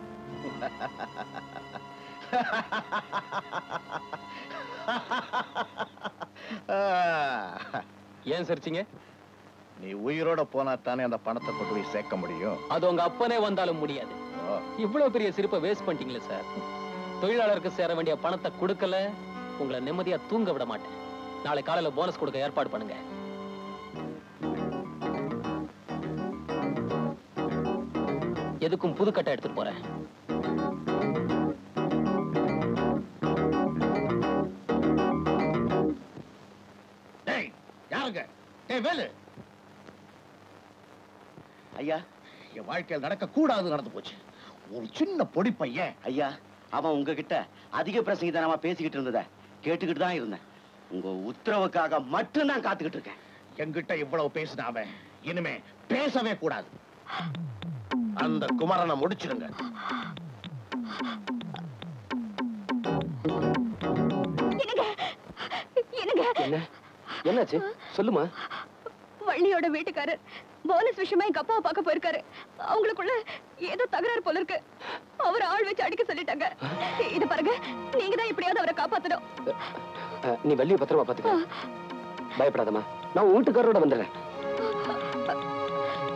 ஏன் சிரிச்சீங்க? நீ உயிரோட போனா தானே அந்த பணத்தை கொண்டு போய் சேர்க்க முடியும். அது உங்க அப்பனே வந்தாலும் முடியாது. இவ்வளவு பெரிய சிரிப்பை வேஸ்ட் பண்ணிட்டீங்களே சார். தொழிலாளருக்கு சேர வேண்டிய பணத்தை கொடுக்கல, உங்களை நிம்மதியா தூங்க விட மாட்டேன். நாளை காலையில போனஸ் கொடுக்க ஏற்பாடு பண்ணுங்க. எதுக்கும் புதுக்கட்டை எடுத்துட்டு போறேன். ஐயா, என் வாழ்க்கையில் நடக்க கூடாது நடந்து போச்சு. ஒரு சின்ன பொடி பையன். ஐயா, அவன் உங்ககிட்ட அதிக பிரசங்கிதனமா பேசிக்கிட்டு இருந்தத கேட்டுக்கிட்டு தான் இருந்தேன். உங்க உத்தரவுக்காக மட்டும் தான் காத்துக்கிட்டு இருக்கேன். என்கிட்ட இவ்வளவு பேசின அவன் இனிமே பேசவே கூடாது. அந்த குமரனை முடிச்சிருங்க. என்னாச்சு சொல்லுமா? வள்ளியோட வீட்டுக்காரர் போனஸ் விஷயமா எங்க அப்பாவை பார்க்க போயிருக்காரு. அவங்களுக்குள்ள ஏதோ தகராறு போல இருக்கு. அவர் ஆள் வச்சு அடிக்க சொல்லிட்டாங்க. இது பாருங்க, நீங்க தான் எப்படியாவது அவரை காப்பாத்தணும். நீ வள்ளியை பத்திரமா பாத்துக்க, பயப்படாதமா. நான் வீட்டுக்காரரோட வந்துடுறேன்.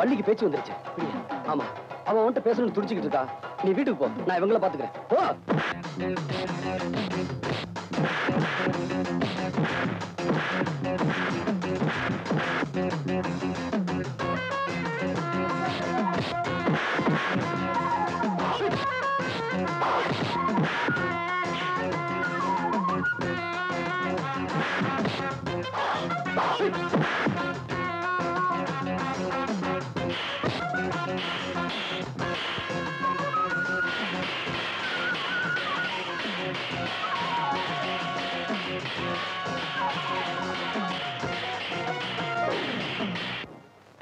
வள்ளிக்கு பேச்சு வந்துருச்சு. ஆமா, அவன் உன்கிட்ட பேசணும்னு துடிச்சுக்கிட்டு இருக்கா. நீ வீட்டுக்கு போ, நான் இவங்கள பாத்துக்கிறேன். போ.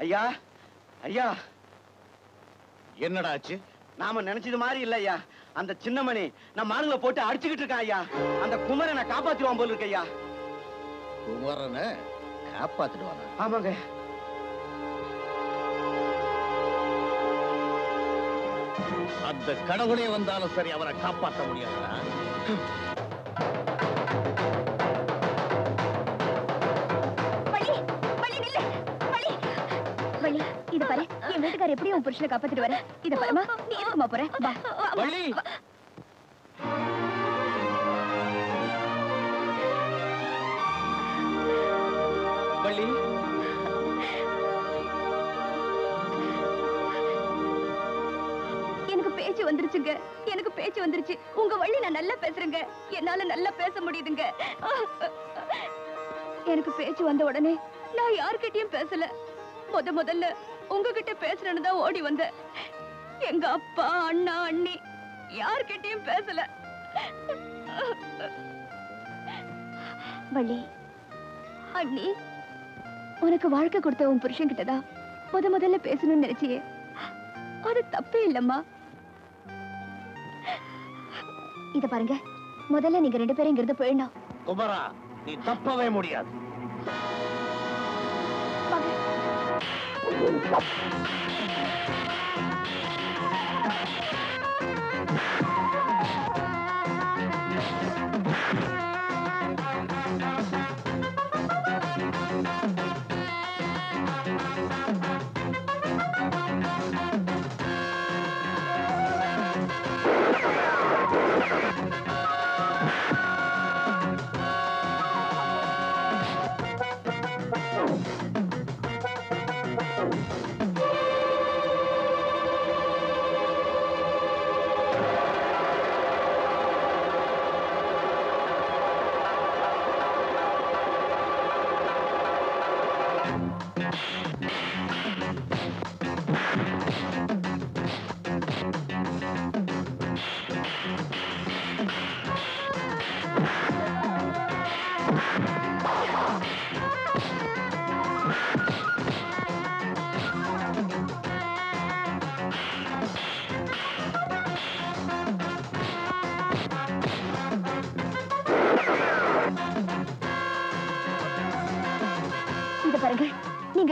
ஐயா, ஐயா, என்னடா ஆச்சு? நாம நினைச்சது மாதிரி இல்ல ஐயா. அந்த சின்னமணி நம்ம ஆளுங்களை போட்டு அடிச்சுக்கிட்டு இருக்கான் ஐயா. அந்த குமரனை காப்பாத்துவான் போல இருக்கையா. குமரனை காப்பாத்திடுவான்? ஆமாங்க. அந்த கடவுளே வந்தாலும் சரி அவரை காப்பாற்ற முடியாதா? இது பாரு, என் வீட்டுக்காரர் எப்படி உன் புருஷனை காப்பாத்திட்டு வர. இத பாருமா, நீ எதுக்குமா போற? வள்ளி, வள்ளி, எனக்கு பேச்சு வந்துருச்சுங்க, எனக்கு பேச்சு வந்துருச்சு. உங்க வள்ளி நான் நல்லா பேசுறேங்க, என்னால நல்லா பேச முடியுதுங்க. எனக்கு பேச்சு வந்த உடனே நான் யார்கிட்டயும் பேசல. முத முதல்ல உங்ககிட்ட பேசணும்னு தான் ஓடி வந்த. எங்க அப்பா, அண்ணா, அண்ணி யார்கிட்டயும் பேசல. வள்ளி, அண்ணி உனக்கு வாழ்க்கை கொடுத்த உன் புருஷன் கிட்டதான் முத முதல்ல பேசணும்னு நினைச்சியே. அது தப்பே இல்லம்மா. இத பாருங்க, முதல்ல நீங்க ரெண்டு பேரும் இங்கிருந்து போயிடணும். குமரா, நீ தப்பவே முடியாது.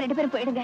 ரெண்டு பேரும் போயிடுங்க.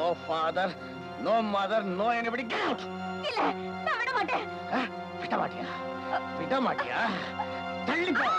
No father, no mother, no anybody. Get out! No, I don't want it. Huh? Pita Matia. Pita Matia. Tell me.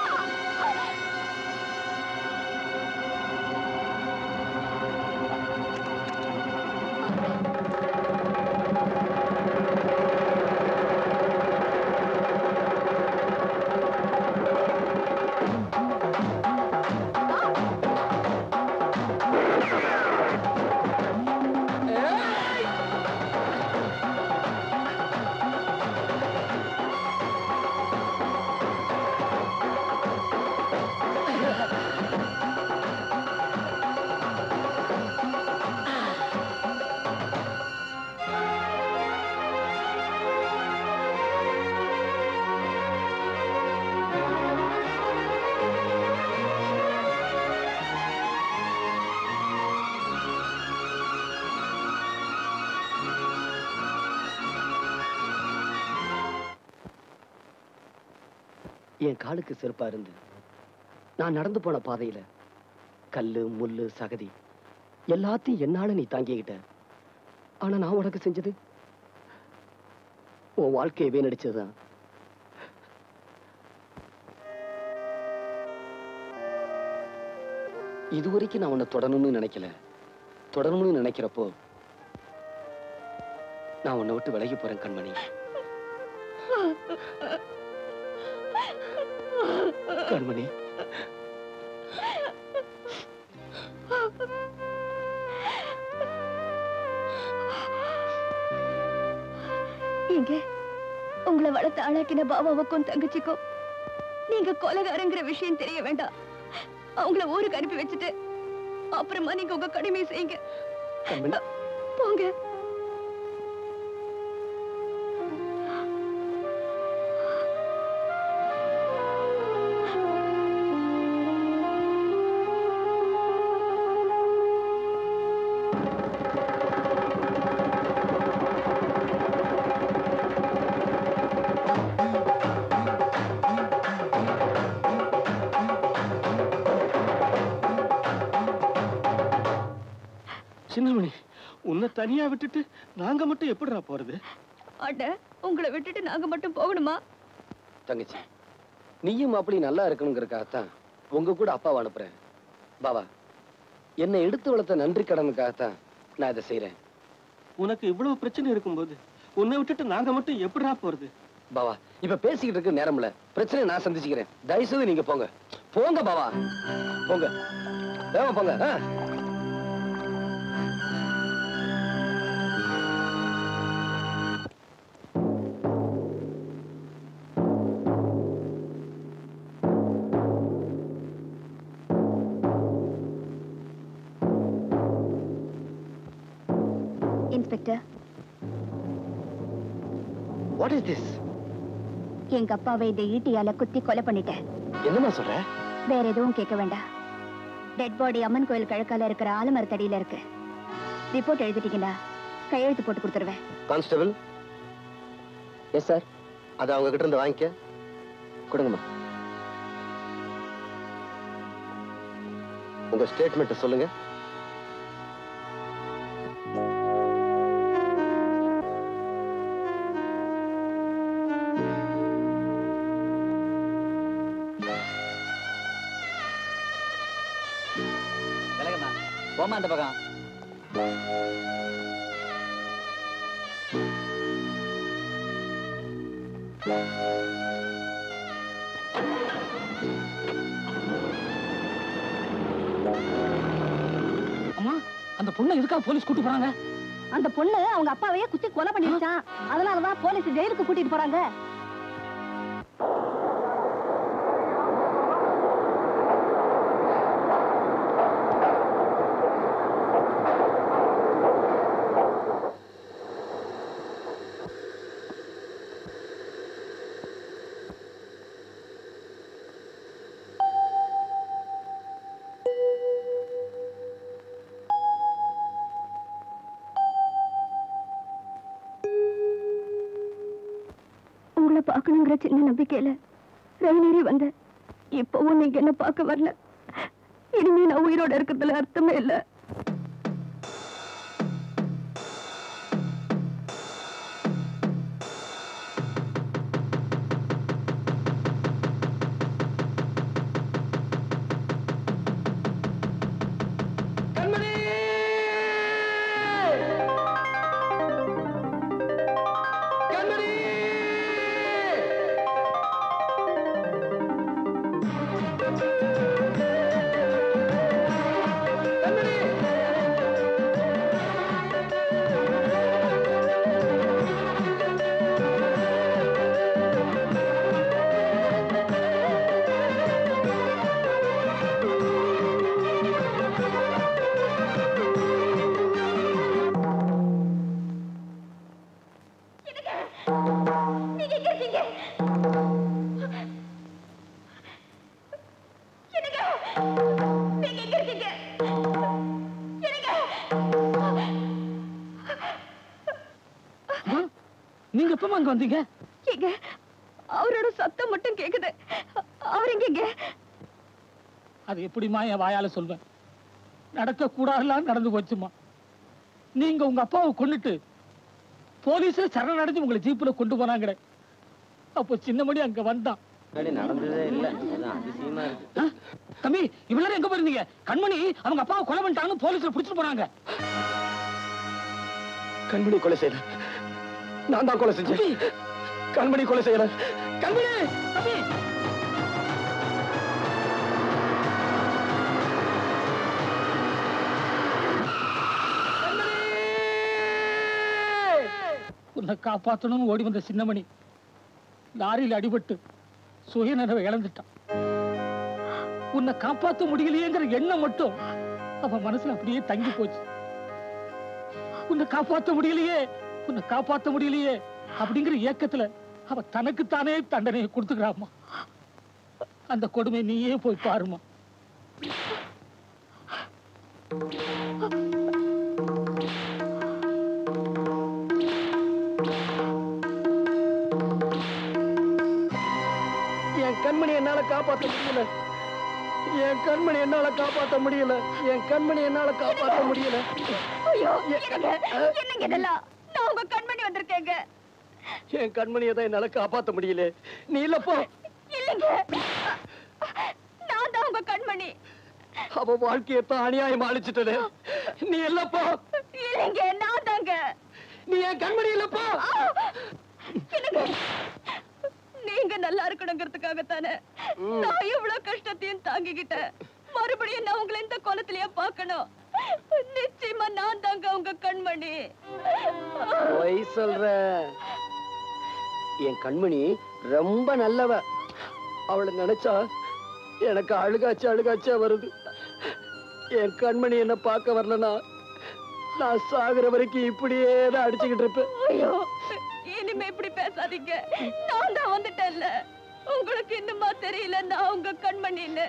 என் காலுக்கு செருப்பா இருந்து நான் நடந்து போன பாதையில கல்லு முள்ளு சகதி எல்லாத்தையும் என்னால நீ தாங்கிக்கிட்ட. ஆனா நான் உனக்கு செஞ்சது உன் வாழ்க்கையை வீணடிச்சதுதான். இதுவரைக்கும் நான் உன்னை தொடணும்னு நினைக்கல. தொடணும்னு நினைக்கிறப்போ நான் உன்னை விட்டு விலகி போறேன் கண்மணி. கண்மணி, எங்க உங்களை வளர்த்த ஆளாக்கின பாபாவுக்கும் தங்கச்சிக்கும் நீங்க கொலைகாரங்கிற விஷயம் தெரிய வேண்டாம். அவங்கள ஊருக்கு அனுப்பி வச்சுட்டு அப்புறமா நீங்க உங்க கடுமையை செய்யுங்க. போங்க. தனியா விட்டுட்டு நாங்க மட்டும் எப்படிடா போறது? அட, உங்களை விட்டுட்டு நாங்க மட்டும் போகணுமா? தங்கச்சி, நீயும் அப்படி நல்லா இருக்கணும்ங்கறதுக்காகத்தான் உங்க கூட அப்பாவை அனுப்புறேன். பாபா என்னை எடுத்து வளர்த்த நன்றி கடனுக்காகத்தான் நான் இதை செய்யறேன். உனக்கு இவ்வளவு பிரச்சனை இருக்கும்போது உன்னை விட்டுட்டு நாங்க மட்டும் எப்படிடா போறது? பாபா, இப்ப பேசிக்கிட்டு இருக்க நேரம் இல்ல. பிரச்சனை நான் சந்திச்சுக்கிறேன். தயவுசெய்து நீங்க போங்க. போங்க பாபா, போங்க. ஏமா போங்க. What is this? எங்க அப்பாவை இந்த ஈட்டியால குத்தி கொலை பண்ணிட்டேன். என்னமா சொல்ற? வேற எதுவும் கேட்க வேண்டாம். டெட் பாடி அம்மன் கோயில் கழக்கால இருக்கிற ஆலமரத்தடியில இருக்கு. ரிப்போர்ட் எழுதிட்டீங்களா? கையெழுத்து போட்டு கொடுத்துருவேன். கான்ஸ்டபிள். Yes sir. அதை அவங்க கிட்ட இருந்து வாங்கிக்க. கொடுங்கம்மா. உங்க ஸ்டேட்மெண்ட்டை சொல்லுங்க. அந்த பக்கம் அம்மா, அந்த பொண்ணு எதுக்கா போலீஸ் கூட்டிட்டு போறாங்க? அந்த பொண்ணு அவங்க அப்பாவையே குத்தி கொலை பண்ணிடுச்சான். அதனாலதான் போலீஸ் ஜெயிலுக்கு கூட்டிட்டு போறாங்க. உங்களை பார்க்கணுங்கிற சின்ன நம்பிக்கையில் ரவிநேரி வந்தேன். இப்போவும் நீங்கள் என்ன பார்க்க வரல. இனிமே நான் உயிரோடு இருக்கிறதுல அர்த்தமே இல்லை. வந்தீங்க கேங்க அவரோட சத்தம் மட்டும் கேக்குது. அவர் எங்கங்க? அது எப்படிமா என் வாயால சொல்வேன்? நடக்க கூடாதெல்லாம் நடந்து போச்சுமா. நீங்க உங்க அப்பாவை கொன்னுட்டு போலீஸே சரணடைஞ்சு உங்களை ஜீப்ல கொண்டு போனாங்க. அப்போ சின்னமணி அங்க வந்தான். நடந்ததே இல்ல. அதிசயமா இருக்கு. தம்பி இவ்வளவு எங்க போறீங்க? கண்மணி அவங்க அப்பாவை கொலை பண்ணிட்டாங்கன்னு போலீஸ்ல புடிச்சிட்டு போறாங்க. கண்மணி கொலை செய்யல. நான் தான் கொலை செஞ்சேன். கண்மணி கொலை செய்யல. கண்மணி தம்பி உன்னை காப்பாற்றணும்னு ஓடி வந்த சின்னமணி லாரியில் அடிபட்டு சுயநினைவை இழந்துட்டான். உன்னை காப்பாற்ற முடியலையேங்கிற எண்ணம் மட்டும் அவன் மனசுல அப்படியே தங்கி போச்சு. உன்னை காப்பாற்ற முடியலையே உன்னை காப்பாற்ற முடியலையே அப்படிங்கிற இயக்கத்துல அவ தனக்குத்தானே தண்டனையை கொடுத்துக்கிறாமா. அந்த கொடுமை நீயே போய் பாருமா. என் கண்மணி என்னால காப்பாற்ற முடியல. என் கண்மணி என்னால காப்பாற்ற முடியல. என் கண்மணி என்னால காப்பாற்ற முடியல. உங்க கண்மணி வந்திருக்கேங்க. என் கண்மணியை தான் என்னால காப்பாற்ற முடியல. நீ இல்லப்போ இல்லங்க. நான் தான் உங்க கண்மணி. அவ வாழ்க்கையை தான் அநியாயமா அழிச்சிட்டே. நீ இல்லப்போ இல்லங்க. நான் தாங்க. நீ என் கண்மணி இல்லப்போ. நீங்க நல்லா இருக்கணுங்கிறதுக்காக தானே நான் இவ்வளவு கஷ்டத்தையும் தாங்கிக்கிட்டேன். மறுபடியும் நான் உங்களை இந்த கோலத்திலேயே பார்க்கணும். நிச்சயமா நான் தாங்க உங்க கண்மணி. போய் சொல்ற. என் கண்மணி ரொம்ப நல்லவ. அவளை நினைச்சா எனக்கு அழுகாச்சு அழுகாச்சா வருது. என் கண்மணி என்ன பார்க்க வரலன்னா நான் சாகுற வரைக்கும் இப்படியே தான் அடிச்சுக்கிட்டு இருப்பேன். இனிமே இப்படி பேசாதீங்க. நான் தான் வந்துட்டேன்ல. உங்களுக்கு இன்னுமா தெரியல நான் உங்க கண்மணின்னு?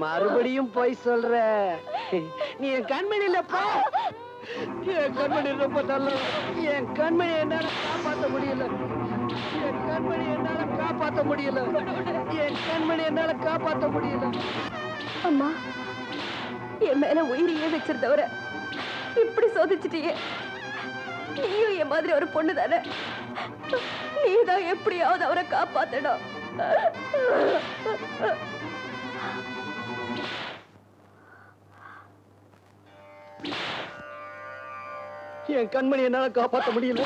மறுபடியும் போய் சொல்ற. நீ என் கண்மணி இல்லப்பா. என் கண்மணி ரொம்ப நல்ல. என் கண்மணி என்னால காப்பாற்ற முடியல. என் கண்மணி என்னால காப்பாற்ற முடியல. என் கண்மணி என்னால காப்பாற்ற முடியல. அம்மா என் மேல உயிரியே வச்சிருந்தவரை இப்படி சோதிச்சுட்டியே. நீயும் என் மாதிரி ஒரு பொண்ணு தானே. நீதான் எப்படியாவது அவரை காப்பாத்தணும். என் கண்மணி என்னால காப்பாற்ற முடியல.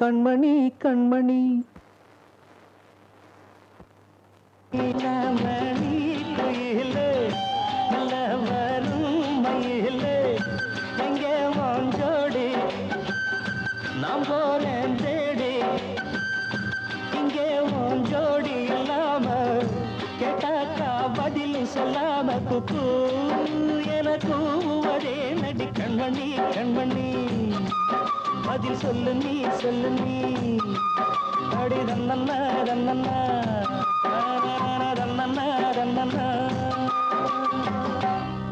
கண்மணி கண்மணி நாம் போறேன் தேடி இங்கே உன் ஜோடி இல்லாம கேட்டாக்கா பதில் சொல்லாம குக்கு என கூவதே நடி கண்மணி கண்மணி பதில் சொல்லு நீ சொல்லு நீ அடி ரன்னண்ணா ரன்னண்ணா ரன்னண்ணா ரன்னண்ணா